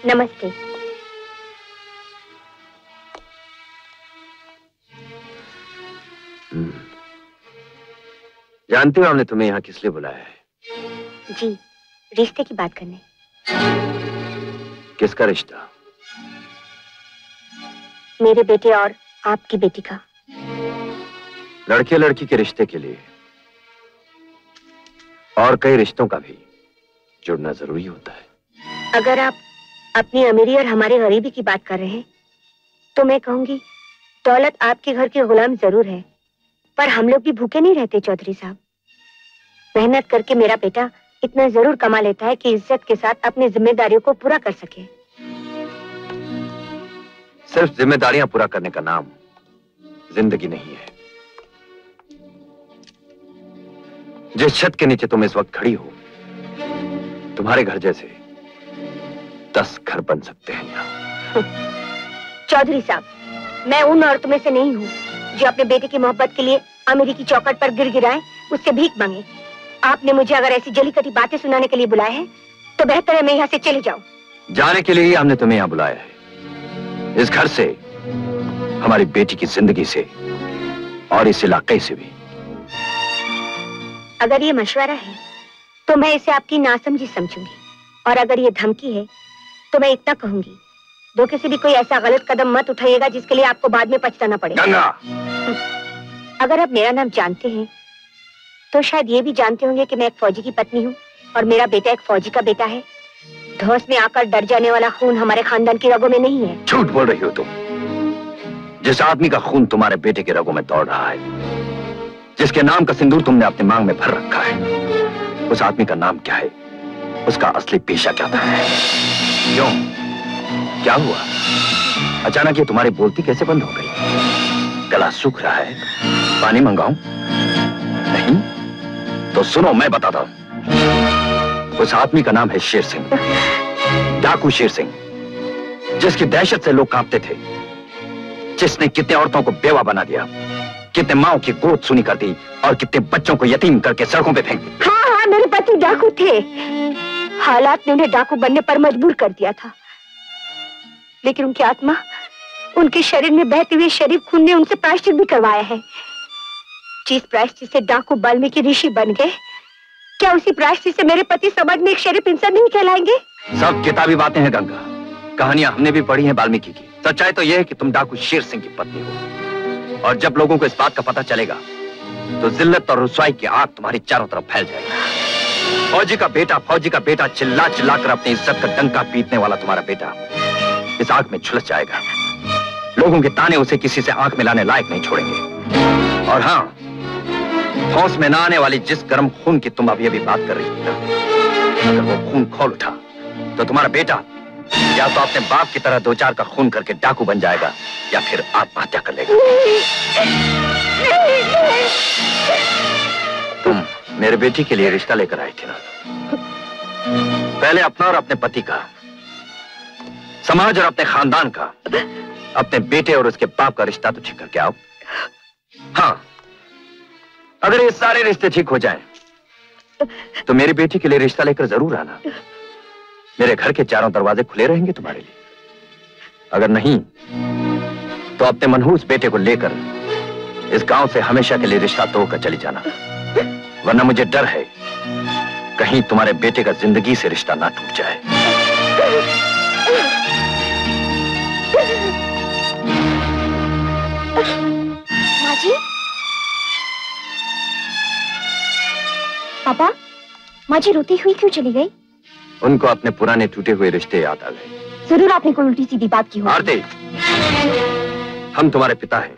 नमस्ते। जानते हो हमने तुम्हें यहाँ किस लिए बुलाया है? जी, रिश्ते की बात करने। किसका रिश्ता? मेरे बेटे और आपकी बेटी का। लड़के लड़की के रिश्ते के लिए और कई रिश्तों का भी जुड़ना जरूरी होता है। अगर आप अपनी अमीरी और हमारे गरीबी की बात कर रहे हैं तो मैं कहूंगी दौलत आपके घर के गुलाम जरूर है, पर हम लोग भी भूखे नहीं रहते चौधरी साहब। मेहनत करके मेरा बेटा इतना जरूर कमा लेता है कि इज्जत के साथ अपनी जिम्मेदारियों को पूरा कर सके। सिर्फ जिम्मेदारियां पूरा करने का नाम जिंदगी नहीं है। जिस छत के नीचे तुम इस वक्त खड़ी हो, तुम्हारे घर जैसे 10 घर बन सकते हैं यहाँ। चौधरी साहब, मैं उन औरतों में से नहीं हूँ जो अपने बेटे की मोहब्बत के लिए अमेरिकी चौकट पर गिरगिराए, उससे भीख मांगे। आपने मुझे अगर ऐसी जलीकटी बातें सुनाने के लिए बुलाया है तो बेहतर है मैं यहाँ से चले जाऊं। जाने के लिए ही हमने तुम्हें यहाँ बुलाया है। इस घर से, हमारी बेटी की जिंदगी से और इस इलाके से भी। अगर ये मशवरा है तो मैं इसे आपकी नासमझी समझूंगी, और अगर ये धमकी है तो मैं इतना कहूंगी, धोखे से भी कोई ऐसा गलत कदम मत उठाइएगा जिसके लिए आपको बाद में पछताना पड़े। गंगा, अगर आप मेरा नाम जानते हैं तो शायद ये भी जानते होंगे कि मैं एक फौजी की पत्नी हूँ और मेरा बेटा एक फौजी का बेटा है। धौस में आकर डर जाने वाला खून हमारे खानदान की रगों में नहीं है। झूठ बोल रही हो तुम। जिस आदमी का खून तुम्हारे बेटे के रगों में दौड़ रहा है, जिसके नाम का सिंदूर तुमने अपने मांग में भर रखा है, उस आदमी का नाम क्या है? उसका असली पेशा क्या था? क्यों, क्या हुआ? अचानक ये तुम्हारी बोलती कैसे बंद हो गई? गला सूख रहा है, पानी मंगाऊं? नहीं तो सुनो, मैं बताता हूं। उस आदमी का नाम है शेर सिंह, डाकू शेर सिंह, जिसकी दहशत से लोग कांपते थे, जिसने कितने औरतों को बेवा बना दिया, कितने माओं की गोद सुनी कर दी और कितने बच्चों को यतीम करके सड़कों पे फेंक दिया। हाँ हाँ, मेरे पति डाकू थे। हालात ने उन्हें डाकू बनने पर मजबूर कर दिया था, लेकिन उनकी आत्मा उनके शरीर में बहते हुए शरीफ खून ने उनसे प्रायश्चित भी करवाया है। जिस प्रायश्चित से डाकू वाल्मीकि ऋषि बन गए, क्या उसी प्रायश्चित से मेरे पति समाज में एक शरीफ इंसान नहीं कहलाएंगे? सब किताबी बातें हैं गंगा। कहानियां हमने भी पढ़ी है वाल्मीकि की। सच्चाई तो यह है कि तुम डाकू शेर सिंह की पत्नी हो, और जब लोगों को इस बात का पता चलेगा तो जिल्लत और रुसवाई की आग तुम्हारी चारों तरफ फैल जाएगी। फौजी का बेटा चिल्ला चिल्ला कर अपनी इज्जत का डंका पीटने वाला तुम्हारा बेटा इस आग में झुलस जाएगा। लोगों के ताने उसे किसी से आंख मिलाने लायक नहीं छोड़ेंगे। और हाँ, होश में न आने वाली जिस गर्म खून की तुम अभी अभी बात कर रही थी ना, अगर वो खून खोल उठा तो तुम्हारा बेटा या तो अपने बाप की तरह 2-4 का खून करके डाकू बन जाएगा या फिर आत्महत्या कर लेगा। तुम मेरे बेटी के लिए रिश्ता लेकर आई थी ना, पहले अपना और अपने पति का, समाज और अपने खानदान का, अपने बेटे और उसके बाप का रिश्ता तो ठीक करके आओ। हाँ, अगर ये सारे रिश्ते ठीक हो जाएं तो मेरी बेटी के लिए रिश्ता लेकर जरूर आना। मेरे घर के चारों दरवाजे खुले रहेंगे तुम्हारे लिए। अगर नहीं तो अपने मनहूस बेटे को लेकर इस गांव से हमेशा के लिए रिश्ता तोड़कर चली जाना, वरना मुझे डर है कहीं तुम्हारे बेटे का जिंदगी से रिश्ता ना टूट जाए। माँ जी, पापा, माँ जी रोती हुई क्यों चली गई? उनको अपने पुराने टूटे हुए रिश्ते याद आ गए। जरूर आपने कोई उल्टी सीधी बात की होगी। आरती, हम तुम्हारे पिता हैं।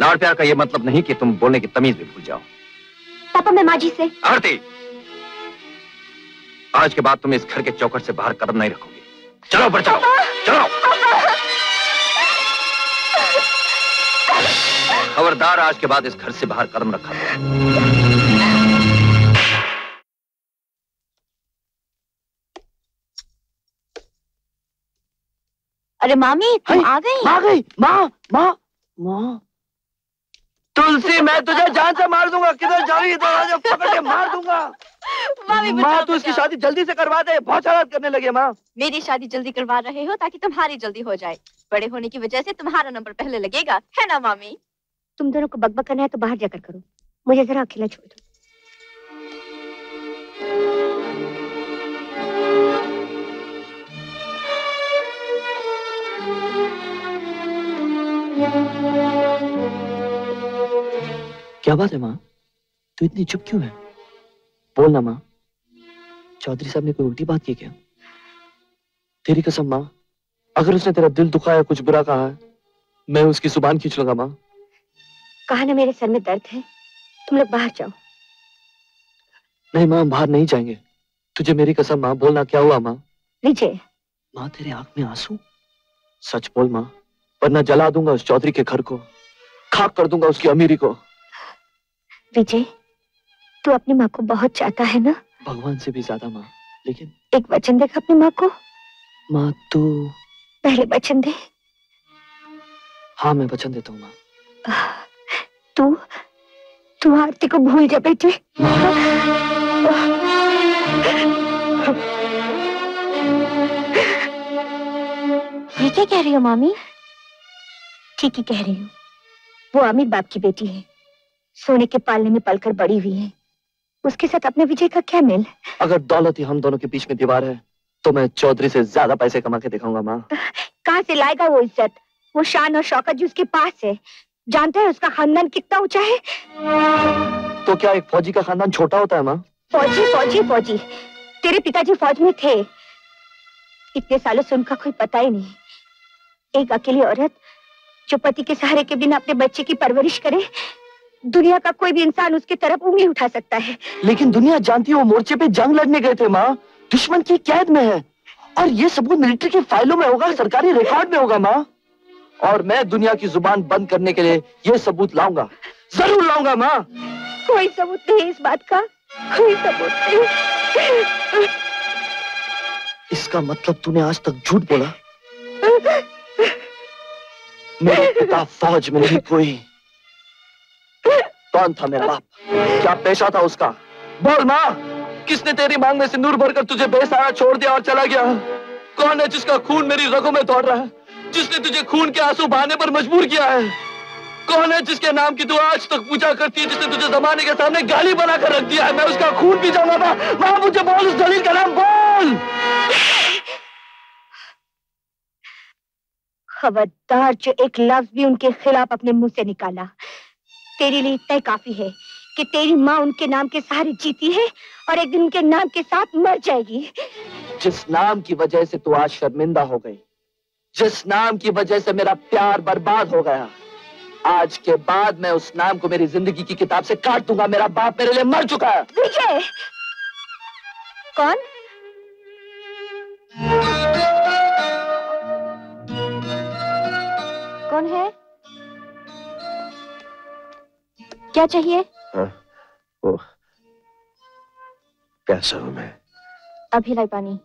लाड़ प्यार का यह मतलब नहीं कि तुम बोलने की तमीज भी भूल जाओ। पापा, मैं माँ जी से। आरती, आज के बाद तुम इस घर के चौखट से बाहर कदम नहीं रखोगी। चलो ऊपर जाओ। चलो, खबरदार, आज के बाद इस घर से बाहर कदम रखा जाए। अरे मामी, तुम आ गई? आ गई। माँ, माँ, माँ। तुलसी, मैं तुझे जान से मार दूंगा। किधर जा रही है? तो पकड़ के मार दूंगा। माँ, तू इसकी शादी जल्दी से करवा दे, बहुत शरारत करने लगे। माँ, मेरी शादी जल्दी करवा रहे हो ताकि तुम्हारी जल्दी हो जाए। बड़े होने की वजह से तुम्हारा नंबर पहले लगेगा, है ना मामी? तुम दोनों को बकबक करना है तो बाहर जाकर करो। मुझे जरा अकेला छोड़ दो। क्या बात है माँ, तू इतनी चुप क्यों है? बोल ना माँ, चौधरी साहब ने कोई उल्टी बात की क्या? तेरी कसम माँ, अगर उसने तेरा दिल दुखाया, कुछ बुरा कहा है, मैं उसकी जुबान खींच लूंगा माँ। कहा ना मेरे सर में दर्द है, तुम लोग बाहर जाओ। नहीं माँ, हम बाहर नहीं जाएंगे, तुझे मेरी कसम माँ। बोल ना, क्या हुआ माँ? विजय। माँ तेरे आंख में आंसू? सच बोल माँ, वरना जला दूंगा उस चौधरी के घर को, खाक कर दूंगा उसकी अमीरी को। विजय, तू अपनी माँ को बहुत चाहता है ना? भगवान से भी ज्यादा माँ। लेकिन एक वचन देगा अपनी माँ को। माँ तू पहले वचन दे। हाँ मैं वचन देता हूँ माँ। तू आरती को भूल जा बेटे। ये क्या कह रही हो मामी? ठीक ही कह रही हूँ, वो आमिर बाप की बेटी है, सोने के पालने में पलकर बड़ी हुई है, उसके साथ अपने विजय का क्या मेल? अगर दौलत ही हम दोनों के बीच में दीवार है तो मैं चौधरी से ज्यादा पैसे कमा के दिखाऊंगा माँ। कहाँ से लाएगा वो इज्जत, वो शान और शौकत जो उसके पास है? जानते हैं उसका खानदान कितना ऊंचा है? तो क्या एक फौजी का खानदान छोटा होता है माँ? फौजी तेरे पिताजी फौज में थे, इतने सालों से उनका कोई पता ही नहीं। एक अकेली औरत जो पति के सहारे के बिना अपने बच्चे की परवरिश करे, दुनिया का कोई भी इंसान उसके तरफ उंगली उठा सकता है। लेकिन दुनिया जानती है वो मोर्चे पे जंग लड़ने गए थे माँ, दुश्मन की कैद में है, और ये सबूत मिलिट्री की फाइलों में होगा, सरकारी रिकॉर्ड में होगा माँ। और मैं दुनिया की जुबान बंद करने के लिए ये सबूत लाऊंगा, जरूर लाऊंगा माँ। कोई सबूत नहीं इस बात का, कोई सबूत नहीं। इसका मतलब तूने आज तक झूठ बोला। मेरे पिता फौज में नहीं, कोई कौन था मेरा बाप, क्या पेशा था उसका? बोल माँ, किसने तेरी मांग में सिंदूर भरकर तुझे बेसहारा छोड़ दिया और चला गया? कौन है जिसका खून मेरी रगों में दौड़ रहा है, जिसने तुझे खून के आंसू बहाने पर मजबूर किया है? कौन है जिसके नाम की तू आज तक पूजा करती है, जिसने तुझे जमाने के सामने गाली बनाकर रख दिया है? मैं उसका खून पी जाऊंगा माँ, मुझे बोल उस दलील का नाम, बोल। खबरदार जो एक लफ्ज भी उनके खिलाफ अपने मुंह से निकाला। तेरे लिए इतना ही काफी है कि तेरी माँ उनके नाम के सहारे जीती है और एक दिन उनके नाम के साथ मर जाएगी। जिस नाम की वजह से तू आज शर्मिंदा हो गई, जिस नाम की वजह से मेरा प्यार बर्बाद हो गया, आज के बाद मैं उस नाम को मेरी जिंदगी की किताब से काट दूंगा। मेरा बाप मेरे लिए मर चुका है। विजय! कौन? कौन है? क्या चाहिए? ओ, कैसा हूं मैं? अभी लाई पानी।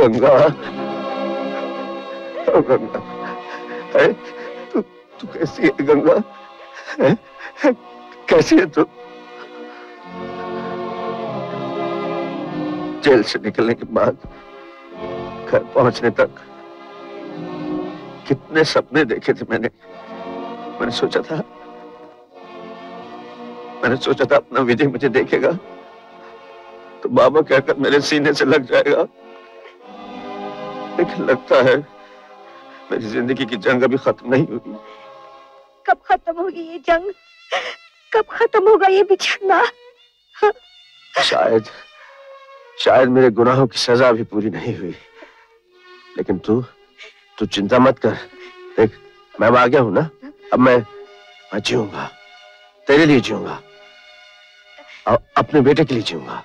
गंगा, ओ गंगा, है तू कैसी है गंगा, है कैसी है तू? जेल से निकलने के बाद घर पहुंचने तक कितने सपने देखे थे मैंने। मैंने सोचा था अपना विजय मुझे देखेगा तो बाबा कहकर मेरे सीने से लग जाएगा। लगता है मेरी जिंदगी की जंग अभी खत्म नहीं हुई। कब खत्म होगी ये जंग? कब खत्म होगा ये बिछड़ना? शायद मेरे गुनाहों की सजा भी पूरी नहीं हुई, लेकिन तू चिंता मत कर। देख, मैं आ गया हूं ना, अब मैं जीऊंगा, तेरे लिए जीऊंगा, अपने बेटे के लिए जीऊंगा,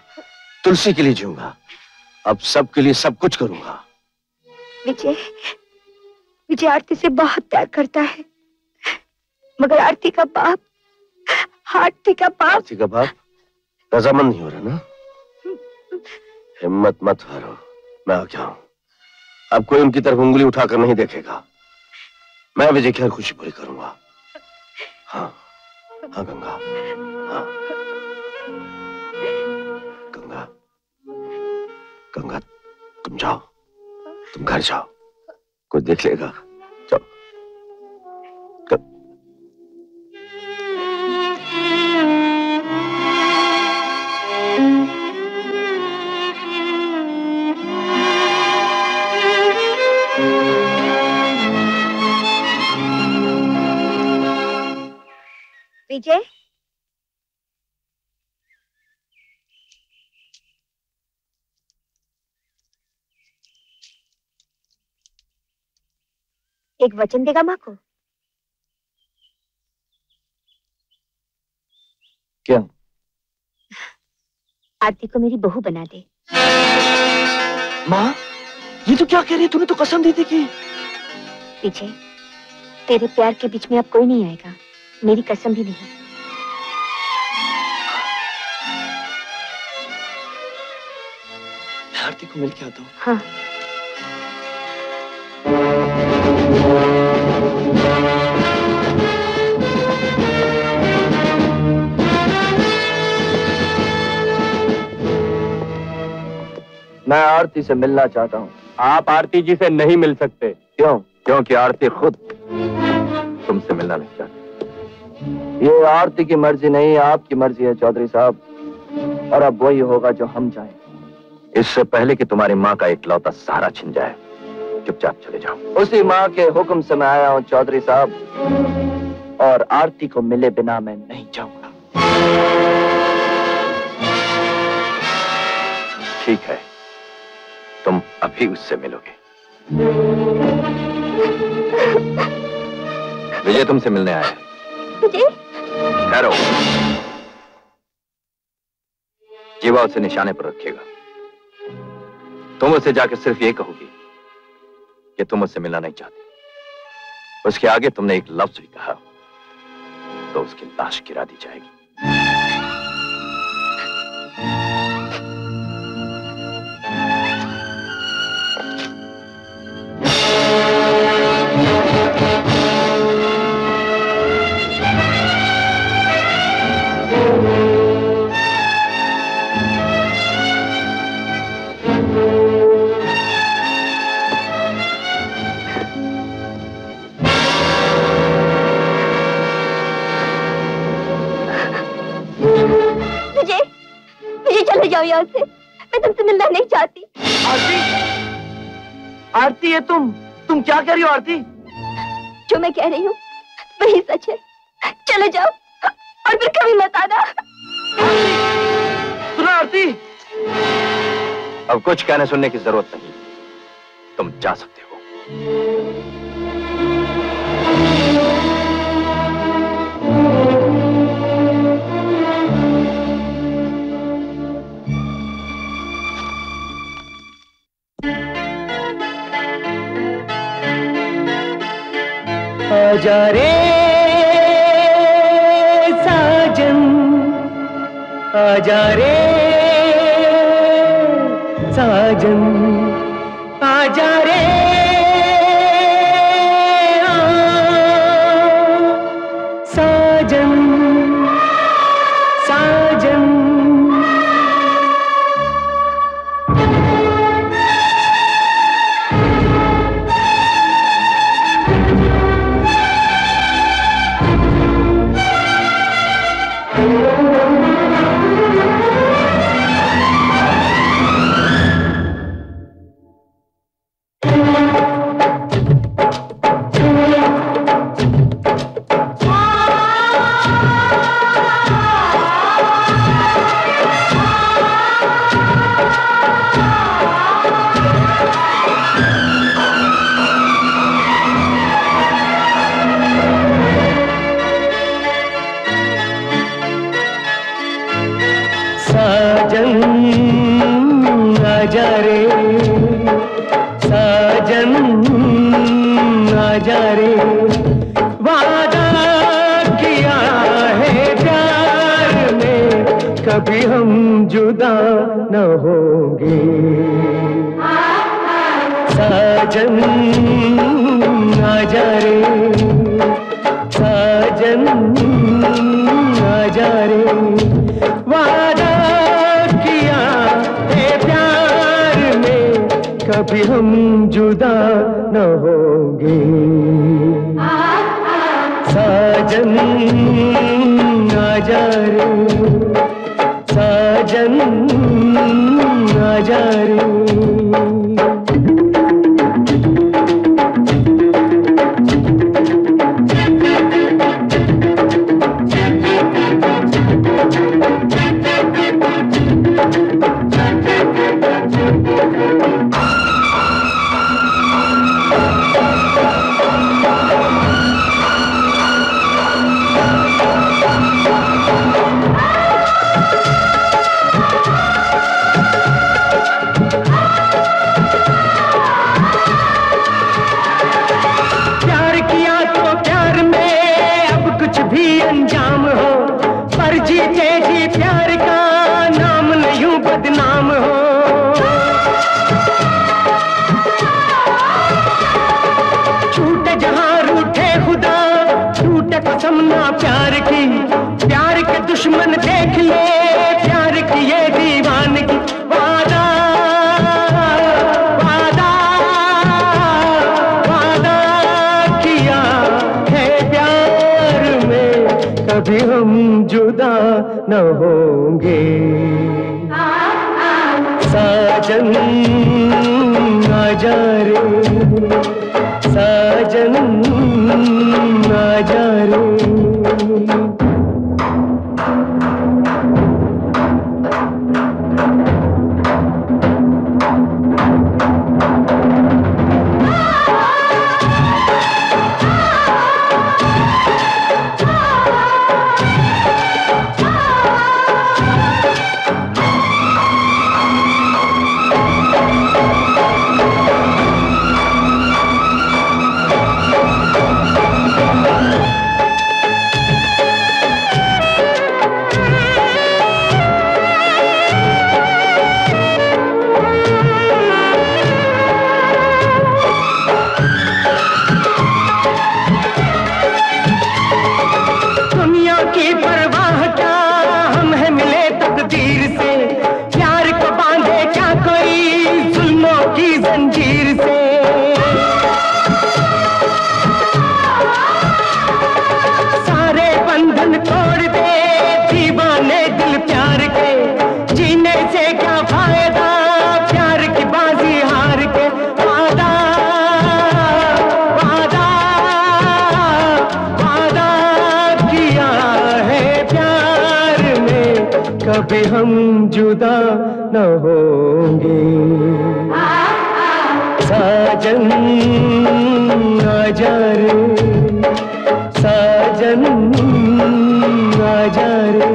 तुलसी के लिए जीऊंगा, अब सबके लिए सब कुछ करूंगा। विजय आरती से बहुत प्यार करता है, मगर आरती का बाप रजामंद नहीं हो रहा ना। हिम्मत मत हारो, मैं आ गया हूं, अब कोई उनकी तरफ उंगली उठाकर नहीं देखेगा। मैं विजय की हर खुशी पूरी करूंगा। हाँ गंगा, हाँ गंगा, गंगा तुम जाओ, तुम घर जाओ, कोई देख लेगा। जाओ। विजय, एक वचन देगा माँ को? क्या? आरती को मेरी बहू बना दे। माँ, ये तो क्या कह रही है? तूने तो कसम दी थी कि। विजय, तेरे प्यार के बीच में अब कोई नहीं आएगा, मेरी कसम भी नहीं। मैं आरती को मिलके आता हूँ। हाँ। मैं आरती से मिलना चाहता हूँ। आप आरती जी से नहीं मिल सकते। क्यों? क्योंकि आरती खुद तुमसे मिलना नहीं चाहती। ये आरती की मर्जी नहीं, आपकी मर्जी है चौधरी साहब, और अब वही होगा जो हम चाहें। इससे पहले कि तुम्हारी माँ का इकलौता सहारा छिन जाए, चुपचाप चले जाओ। उसी माँ के हुक्म से मैं आया हूँ चौधरी साहब, और आरती को मिले बिना मैं नहीं जाऊंगा। ठीक है, तुम अभी उससे मिलोगे। विजय तुमसे मिलने आया है। ठहरो, जीवा उसे निशाने पर रखेगा। तुम उसे जाकर सिर्फ ये कहोगी कि तुम उससे मिलना नहीं चाहते। उसके आगे तुमने एक लफ्ज भी कहा तो उसकी लाश गिरा दी जाएगी। यहाँ से, मैं तुमसे मिलना नहीं चाहती। आरती, आरती है तुम क्या कह रही हो आरती? जो मैं कह रही हूँ वही सच है। चले जाओ और फिर कभी मत आना। सुना आरती, अब कुछ कहने सुनने की जरूरत नहीं, तुम जा सकते हो। आजा रे साजन, आजा रे साजन, आजा रे साजन, साजन। कभी हम जुदा न होंगे। साजन आजा रे, साजन आजा रे।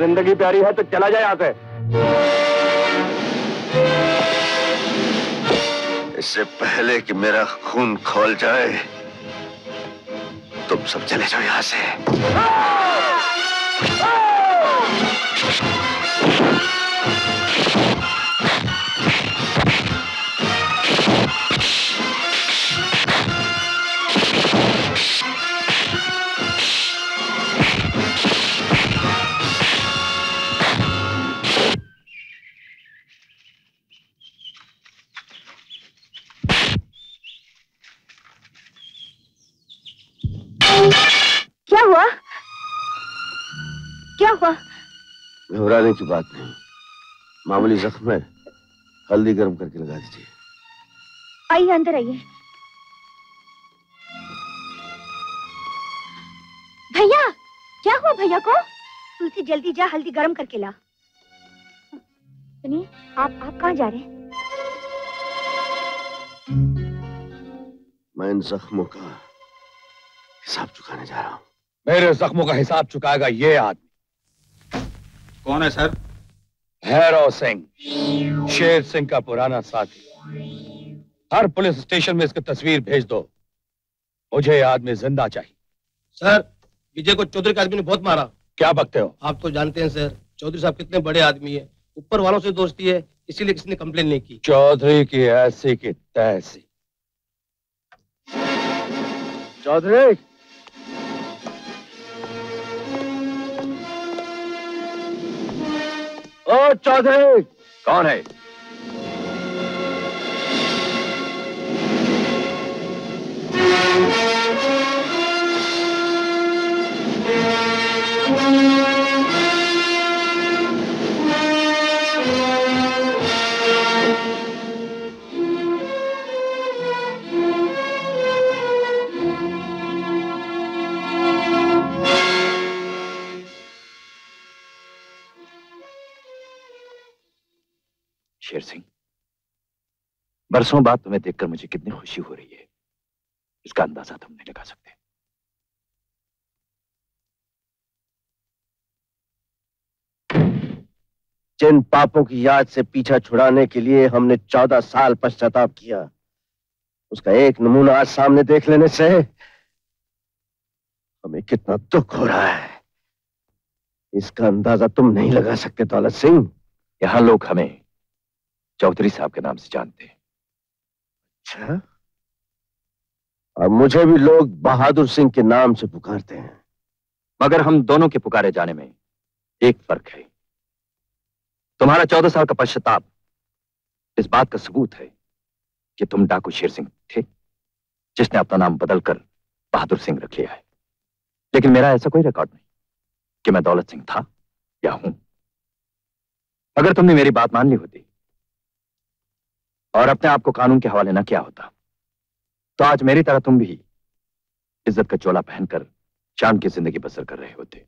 जिंदगी प्यारी है तो चला जाए यहाँ से। इससे पहले कि मेरा खून खोल जाए तुम सब चले जाओ यहाँ से। घबराने की बात नहीं, मामूली जख्म है, हल्दी गर्म करके लगा दीजिए। आइए अंदर आइए। भैया क्या हुआ? भैया को तुलसी जल्दी जा हल्दी गर्म करके ला। सुनिए आप कहाँ जा रहे हैं? मैं इन जख्मों का हिसाब चुकाने जा रहा हूँ। मेरे जख्मों का हिसाब चुकाएगा ये आदमी। कौन है सर? भैरव सिंह, शेर सिंह का पुराना साथी। हर पुलिस स्टेशन में इसकी तस्वीर भेज दो, मुझे ये आदमी जिंदा चाहिए। सर विजय को चौधरी के आदमी ने बहुत मारा। क्या बकते हो? आप तो जानते हैं सर चौधरी साहब कितने बड़े आदमी है, ऊपर वालों से दोस्ती है, इसीलिए किसी ने कंप्लेन नहीं की। चौधरी की ऐसी की तैसी। चौधरी ओ चौधरी। कौन है? शेर सिंह, बरसों बाद तुम्हें देखकर मुझे कितनी खुशी हो रही है, इसका अंदाजा तुम नहीं लगा सकते। जिन पापों की याद से पीछा छुड़ाने के लिए हमने 14 साल पश्चाताप किया, उसका एक नमूना आज सामने देख लेने से हमें कितना दुख हो रहा है, इसका अंदाजा तुम नहीं लगा सकते दौलत सिंह। यहाँ लोग हमें चौधरी साहब के नाम से जानते हैं। अच्छा, और मुझे भी लोग बहादुर सिंह के नाम से पुकारते हैं, मगर हम दोनों के पुकारे जाने में एक फर्क है। तुम्हारा 14 साल का पश्चाताप इस बात का सबूत है कि तुम डाकू शेर सिंह थे, जिसने अपना नाम बदलकर बहादुर सिंह रख लिया है। लेकिन मेरा ऐसा कोई रिकॉर्ड नहीं कि मैं दौलत सिंह था या हूं। अगर तुमने मेरी बात मान ली होती और अपने आप को कानून के हवाले ना किया होता, तो आज मेरी तरह तुम भी इज्जत का चोला पहनकर शाम की जिंदगी बसर कर रहे होते।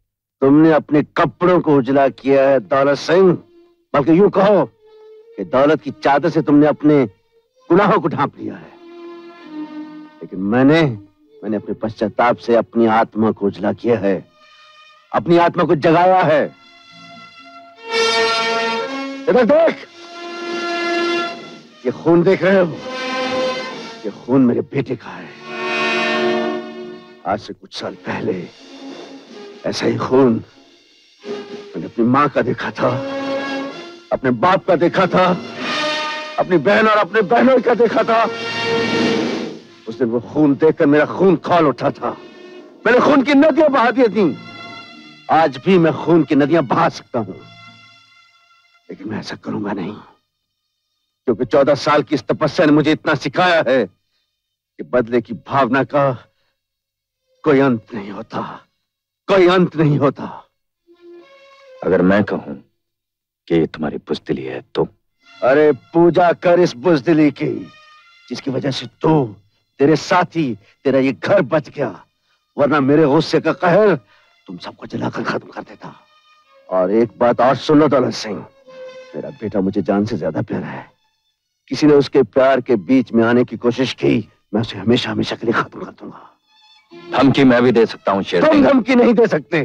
तुमने अपने कपड़ों को उजला किया है दौलत सिंह, बल्कि यूं कहो कि दौलत की चादर से तुमने अपने गुनाहों को ढांप लिया है। लेकिन मैंने अपने पश्चाताप से अपनी आत्मा को उजला किया है, अपनी आत्मा को जगाया है। इधर देख, ये खून देख रहे हो? ये खून मेरे बेटे का है। आज से कुछ साल पहले ऐसा ही खून मैंने अपनी मां का देखा था, अपने बाप का देखा था, अपनी बहन और अपने बहनों का देखा था। उस दिन वो खून देखकर मेरा खून खौल उठा था, मैंने खून की नदियां बहा दी थी। आज भी मैं खून की नदियां बहा सकता हूं, लेकिन मैं ऐसा करूंगा नहीं, क्योंकि 14 साल की इस तपस्या ने मुझे इतना सिखाया है कि बदले की भावना का कोई अंत नहीं होता, कोई अंत नहीं होता। अगर मैं कहूं कि ये तुम्हारी बुजदिली है तो? अरे पूजा कर इस बुजदिली की, जिसकी वजह से तो तेरे साथी, तेरा ये घर बच गया, वरना मेरे गुस्से का कहर तुम सबको जलाकर खत्म कर देता। और एक बात और सुन लो दौलत सिंह, मेरा बेटा मुझे जान से ज्यादा प्यारा है। किसी ने उसके प्यार के बीच में आने की कोशिश की, मैं उसे हमेशा हमेशा के लिए खत्म कर दूंगा। धमकी मैं भी दे सकता हूँ शेर। तुम धमकी नहीं दे सकते।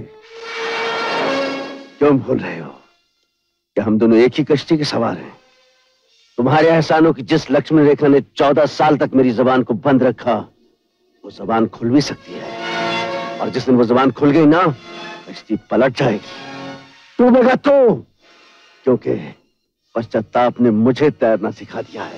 क्यों भूल रहे हो कि हम दोनों एक ही कश्ती के सवार हैं। तुम्हारे एहसानों की जिस लक्ष्मण रेखा ने 14 साल तक मेरी जबान को बंद रखा, वो जबान खुल भी सकती है। और जिस दिन वो जबान खुल गई ना, कश्ती पलट जाएगी। डूबेगा तू, क्योंकि पश्चाताप ने मुझे तैरना सिखा दिया है।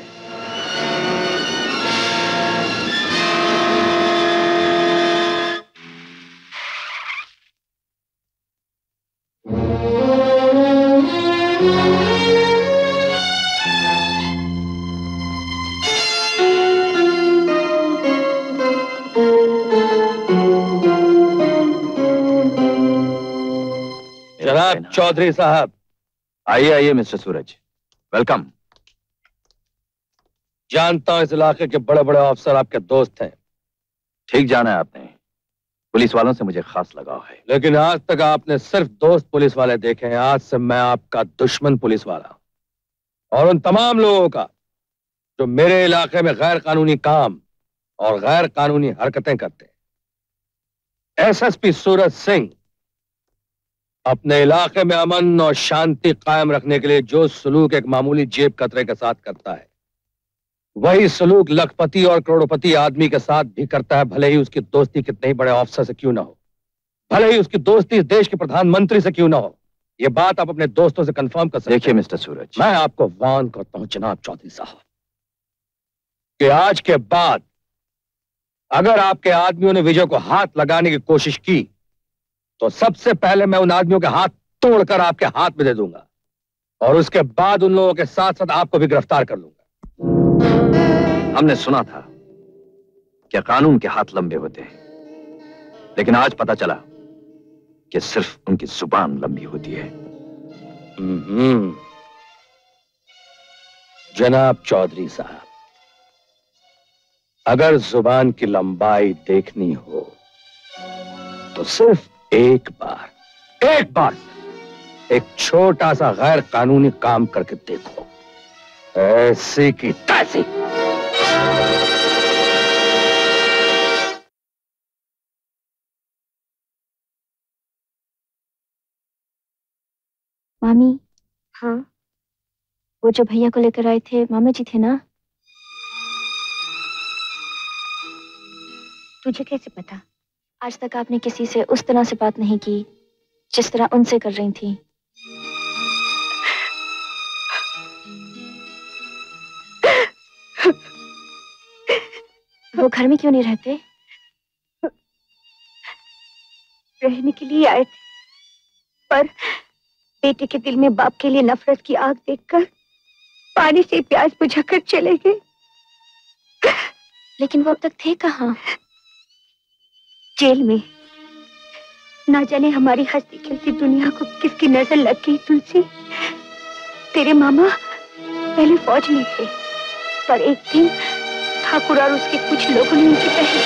चौधरी साहब, आइए आइए मिस्टर सूरज, वेलकम। जानता हूं इस इलाके के बड़े बड़े अफसर आपके दोस्त हैं। ठीक जाना है आपने, पुलिस वालों से मुझे खास लगाव है। लेकिन आज तक आपने सिर्फ दोस्त पुलिस वाले देखे हैं, आज से मैं आपका दुश्मन पुलिस वाला और उन तमाम लोगों का जो मेरे इलाके में गैर कानूनी काम और गैर कानूनी हरकतें करते हैं। SSP सूरज सिंह अपने इलाके में अमन और शांति कायम रखने के लिए जो सलूक एक मामूली जेब कतरे के साथ करता है, वही सलूक लखपति और करोड़पति आदमी के साथ भी करता है, भले ही उसकी दोस्ती कितने ही बड़े ऑफिसर से क्यों ना हो, भले ही उसकी दोस्ती इस देश के प्रधानमंत्री से क्यों ना हो। ये बात आप अपने दोस्तों से कंफर्म कर सकते। देखिए मिस्टर सूरज, मैं आपको वार्न करता हूं जनाब चौधरी साहब कि आज के बाद अगर आपके आदमियों ने विजय को हाथ लगाने की कोशिश की, तो सबसे पहले मैं उन आदमियों के हाथ तोड़कर आपके हाथ में दे दूंगा, और उसके बाद उन लोगों के साथ साथ आपको भी गिरफ्तार कर लूंगा। हमने सुना था कि कानून के हाथ लंबे होते हैं, लेकिन आज पता चला कि सिर्फ उनकी जुबान लंबी होती है। जनाब चौधरी साहब, अगर जुबान की लंबाई देखनी हो तो सिर्फ एक बार एक छोटा सा गैर कानूनी काम करके देखो, ऐसी की तैसी। मामी। हाँ, वो जो भैया को लेकर आए थे मामा जी थे ना? तुझे कैसे पता? आज तक आपने किसी से उस तरह से बात नहीं की जिस तरह उनसे कर रही थी। वो घर में क्यों नहीं रहते? रहने के लिए आए थे, पर बेटे के दिल में बाप के लिए नफरत की आग देखकर पानी से प्यास बुझाकर चले गए। लेकिन वो अब तक थे कहाँ? जेल में। ना जाने हमारी हंसती खेलती दुनिया को किसकी नजर लग गई। तुलसी, तेरे मामा पहले फौज में थे, पर एक दिन ठाकुर और उसके कुछ लोगों ने उनकी पहचान।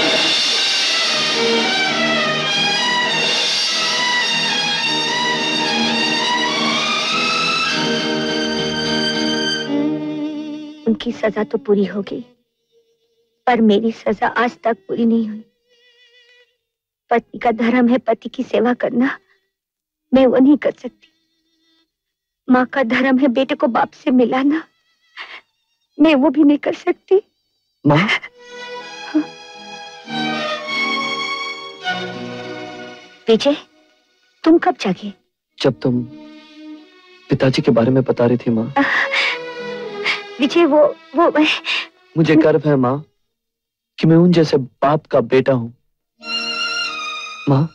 उनकी सजा तो पूरी हो गई, पर मेरी सजा आज तक पूरी नहीं हुई। पति का धर्म है पति की सेवा करना, मैं वो नहीं कर सकती। माँ का धर्म है बेटे को बाप से मिलाना, मैं वो भी नहीं कर सकती। माँ? हाँ। विजय, तुम कब जागे? जब तुम पिताजी के बारे में बता रही थी माँ। विजय, वो मुझे गर्व है माँ कि मैं उन जैसे बाप का बेटा हूँ। माँ,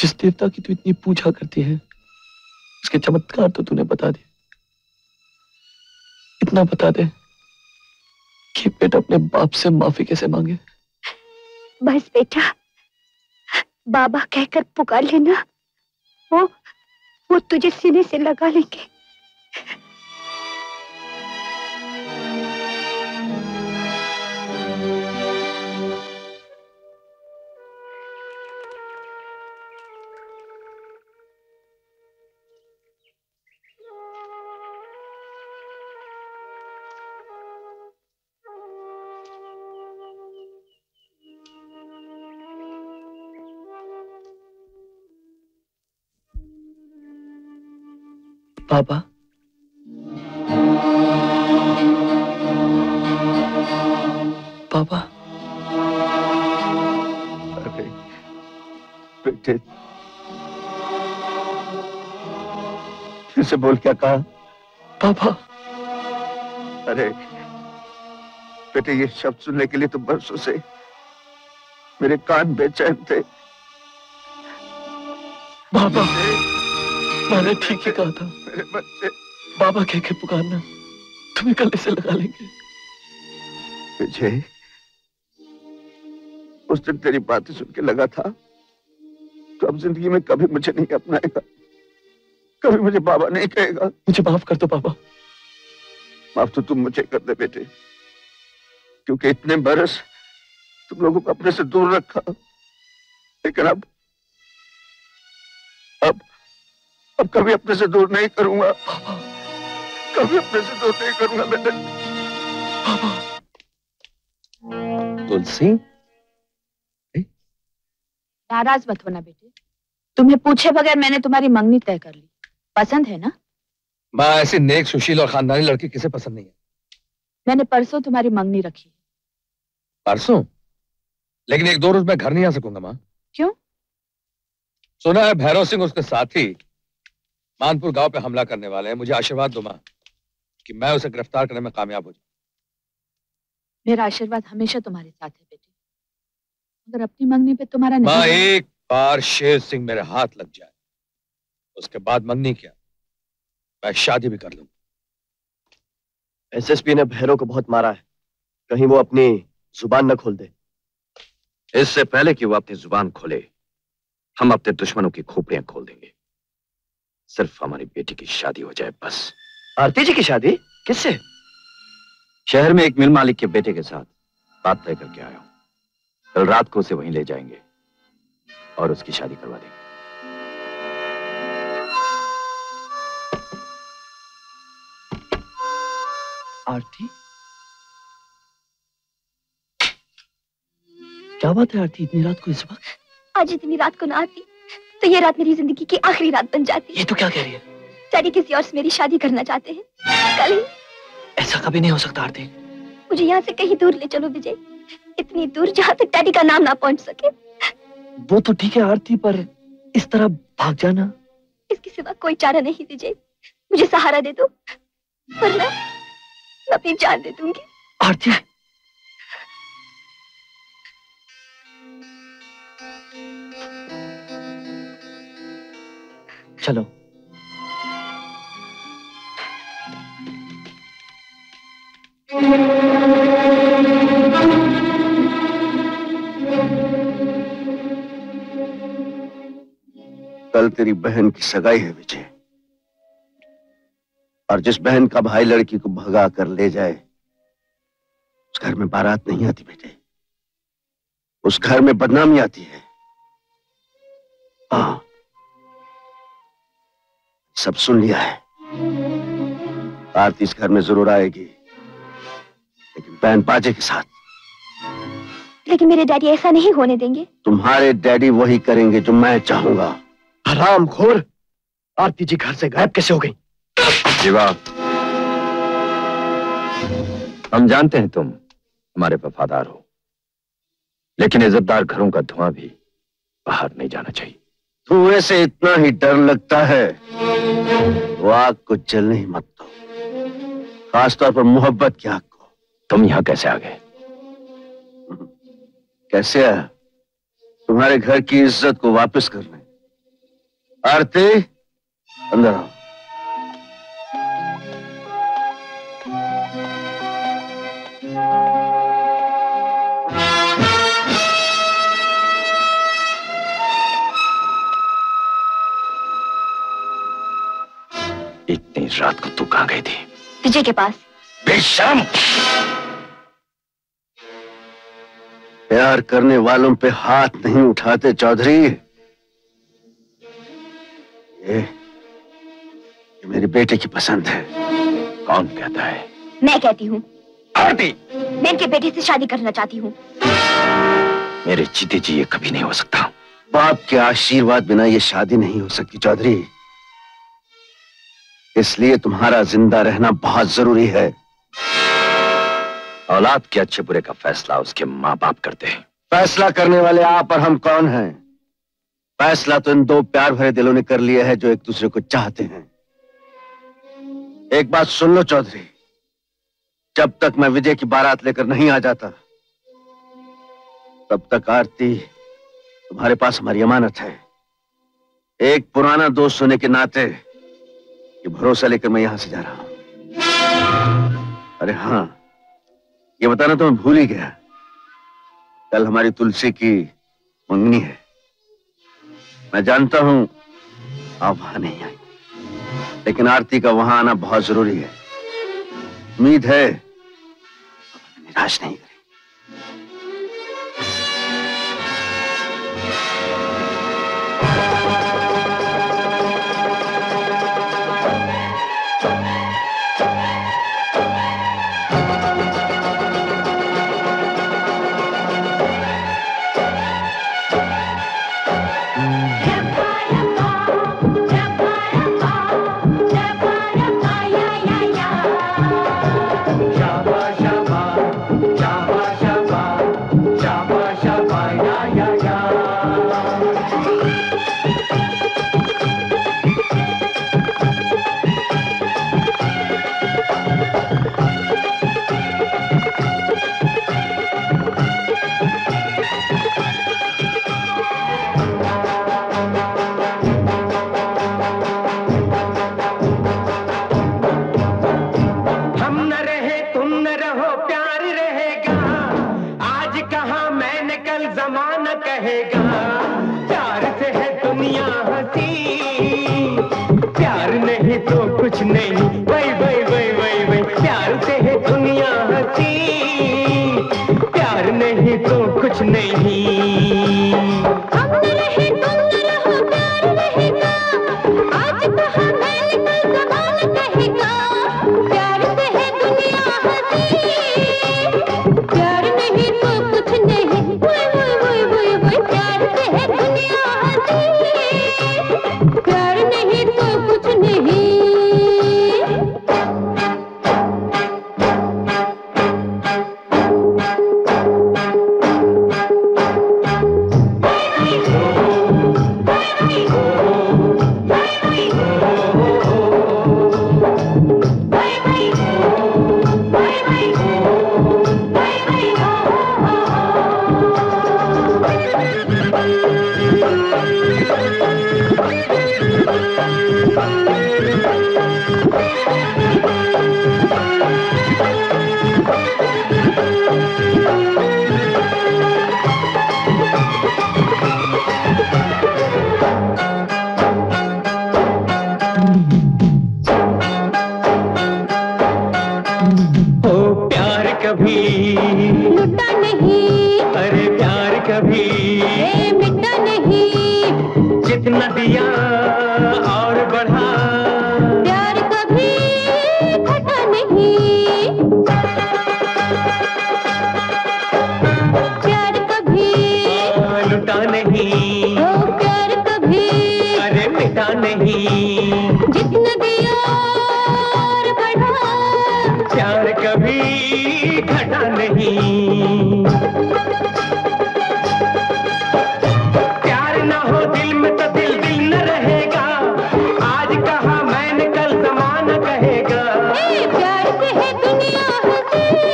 जिस देवता की तू इतनी पूजा करती है उसके चमत्कार तो तूने बता दिए। इतना बता दे कि बेटा अपने बाप से माफी कैसे मांगे। बस बेटा, बाबा कहकर पुकार लेना, वो तुझे सीने से लगा लेंगे। बाबा, बाबा। अरे बेटे, फिर से बोल, क्या कहा? बाबा। अरे बेटे, ये शब्द सुनने के लिए तो बरसों से मेरे कान बेचैन थे। बाबा, मैंने ठीक ही कहा था। मेरे बच्चे, बाबा कह के पुकारना, तुम्हें गले से लगा लेंगे। मुझे उस दिन तेरी बातें सुन के लगा था तो अब जिंदगी में कभी मुझे नहीं अपनाएगा, कभी मुझे बाबा नहीं कहेगा। मुझे माफ कर दो बाबा। माफ तो तुम मुझे कर दे बेटे, क्योंकि इतने बरस तुम लोगों को अपने से दूर रखा। लेकिन अब कभी अपने से दूर नहीं करूंगा। कभी अपने से दूर नहीं करूंगा बेटा। तुलसी, नाराज मत होना बेटे। तुम्हें पूछे बगैर मैंने तुम्हारी मंगनी तय कर ली। पसंद है ना? माँ, ऐसी नेक, सुशील और खानदानी लड़की किसे पसंद नहीं है। मैंने परसों तुम्हारी मंगनी रखी। परसों? लेकिन एक दो रोज मैं घर नहीं आ सकूंगा माँ। क्यों? सुना है भैरव सिंह उसके साथी मानपुर गांव पे हमला करने वाले हैं। मुझे आशीर्वाद दो माँ कि मैं उसे गिरफ्तार करने में कामयाब हो जाऊं। मेरा आशीर्वाद हमेशा तुम्हारे साथ है बेटी, मगर अपनी मंगनी पे तुम्हारा नहीं। माँ, एक बार शेर सिंह मेरे हाथ लग जाए, उसके बाद मंगनी क्या, मैं शादी भी कर लूंगा। एसएसपी ने भैरव को बहुत मारा है, कहीं वो अपनी जुबान न खोल दे। इससे पहले कि वो अपनी जुबान खोले, हम अपने दुश्मनों की खोपड़ियां खोल देंगे। सिर्फ हमारी बेटी की शादी हो जाए बस। आरती जी की शादी? किससे? शहर में एक मिल मालिक के बेटे के साथ बात तय करके आया हूँ। कल रात को उसे वहीं ले जाएंगे और उसकी शादी करवा देंगे। आरती, क्या बात है आरती, इतनी रात को इस वक्त? आज इतनी रात को ना आती तो ये रात मेरी जिंदगी की आखिरी रात बन जाती। ये तो क्या कह रही है? डैडी किसी और से मेरी शादी करना चाहते हैं। कल? ऐसा कभी नहीं हो सकता आरती। मुझे यहाँ से कहीं दूर ले चलो विजय, इतनी दूर जहाँ तक डैडी का नाम ना पहुँच सके। वो तो ठीक है आरती, पर इस तरह भाग जाना? इसके सिवा कोई चारा नहीं विजय, मुझे सहारा दे दो वरना मैं अपनी जान दे दूंगी। आरती, चलो। कल तेरी बहन की सगाई है विजय, और जिस बहन का भाई लड़की को भगा कर ले जाए उस घर में बारात नहीं आती बेटे, उस घर में बदनामी आती है। हाँ, सब सुन लिया है। आरती इस घर में जरूर आएगी, लेकिन बैंडबाजे के साथ। लेकिन मेरे डैडी ऐसा नहीं होने देंगे। तुम्हारे डैडी वही करेंगे जो मैं चाहूंगा। हरामखोर, आरती जी घर से गायब कैसे हो गई? जीवा, हम जानते हैं तुम हमारे वफादार हो, लेकिन इज्जतदार घरों का धुआं भी बाहर नहीं जाना चाहिए। धुएं से इतना ही डर लगता है, वो आग को जलने ही मत दो, खासतौर पर मोहब्बत की आग को। तुम यहाँ कैसे आ गए? कैसे आया? तुम्हारे घर की इज्जत को वापस कर ले। आरती, अंदर आओ। इतनी रात को तू कहां गई थी? विजय के पास। बेशर्म! प्यार करने वालों पे हाथ नहीं उठाते चौधरी। ये मेरे बेटे की पसंद है। कौन कहता है? मैं कहती हूँ। आरती, मैं इनके बेटे से शादी करना चाहती हूँ। मेरे जीते जी ये कभी नहीं हो सकता। बाप के आशीर्वाद बिना ये शादी नहीं हो सकती चौधरी, इसलिए तुम्हारा जिंदा रहना बहुत जरूरी है। औलाद के अच्छे बुरे का फैसला उसके माँ बाप करते हैं। फैसला करने वाले आप और हम कौन हैं? फैसला तो इन दो प्यार भरे दिलों ने कर लिया है जो एक दूसरे को चाहते हैं। एक बात सुन लो चौधरी, जब तक मैं विजय की बारात लेकर नहीं आ जाता तब तक आरती तुम्हारे पास हमारी अमानत है। एक पुराना दोस्त होने के नाते ये भरोसा लेकर मैं यहां से जा रहा हूं। अरे हाँ, ये बताना तो मैं भूल ही गया, कल हमारी तुलसी की मंगनी है। मैं जानता हूं आप वहां नहीं आएंगे, लेकिन आरती का वहां आना बहुत जरूरी है। उम्मीद है आप निराश नहीं करेंगे। कभी घटा नहीं। प्यार ना हो दिल में तो दिल दिल न रहेगा। आज कहा मैंने कल ज़माना कहेगा। प्यार से है दुनिया हसी,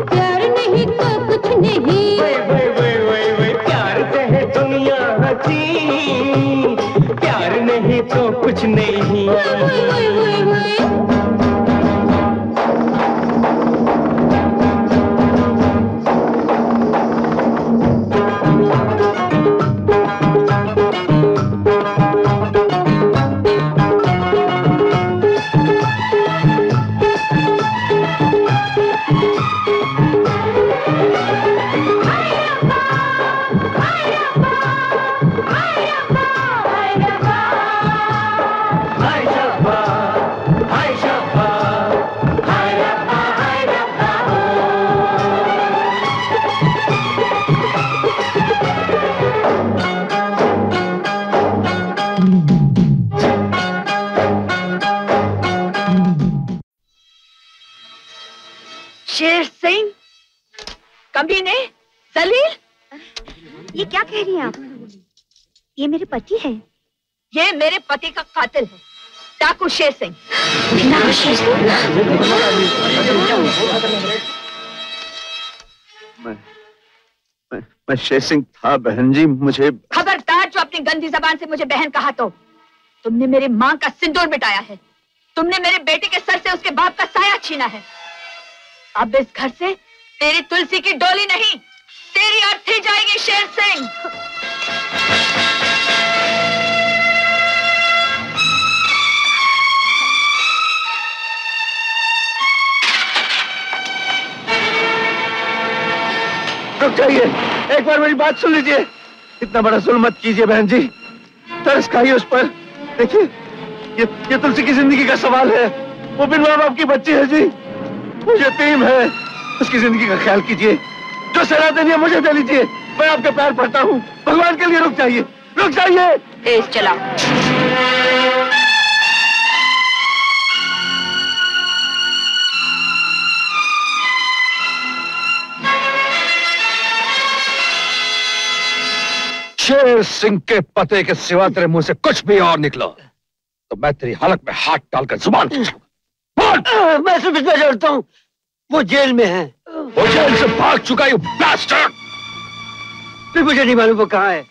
प्यार नहीं तो कुछ नहीं। प्यार से है दुनिया हसी, प्यार नहीं तो कुछ नहीं। ये मेरे पति है, ये मेरे पति का कातिल है, डाकू शेर सिंह। मैं शेर सिंह था बहन जी, मुझे। खबरदार जो अपनी गंदी जबान से मुझे बहन कहा तो। तुमने मेरी माँ का सिंदूर मिटाया है, तुमने मेरे बेटे के सर से उसके बाप का साया छीना है। अब इस घर से तेरी तुलसी की डोली नहीं, तेरी आरती जाएगी शेर सिंह। रुक जाइए, एक बार मेरी बात सुन लीजिए। इतना बड़ा जुल्म मत कीजिए बहन जी, तरस खाइए उस पर। देखिए ये तुलसी की जिंदगी का सवाल है। वो बिन माँ बाप की बच्ची है जी, वो यतीम है। उसकी जिंदगी का ख्याल कीजिए। जो सलाह देनी है मुझे दे लीजिए, मैं आपके पैर पड़ता हूँ। भगवान के लिए रुक जाइए, रुक जाइए। तेज चलाओ। शेर सिंह के पते के सिवा तेरे मुंह से कुछ भी और निकला तो मैं तेरी हालत में हाथ डालकर जुबान बोल। मैं सिर्फ इतना जानता हूँ वो जेल में है। वो जेल से भाग चुका है, ब्लास्टर। फिर मुझे नहीं मालूम वो कहाँ है,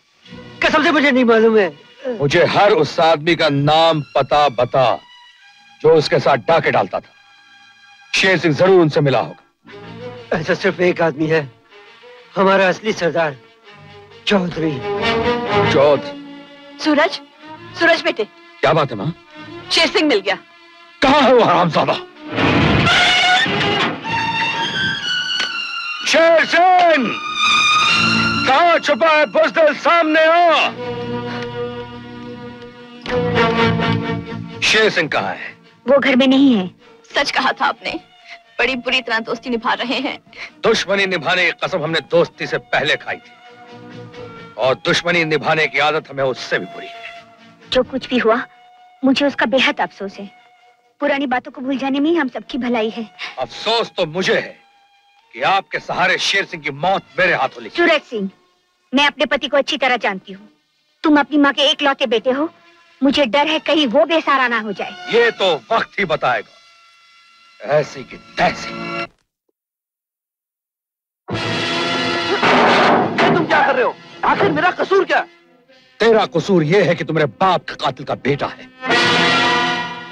कसम से मुझे नहीं मालूम है। मुझे हर उस आदमी का नाम पता बता जो उसके साथ डाके डालता था। शेर सिंह जरूर उनसे मिला होगा। ऐसा सिर्फ एक आदमी है, हमारा असली सरदार चौधरी। सूरज, सूरज बेटे। क्या बात है माँ? शेर सिंह मिल गया। कहाँ है वो हरामजादा? शेर सिंह कहाँ छुपा है? बुज़दिल सामने आ। शेर सिंह कहाँ है? वो घर में नहीं है। सच कहा था आपने, बड़ी बुरी तरह दोस्ती निभा रहे हैं। दुश्मनी निभाने की कसम हमने दोस्ती से पहले खाई थी, और दुश्मनी निभाने की आदत हमें उससे भी बुरी है। जो कुछ भी हुआ मुझे उसका बेहद अफसोस है। पुरानी बातों को भूल जाने में ही हम सबकी भलाई है। अफसोस तो मुझे है कि आपके सहारे शेर सिंह की मौत मेरे हाथों लिखी। सूरज सिंह, मैं अपने पति को अच्छी तरह जानती हूँ। तुम अपनी माँ के एकलौते बेटे हो, मुझे डर है कहीं वो बेसहारा ना हो जाए। ये तो वक्त ही बताएगा। ऐसी की तैसी। तुम क्या कर रहे हो? आखिर मेरा कसूर क्या? तेरा कसूर यह है कि तुम्हारे बाप का कातिल का बेटा है।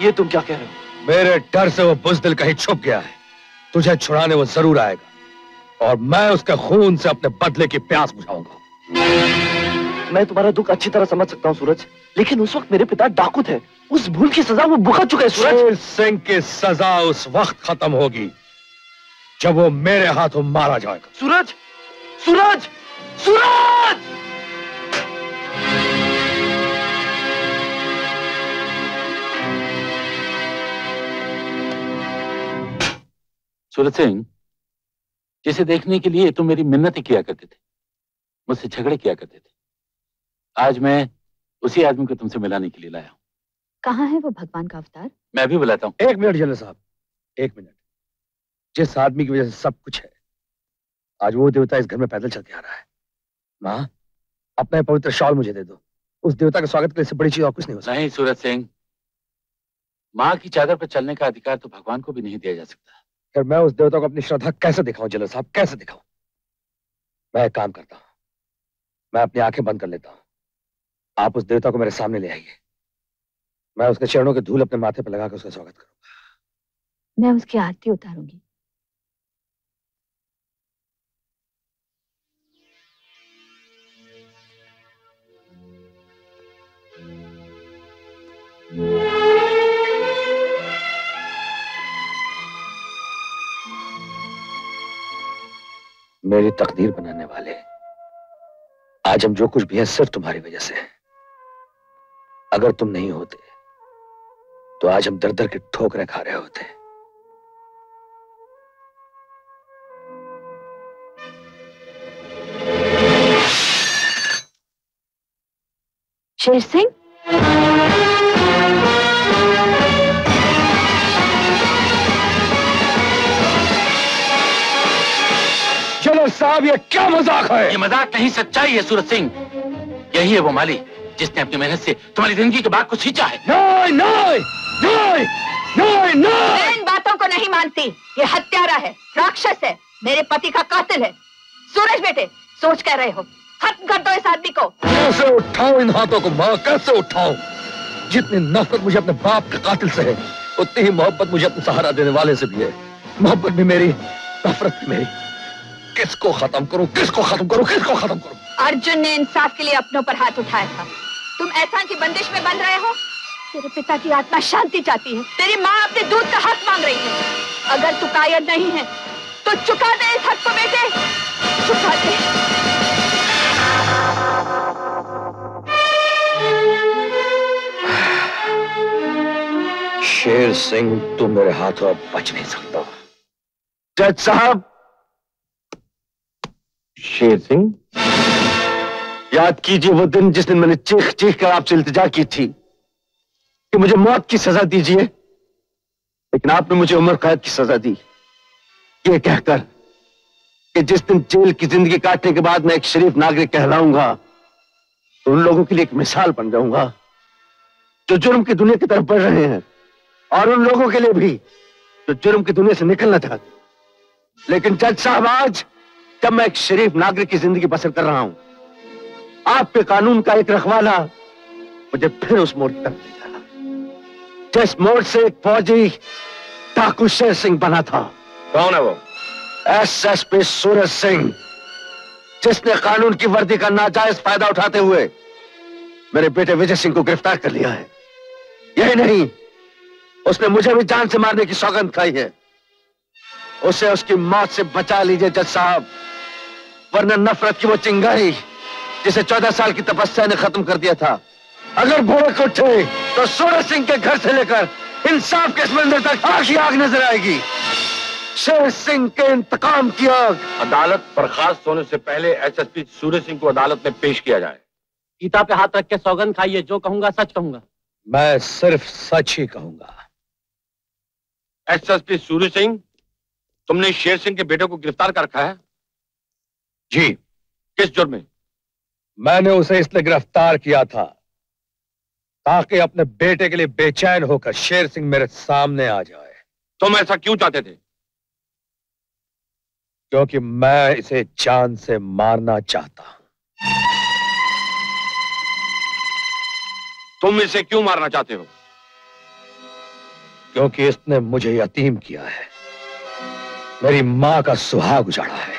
ये तुम क्या कह रहे हो? मेरे डर से वो बुज़दिल कहीं छुप गया है। तुझे छुड़ाने वो जरूर आएगा, और मैं उसके खून से अपने बदले की प्यास बुझाऊंगा। मैं तुम्हारा दुख अच्छी तरह समझ सकता हूँ सूरज, लेकिन उस वक्त मेरे पिता डाकू थे। उस भूल की सजा वो भुगत चुके हैं सूरज। शेर सिंह की सजा उस वक्त खत्म होगी जब वो मेरे हाथों मारा जाएगा। सूरज, सूरज, सूरज! सूरज सिंह, जिसे देखने के लिए तुम मेरी मिन्नतें किया करते थे, मुझसे झगड़े किया करते थे, आज मैं उसी आदमी को तुमसे मिलाने के लिए लाया हूं। कहाँ है वो भगवान का अवतार? मैं भी बुलाता हूँ। एक मिनट जल्दी साहब, एक मिनट। जिस आदमी की वजह से सब कुछ है, आज वो देवता इस घर में पैदल चल के आ रहा है। माँ, अपना पवित्र शॉल मुझे दे दो। उस देवता का स्वागत करने से बड़ी चीज और कुछ नहीं हो सकती। नहीं सूरज सिंह, माँ की चादर पर चलने का अधिकार तो भगवान को भी नहीं दिया जा सकता। फिर मैं उस देवता को अपनी श्रद्धा कैसे दिखाऊं जल्द साहब, कैसे दिखाऊं? मैं काम करता हूँ, मैं अपनी आंखें बंद कर लेता हूँ। आप उस देवता को मेरे सामने ले आइए, मैं उसके चरणों के धूल अपने माथे पर लगाकर उसका स्वागत करूंगा। मैं उसकी आरती उतारूंगी। मेरी तकदीर बनाने वाले, आज हम जो कुछ भी है सिर्फ तुम्हारी वजह से है। अगर तुम नहीं होते तो आज हम दर दर की ठोकरें खा रहे होते। शेर सिंह, साहब ये क्या मजाक है? ये मजाक नहीं, सच्चाई है सूरज सिंह। यही है वो माली जिसने अपनी मेहनत से तुम्हारी जिंदगी के बाग को सींचा है। नहीं, नहीं, नहीं, नहीं, नहीं। मैं इन बातों को नहीं मानती। ये हत्यारा है, राक्षस है, मेरे पति का कातिल है। सूरज बेटे, सोच कर रहे हो? खत्म कर दो इस आदमी को। कैसे उठाऊं इन हाथों को माँ, कैसे उठाऊं? जितनी नफरत मुझे अपने बाप के कातिल से है, उतनी ही मोहब्बत मुझे अपने सहारा देने वाले से भी है। मोहब्बत भी मेरी, नफरत भी मेरी। किसको खत्म करूं, किसको खत्म करूं, किसको खत्म करूं? अर्जुन ने इंसाफ के लिए अपनों पर हाथ उठाया था, तुम एहसान की बंदिश में बंध रहे हो। तेरे पिता की आत्मा शांति चाहती है, तेरी माँ अपने दूध का हक मांग रही है। अगर तू कायल नहीं है तो चुका दे इस हक को बेटे, चुका दे। शेर सिंह, तू मेरे हाथों अब बच नहीं सकता। जज साहब, शेर सिंह, याद कीजिए वो दिन जिस दिन मैंने चीख चीख कर आपसे इल्तिजा की थी कि मुझे मौत की सजा दीजिए, लेकिन आपने मुझे उम्र कैद की सजा दी, ये कहकर कि जिस दिन जेल की जिंदगी काटने के बाद मैं एक शरीफ नागरिक कहलाऊंगा तो उन लोगों के लिए एक मिसाल बन जाऊंगा जो जुर्म की दुनिया की तरफ बढ़ रहे हैं, और उन लोगों के लिए भी जो जुर्म की दुनिया से निकलना चाहते। लेकिन जज साहब, आज जब मैं एक शरीफ नागरिक की जिंदगी बसर कर रहा हूं, आपके कानून का एक रखवाला मुझे फिर उस मोड़ की तरफ ले जाना जिस मोड़ से एक फौजी ठाकुर शेर सिंह बना था। कौन है वो? एसएसपी सूरज सिंह, जिसने कानून की वर्दी का नाजायज फायदा उठाते हुए मेरे बेटे विजय सिंह को गिरफ्तार कर लिया है। यही नहीं, उसने मुझे भी जान से मारने की सौगंध खाई है। उसे उसकी मौत से बचा लीजिए जज साहब, वरना नफरत की वो चिंगारी जिसे 14 साल की तपस्या ने खत्म कर दिया था, अगर भड़क उठे तो सूरज सिंह के घर से लेकर इंसाफ के समंदर तक आग ही आग नजर आएगी। शेर सिंह के इंतकाम की आग। अदालत बर्खास्त होने से पहले एसएसपी सूरज सिंह को अदालत में पेश किया जाए। गीता पे हाथ रख के सौगंध खाइए, जो कहूंगा सच कहूंगा। मैं सिर्फ सच ही कहूंगा। एसएसपी सूरज सिंह, तुमने शेर सिंह के बेटे को गिरफ्तार कर रखा है? जी। किस जुर्म में? मैंने उसे इसलिए गिरफ्तार किया था ताकि अपने बेटे के लिए बेचैन होकर शेर सिंह मेरे सामने आ जाए। तुम ऐसा क्यों चाहते थे? क्योंकि मैं इसे जान से मारना चाहता हूं। तुम इसे क्यों मारना चाहते हो? क्योंकि इसने मुझे यतीम किया है, मेरी माँ का सुहाग उजाड़ा है।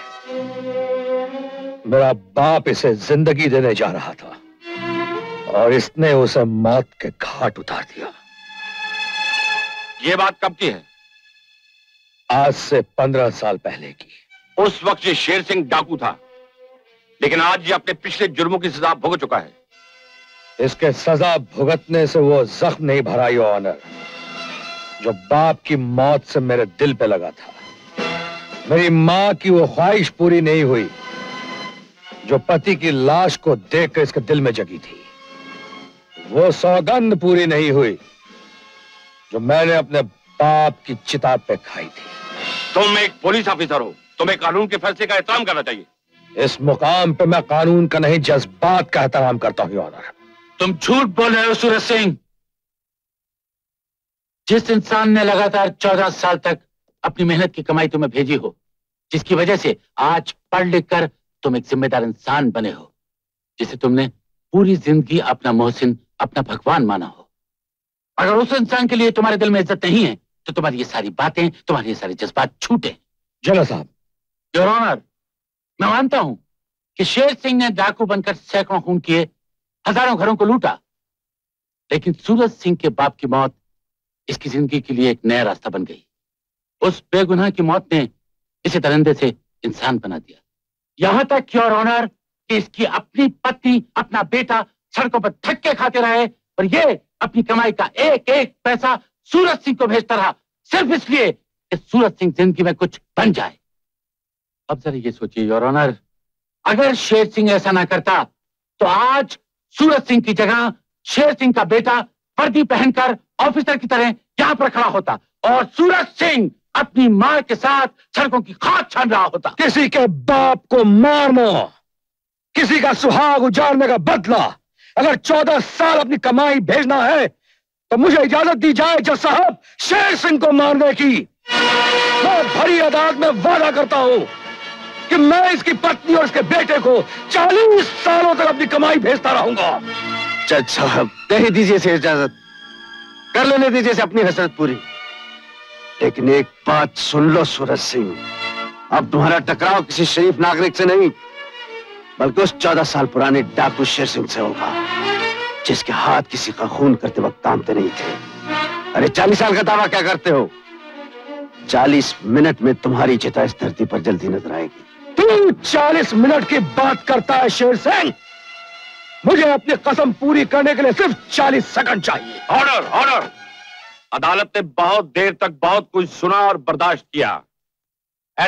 मेरा बाप इसे जिंदगी देने जा रहा था और इसने उसे मौत के घाट उतार दिया। ये बात कब की है? आज से 15 साल पहले की। उस वक्त ये शेर सिंह डाकू था, लेकिन आज ये अपने पिछले जुर्मों की सजा भुगत चुका है। इसके सजा भुगतने से वो जख्म नहीं भरा ये ऑनर जो बाप की मौत से मेरे दिल पे लगा था। मेरी माँ की वो ख्वाहिश पूरी नहीं हुई जो पति की लाश को देखकर इसके दिल में जगी थी। वो सौगंध पूरी नहीं हुई जो मैंने अपने बाप की चिता पे खाई थी। तुम एक पुलिस ऑफिसर हो, तुम्हें कानून के फैसले का एहतराम करना चाहिए। इस मुकाम पे मैं कानून का नहीं जज्बात का एहतराम करता हूँ। ऑनर, तुम झूठ बोल रहे हो सूरज सिंह। जिस इंसान ने लगातार 14 साल तक अपनी मेहनत की कमाई तुम्हें भेजी हो, जिसकी वजह से आज पढ़ लिख कर तुम एक जिम्मेदार इंसान बने हो, जिसे तुमने पूरी जिंदगी अपना मोहसिन, अपना भगवान माना हो, अगर उस इंसान के लिए तुम्हारे दिल में इज्जत नहीं है तो तुम्हारी ये सारी बातें, तुम्हारे ये सारे जज्बात छूटे। जरा साहब, योर ऑनर, मैं मानता हूं कि शेर सिंह ने डाकू बनकर सैकड़ों खून किए, हजारों घरों को लूटा, लेकिन सूरज सिंह के बाप की मौत इसकी जिंदगी के लिए एक नया रास्ता बन गई। उस बेगुनाह की मौत ने इसे दरिंदे से इंसान बना दिया, यहां तक योर ऑनर कि इसकी अपनी पत्नी, अपना बेटा सड़कों पर धक्के खाते रहे और ये अपनी कमाई का एक एक पैसा सूरज सिंह को भेजता रहा, सिर्फ इसलिए कि सूरज सिंह जिंदगी में कुछ बन जाए। अब जरा ये सोचिए योर ऑनर, अगर शेर सिंह ऐसा ना करता तो आज सूरज सिंह की जगह शेर सिंह का बेटा वर्दी पहनकर ऑफिसर की तरह यहां पर खड़ा होता और सूरज सिंह अपनी मां के साथ सड़कों की खाक छान रहा होता। किसी के बाप को मारना, किसी का सुहाग उजाड़ने का बदला, अगर 14 साल अपनी कमाई भेजना है तो मुझे इजाजत दी जाए जज साहब शेर सिंह को मारने की। मैं भरी अदालत में वादा करता हूं कि मैं इसकी पत्नी और इसके बेटे को 40 सालों तक अपनी कमाई भेजता रहूंगा। जज साहब, नहीं दीजिए इसे इजाजत, कर लेने दीजिए इसे अपनी हसरत पूरी। लेकिन एक बात सुन लो सूरज सिंह, अब तुम्हारा टकराव किसी शरीफ नागरिक से नहीं बल्कि उस 14 साल पुराने डाकू शेर सिंह से होगा, जिसके हाथ किसी का खून करते वक्त थामते नहीं थे। अरे 40 साल का दावा क्या करते हो? 40 मिनट में तुम्हारी चिता इस धरती पर जल्दी नजर आएगी। तू 40 मिनट की बात करता है शेर सिंह, मुझे अपनी कसम पूरी करने के लिए सिर्फ 40 सेकंड चाहिए। Order, order. अदालत ने बहुत देर तक बहुत कुछ सुना और बर्दाश्त किया।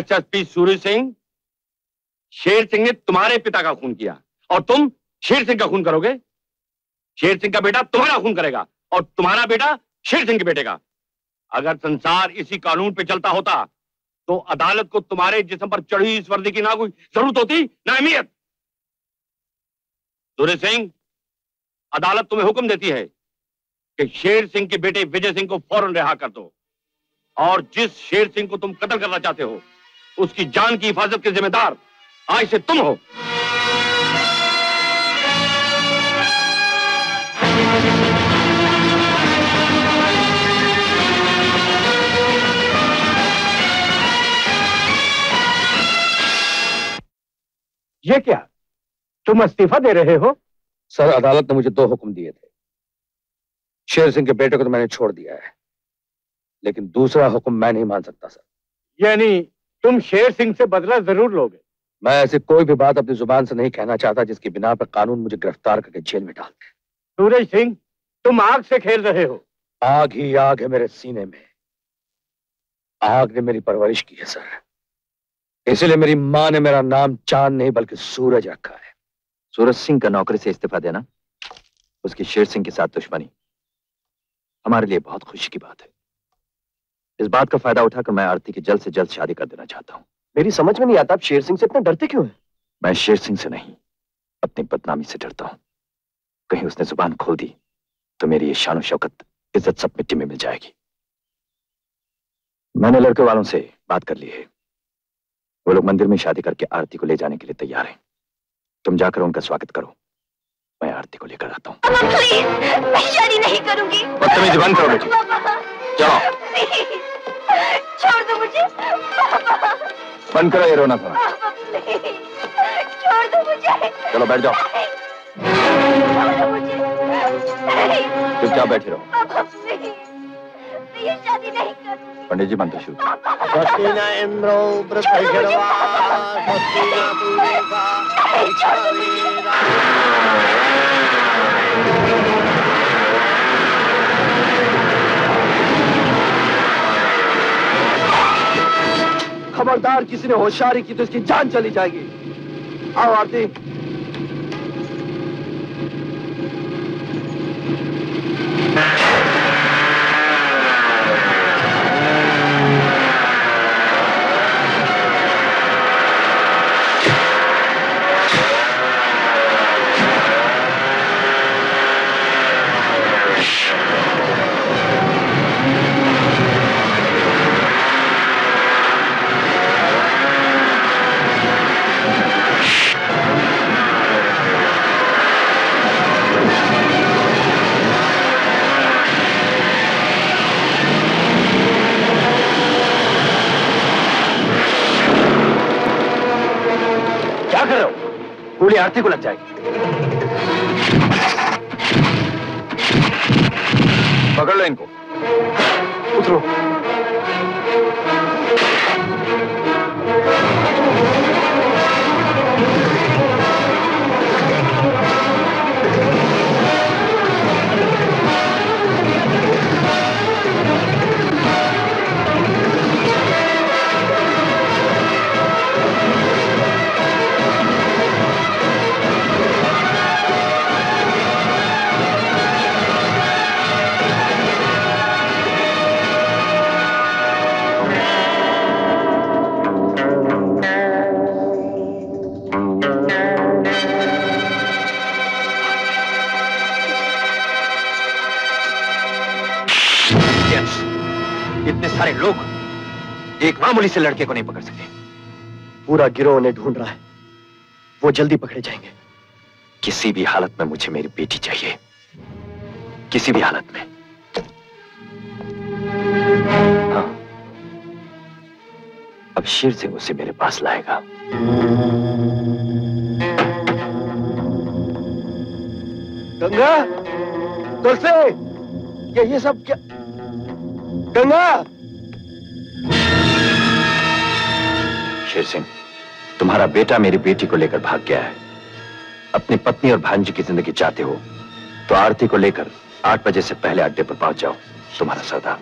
SSP सूरज सिंह, शेर सिंह ने तुम्हारे पिता का खून किया और तुम शेर सिंह का खून करोगे। शेर सिंह का बेटा तुम्हारा खून करेगा और तुम्हारा बेटा शेर सिंह के बेटे का। अगर संसार इसी कानून पे चलता होता तो अदालत को तुम्हारे जिस्म पर चढ़ी इस वर्दी की ना कोई जरूरत होती ना अहमियत। सूरज सिंह, अदालत तुम्हें हुक्म देती है कि शेर सिंह के बेटे विजय सिंह को फौरन रिहा कर दो और जिस शेर सिंह को तुम कत्ल करना चाहते हो उसकी जान की हिफाजत के जिम्मेदार आज से तुम हो। ये क्या, तुम इस्तीफा दे रहे हो? सर, अदालत ने मुझे 2 हुक्म दिए थे। शेर सिंह के बेटे को तो मैंने छोड़ दिया है, लेकिन दूसरा हुक्म मैं नहीं मान सकता सर। यानी तुम शेर सिंह से बदला जरूर लोगे? मैं ऐसी कोई भी बात अपनी जुबान से नहीं कहना चाहता जिसकी बिना पर कानून मुझे गिरफ्तार करके जेल में डाल दे। सूरज सिंह, तुम आग से खेल रहे हो। आग ही आग है मेरे सीने में। आग ने मेरी परवरिश की है सर, इसलिए मेरी मां ने मेरा नाम चांद नहीं बल्कि सूरज रखा है। सूरज सिंह का नौकरी से इस्तीफा देना, उसकी शेर सिंह के साथ दुश्मनी, हमारे लिए बहुत खुशी की बात है। इस बात का फायदा उठाकर मैं आरती की जल्द से जल्द शादी कर देना चाहता हूँ। मेरी समझ में नहीं आता आप शेर सिंह से इतना डरते क्यों हैं? मैं शेर सिंह से नहीं, अपनी बदनामी से डरता हूँ। कहीं उसने जुबान खोल दी तो मेरी ये शान और शौकत, इज्जत सब मिट्टी में मिल जाएगी। मैंने लड़के वालों से बात कर ली है, वो लोग मंदिर में शादी करके आरती को ले जाने के लिए तैयार हैं। तुम जाकर उनका स्वागत करो, मैं आरती को लेकर आता हूँ। जुबान करो बेटी, छोड़ दो मुझे। बंद करो ये रोना था। छोड़ दो मुझे। चलो बैठ जाओ। चुपचाप बैठे रहो। पंडित जी मंत्र शुरू। खबरदार किसी ने होशियारी की तो इसकी जान चली जाएगी। आओ आरती। गोली आरती को लग जाएगी। पकड़ लो इनको। उतरो। एक मामूली से लड़के को नहीं पकड़ सके। पूरा गिरोह उन्हें ढूंढ रहा है, वो जल्दी पकड़े जाएंगे। किसी भी हालत में मुझे मेरी बेटी चाहिए, किसी भी हालत में। हाँ, अब शेर सिंह उसे मेरे पास लाएगा। गंगा, तुलसी, ये सब क्या? गंगा! शेर सिंह, तुम्हारा बेटा मेरी बेटी को लेकर भाग गया है। अपनी पत्नी और भांजी की जिंदगी चाहते हो तो आरती को लेकर 8 बजे से पहले अड्डे पर पहुंच जाओ। तुम्हारा सदा।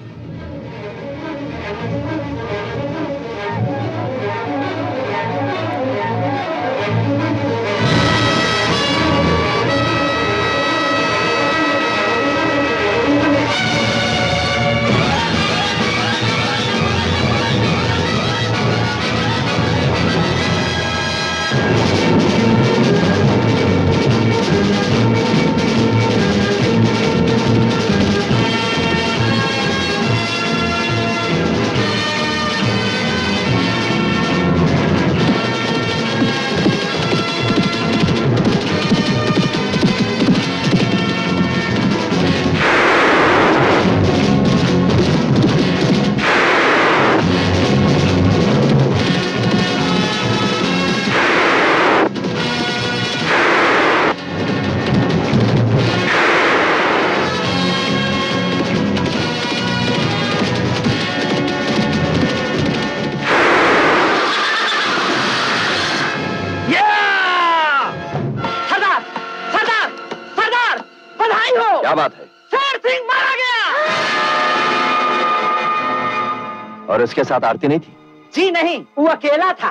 उसके साथ आरती नहीं थी? जी नहीं, वो अकेला था।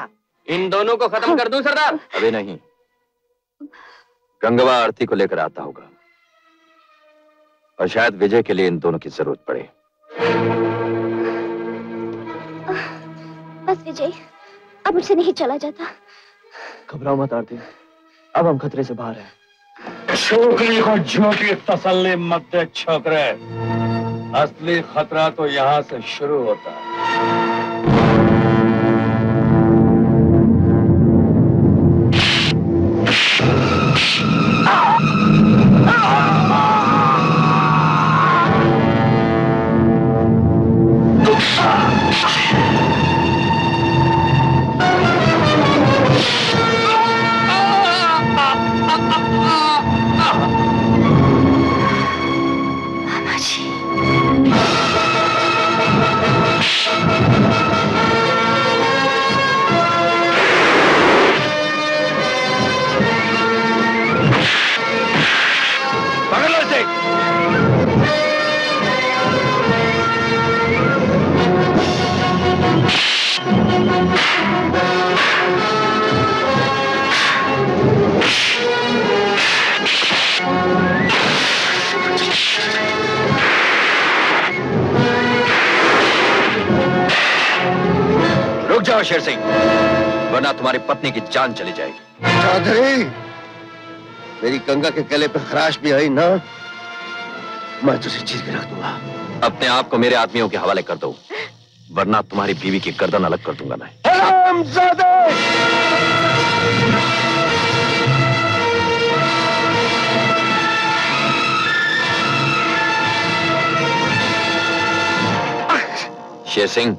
इन दोनों को खत्म कर दूं सरदार? अभी नहीं, गंगवा आरती को लेकर आता होगा और शायद विजय के लिए इन दोनों की जरूरत पड़े। बस विजय, अब मुझसे नहीं चला जाता। घबराओ मत आरती, अब हम खतरे से बाहर हैं। छोकरी को झूठी तसल्ली मत दे छोकरे, असली खतरा तो यहाँ से शुरू होता है। शेर सिंह, वरना तुम्हारी पत्नी की जान चली जाएगी। चौधरी, मेरी गंगा के गले पे खराश भी आई ना, मैं तुझे चीर गिरा दूंगा। अपने आप को मेरे आदमियों के हवाले कर दो, वरना तुम्हारी बीवी की गर्दन अलग कर दूंगा मैं। हरामजादे! शेर सिंह,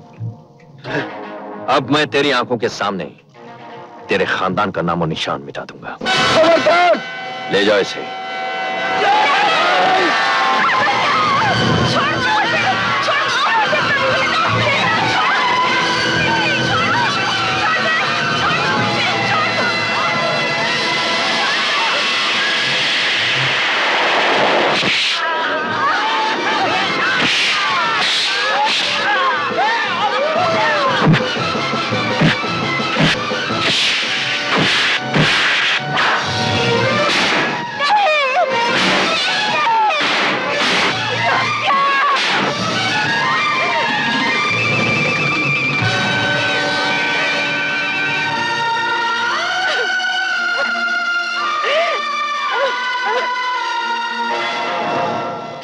अब मैं तेरी आंखों के सामने तेरे खानदान का नामो निशान मिटा दूंगा। ले जाओ इसे।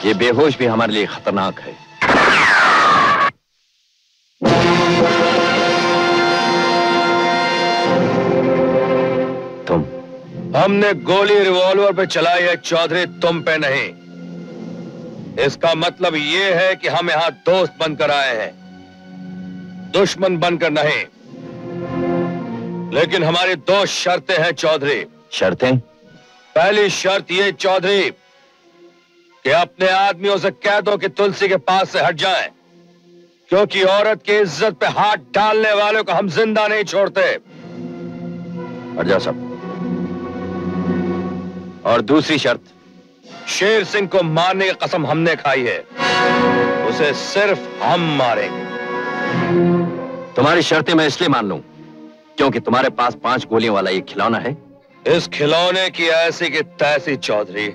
ये बेहोश भी हमारे लिए खतरनाक है। तुम हमने गोली रिवॉल्वर पे चलाई है चौधरी, तुम पे नहीं। इसका मतलब ये है कि हम यहाँ दोस्त बनकर आए हैं, दुश्मन बनकर नहीं। लेकिन हमारी दो शर्तें हैं चौधरी। शर्तें? पहली शर्त ये चौधरी कि अपने आदमियों से कह दो कि तुलसी के पास से हट जाएं, क्योंकि औरत की इज्जत पे हाथ डालने वालों को हम जिंदा नहीं छोड़ते। हट जा सब। और दूसरी शर्त, शेर सिंह को मारने की कसम हमने खाई है, उसे सिर्फ हम मारेंगे। तुम्हारी शर्तें मैं इसलिए मान लूं क्योंकि तुम्हारे पास 5 गोलियों वाला ये खिलौना है। इस खिलौने की ऐसी की तैसी चौधरी,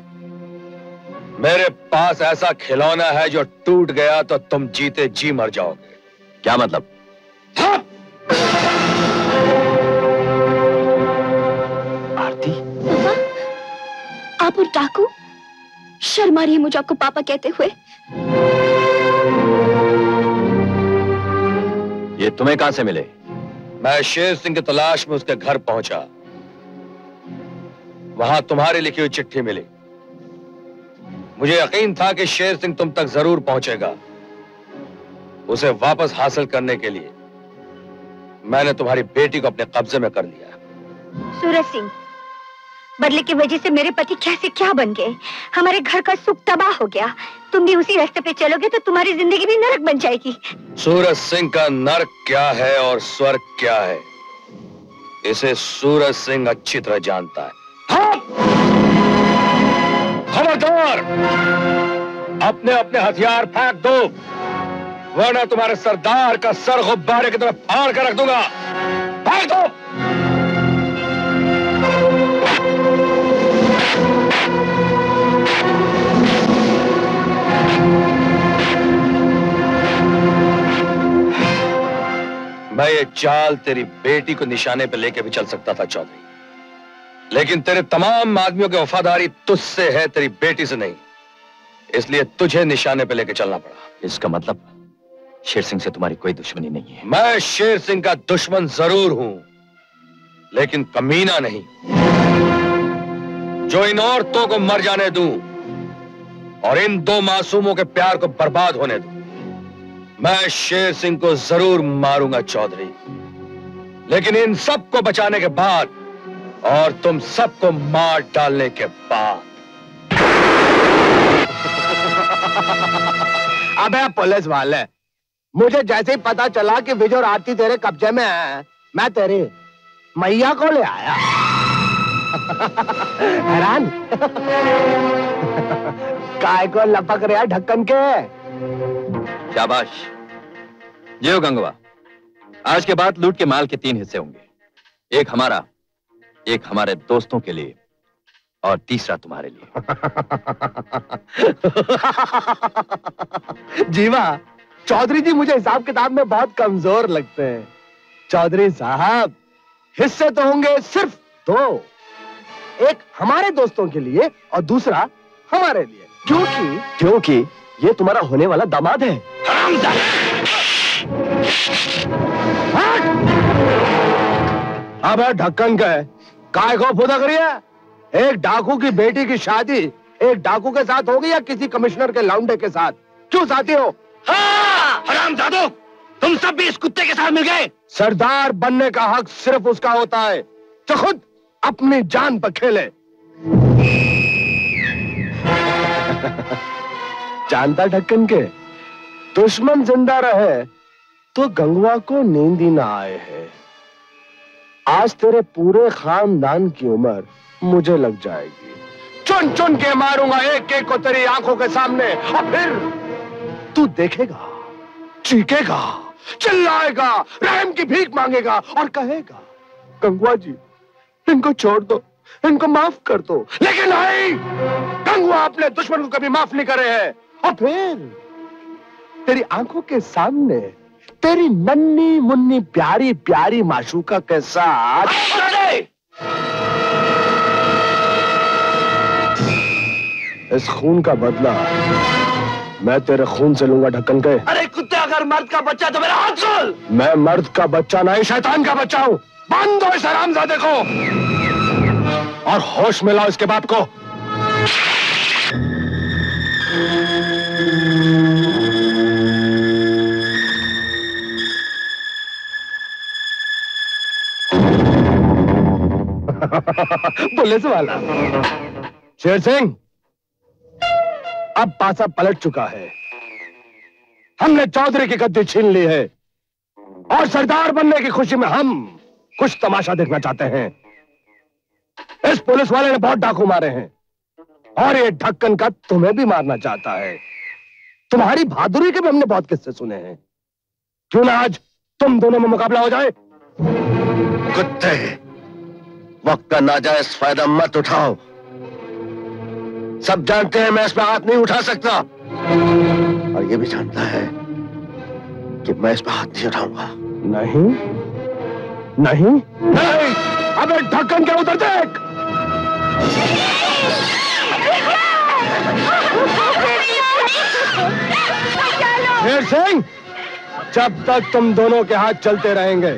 मेरे पास ऐसा खिलौना है जो टूट गया तो तुम जीते जी मर जाओगे। क्या मतलब? हाँ। आरती, पापा, आप और डाकू, शर्मा रही है मुझे आपको पापा कहते हुए। ये तुम्हें कहां से मिले? मैं शेर सिंह की तलाश में उसके घर पहुंचा, वहां तुम्हारी लिखी हुई चिट्ठी मिली। मुझे यकीन था कि शेर सिंह तुम तक जरूर पहुंचेगा। उसे वापस हासिल करने के लिए मैंने तुम्हारी बेटी को अपने कब्जे में कर लिया। सूरज सिंह, बदले की वजह से मेरे पति कैसे क्या बन गए, हमारे घर का सुख तबाह हो गया। तुम भी उसी रास्ते पे चलोगे तो तुम्हारी जिंदगी भी नरक बन जाएगी। सूरज सिंह का नरक क्या है और स्वर्ग क्या है, इसे सूरज सिंह अच्छी तरह जानता है। खबरदार, अपने अपने हथियार फेंक दो, वरना तुम्हारे सरदार का सर गुब्बारे की तरफ फाड़ कर रख दूंगा। फेंक दो। मैं ये चाल तेरी बेटी को निशाने पे लेके भी चल सकता था चौधरी, लेकिन तेरे तमाम आदमियों की वफादारी तुझसे है, तेरी बेटी से नहीं, इसलिए तुझे निशाने पे लेके चलना पड़ा। इसका मतलब शेर सिंह से तुम्हारी कोई दुश्मनी नहीं है? मैं शेर सिंह का दुश्मन जरूर हूं, लेकिन कमीना नहीं जो इन औरतों को मर जाने दूं और इन 2 मासूमों के प्यार को बर्बाद होने दूं। मैं शेर सिंह को जरूर मारूंगा चौधरी, लेकिन इन सबको बचाने के बाद और तुम सबको मार डालने के बाद। अबे पुलिस वाले, मुझे जैसे ही पता चला कि विजय और आरती तेरे कब्जे में है, मैं तेरे मैया को ले आया। हैरान काय को लपक रहा ढक्कन के। शाबाश, जियो गंगवा। आज के बाद लूट के माल के 3 हिस्से होंगे, एक हमारा, एक हमारे दोस्तों के लिए और तीसरा तुम्हारे लिए। जीवा, चौधरी जी मुझे हिसाब किताब में बहुत कमजोर लगते हैं। चौधरी साहब, हिस्से तो होंगे सिर्फ 2, एक हमारे दोस्तों के लिए और दूसरा हमारे लिए, क्योंकि ये तुम्हारा होने वाला दामाद है। अबे ढक्कन का है, काय को फुदा करिया? एक डाकू की बेटी की शादी एक डाकू के साथ होगी या किसी कमिश्नर के लाउंडे के साथ? क्यों साथी हो? हाँ, हरामजादों, तुम सब भी इस कुत्ते के साथ मिल गए। सरदार बनने का हक सिर्फ उसका होता है तो खुद अपनी जान पर खेले। जानता ढक्कन के दुश्मन जिंदा रहे तो गंगवा को नींद ही ना आए है। आज तेरे पूरे खानदान की उम्र मुझे लग जाएगी। चुन चुन के मारूंगा एक एक को तेरी आंखों के सामने और फिर तू देखेगा, चीखेगा, चिल्लाएगा, रहम की भीख मांगेगा और कहेगा गंगवा जी इनको छोड़ दो, इनको माफ कर दो। लेकिन नहीं, गंगवा अपने दुश्मन को कभी माफ नहीं करे है। और फिर तेरी आंखों के सामने तेरी नन्ही मुन्नी प्यारी प्यारी माशूका के साथ इस खून का बदला मैं तेरे खून से लूंगा ढक्कन के। अरे कुत्ते, अगर मर्द का बच्चा तो मेरा हाथ खोल। मैं मर्द का बच्चा नहीं, शैतान का बच्चा हूँ। बंद हो इस हरामजादे को और होश में लाओ इसके बाप को। पुलिस वाला शेर सिंह अब पासा पलट चुका है। हमने चौधरी की गद्दी छीन ली है और सरदार बनने की खुशी में हम कुछ तमाशा देखना चाहते हैं। इस पुलिस वाले ने बहुत डाकू मारे हैं और ये ढक्कन का तुम्हें भी मारना चाहता है। तुम्हारी बहादुरी के भी हमने बहुत किस्से सुने हैं। क्यों ना आज तुम दोनों में मुकाबला हो जाए। कुत्ते, वक्त का नाजायज फायदा मत उठाओ। सब जानते हैं मैं इस पर हाथ नहीं उठा सकता और ये भी जानता है कि मैं इस पर हाथ नहीं उठाऊंगा। नहीं नहीं नहीं, अबे ढक्कन के उधर देख। शेर सिंह, जब तक तुम दोनों के हाथ चलते रहेंगे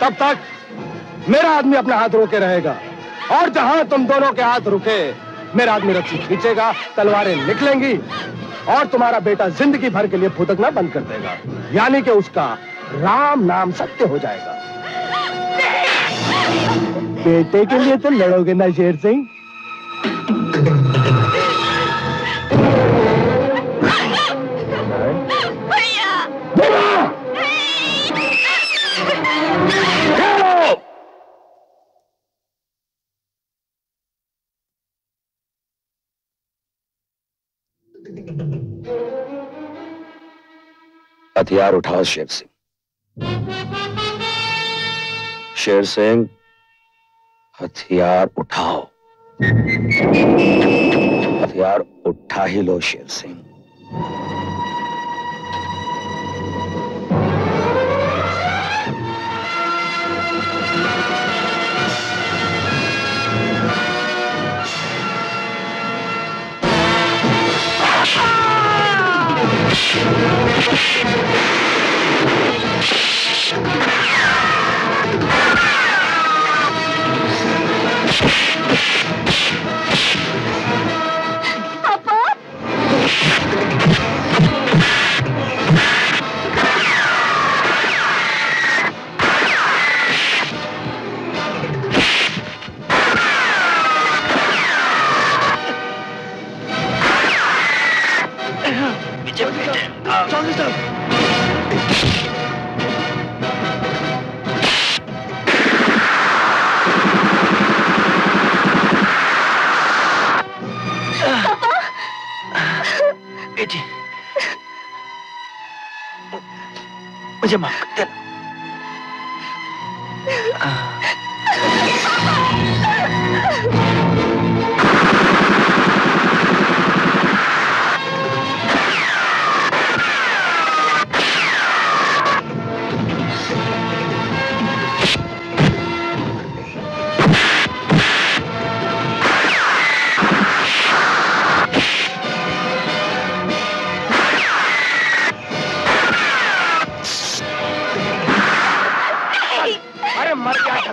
तब तक मेरा आदमी अपना हाथ रोके रहेगा और जहां तुम दोनों के हाथ रुके मेरा आदमी रस्सी खींचेगा, तलवारें निकलेंगी और तुम्हारा बेटा जिंदगी भर के लिए फुदकना बंद कर देगा। यानी कि उसका राम नाम सत्य हो जाएगा। बेटे के लिए तो लड़ोगे ना शेर सिंह? हथियार उठाओ शेर सिंह। शेर सिंह, हथियार उठाओ। हथियार उठा ही लो शेर सिंह। मुझे माफ कर देना।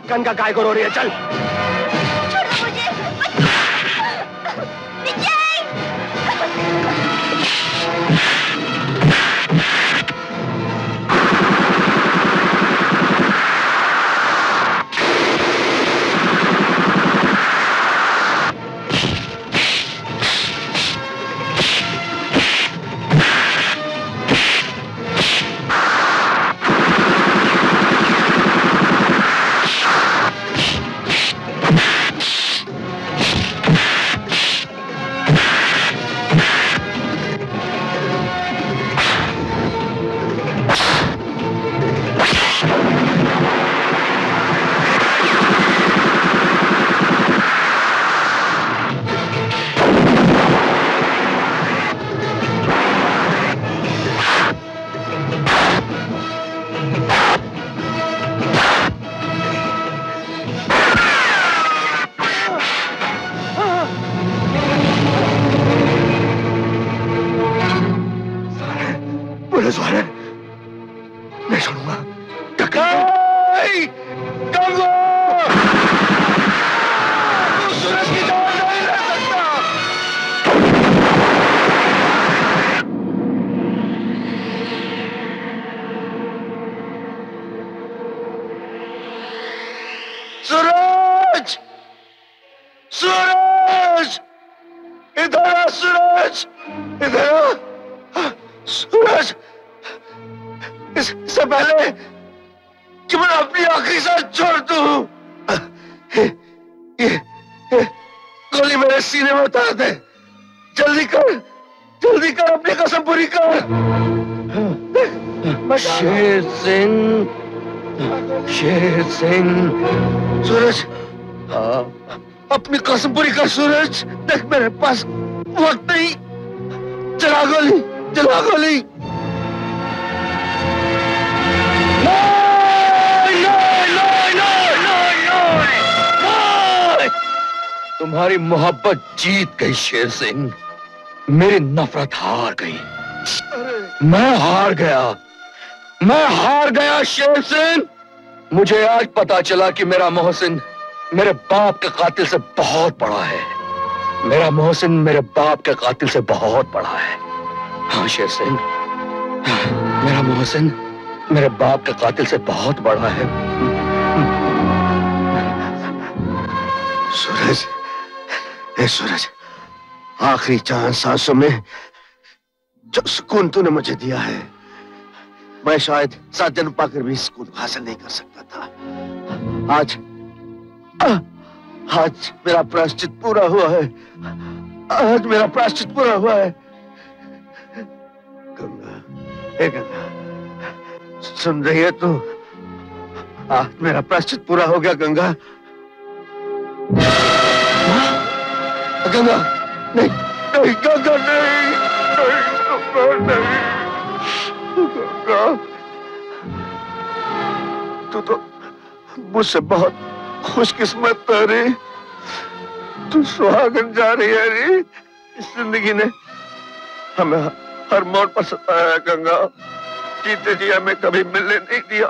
गंगा गाय को रो रही है। चल दूंगा। शेर सिंह सूरज, अपनी कसम पूरी कर सूरज। देख मेरे पास वक्त नहीं, चला गोली। तुम्हारी मोहब्बत जीत गई शेर सिंह, मेरी नफरत हार गई। मैं हार गया शेर सिंह। मुझे आज पता चला कि मेरा मोहसिन मेरे बाप के कातिल से बहुत बड़ा है। मेरा मोहसिन मेरे बाप के कातिल से बहुत बड़ा है। हाँ शेर सिंह, मेरा मोहसिन मेरे बाप के कातिल से बहुत बड़ा है। सूरज, आखिरी चांद सांसों में जो सुकून तूने मुझे दिया है, मैं शायद 7 दिन पाकर भी सुकून हासिल नहीं कर सकता था। आज मेरा प्रायश्चित पूरा हुआ है। गंगा, सुन रही है तू? आज मेरा प्रायश्चित पूरा हो गया गंगा। गंगा नहीं, नहीं गंगा नहीं, नहीं, नहीं, नहीं। तू तो मुझसे बहुत खुशकिस्मत है रे। तू सुहागन जा रही है रे। इस जिंदगी ने हमें हर मोड़ पर सताया है गंगा। जीते जी हमें कभी मिलने नहीं दिया,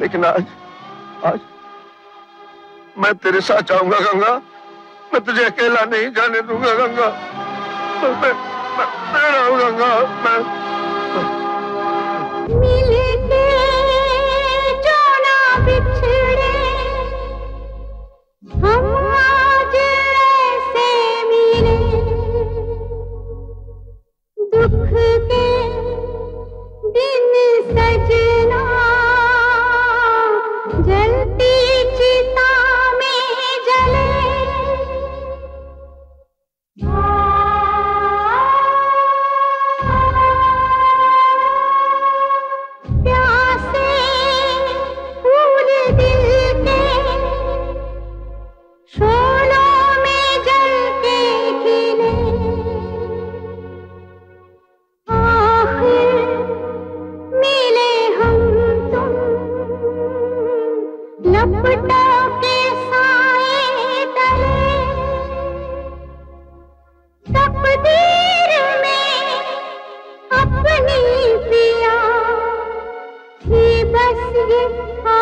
लेकिन आज मैं तेरे साथ जाऊंगा गंगा। मैं तुझे अकेला नहीं जाने दूंगा गंगा। मैं रहूंगा गंगा। मिलके जो ना बिछड़े हम आज ऐसे मिले, दुख के दिन सजना जलती चिता में जले। अपनी पिया थी बस ये।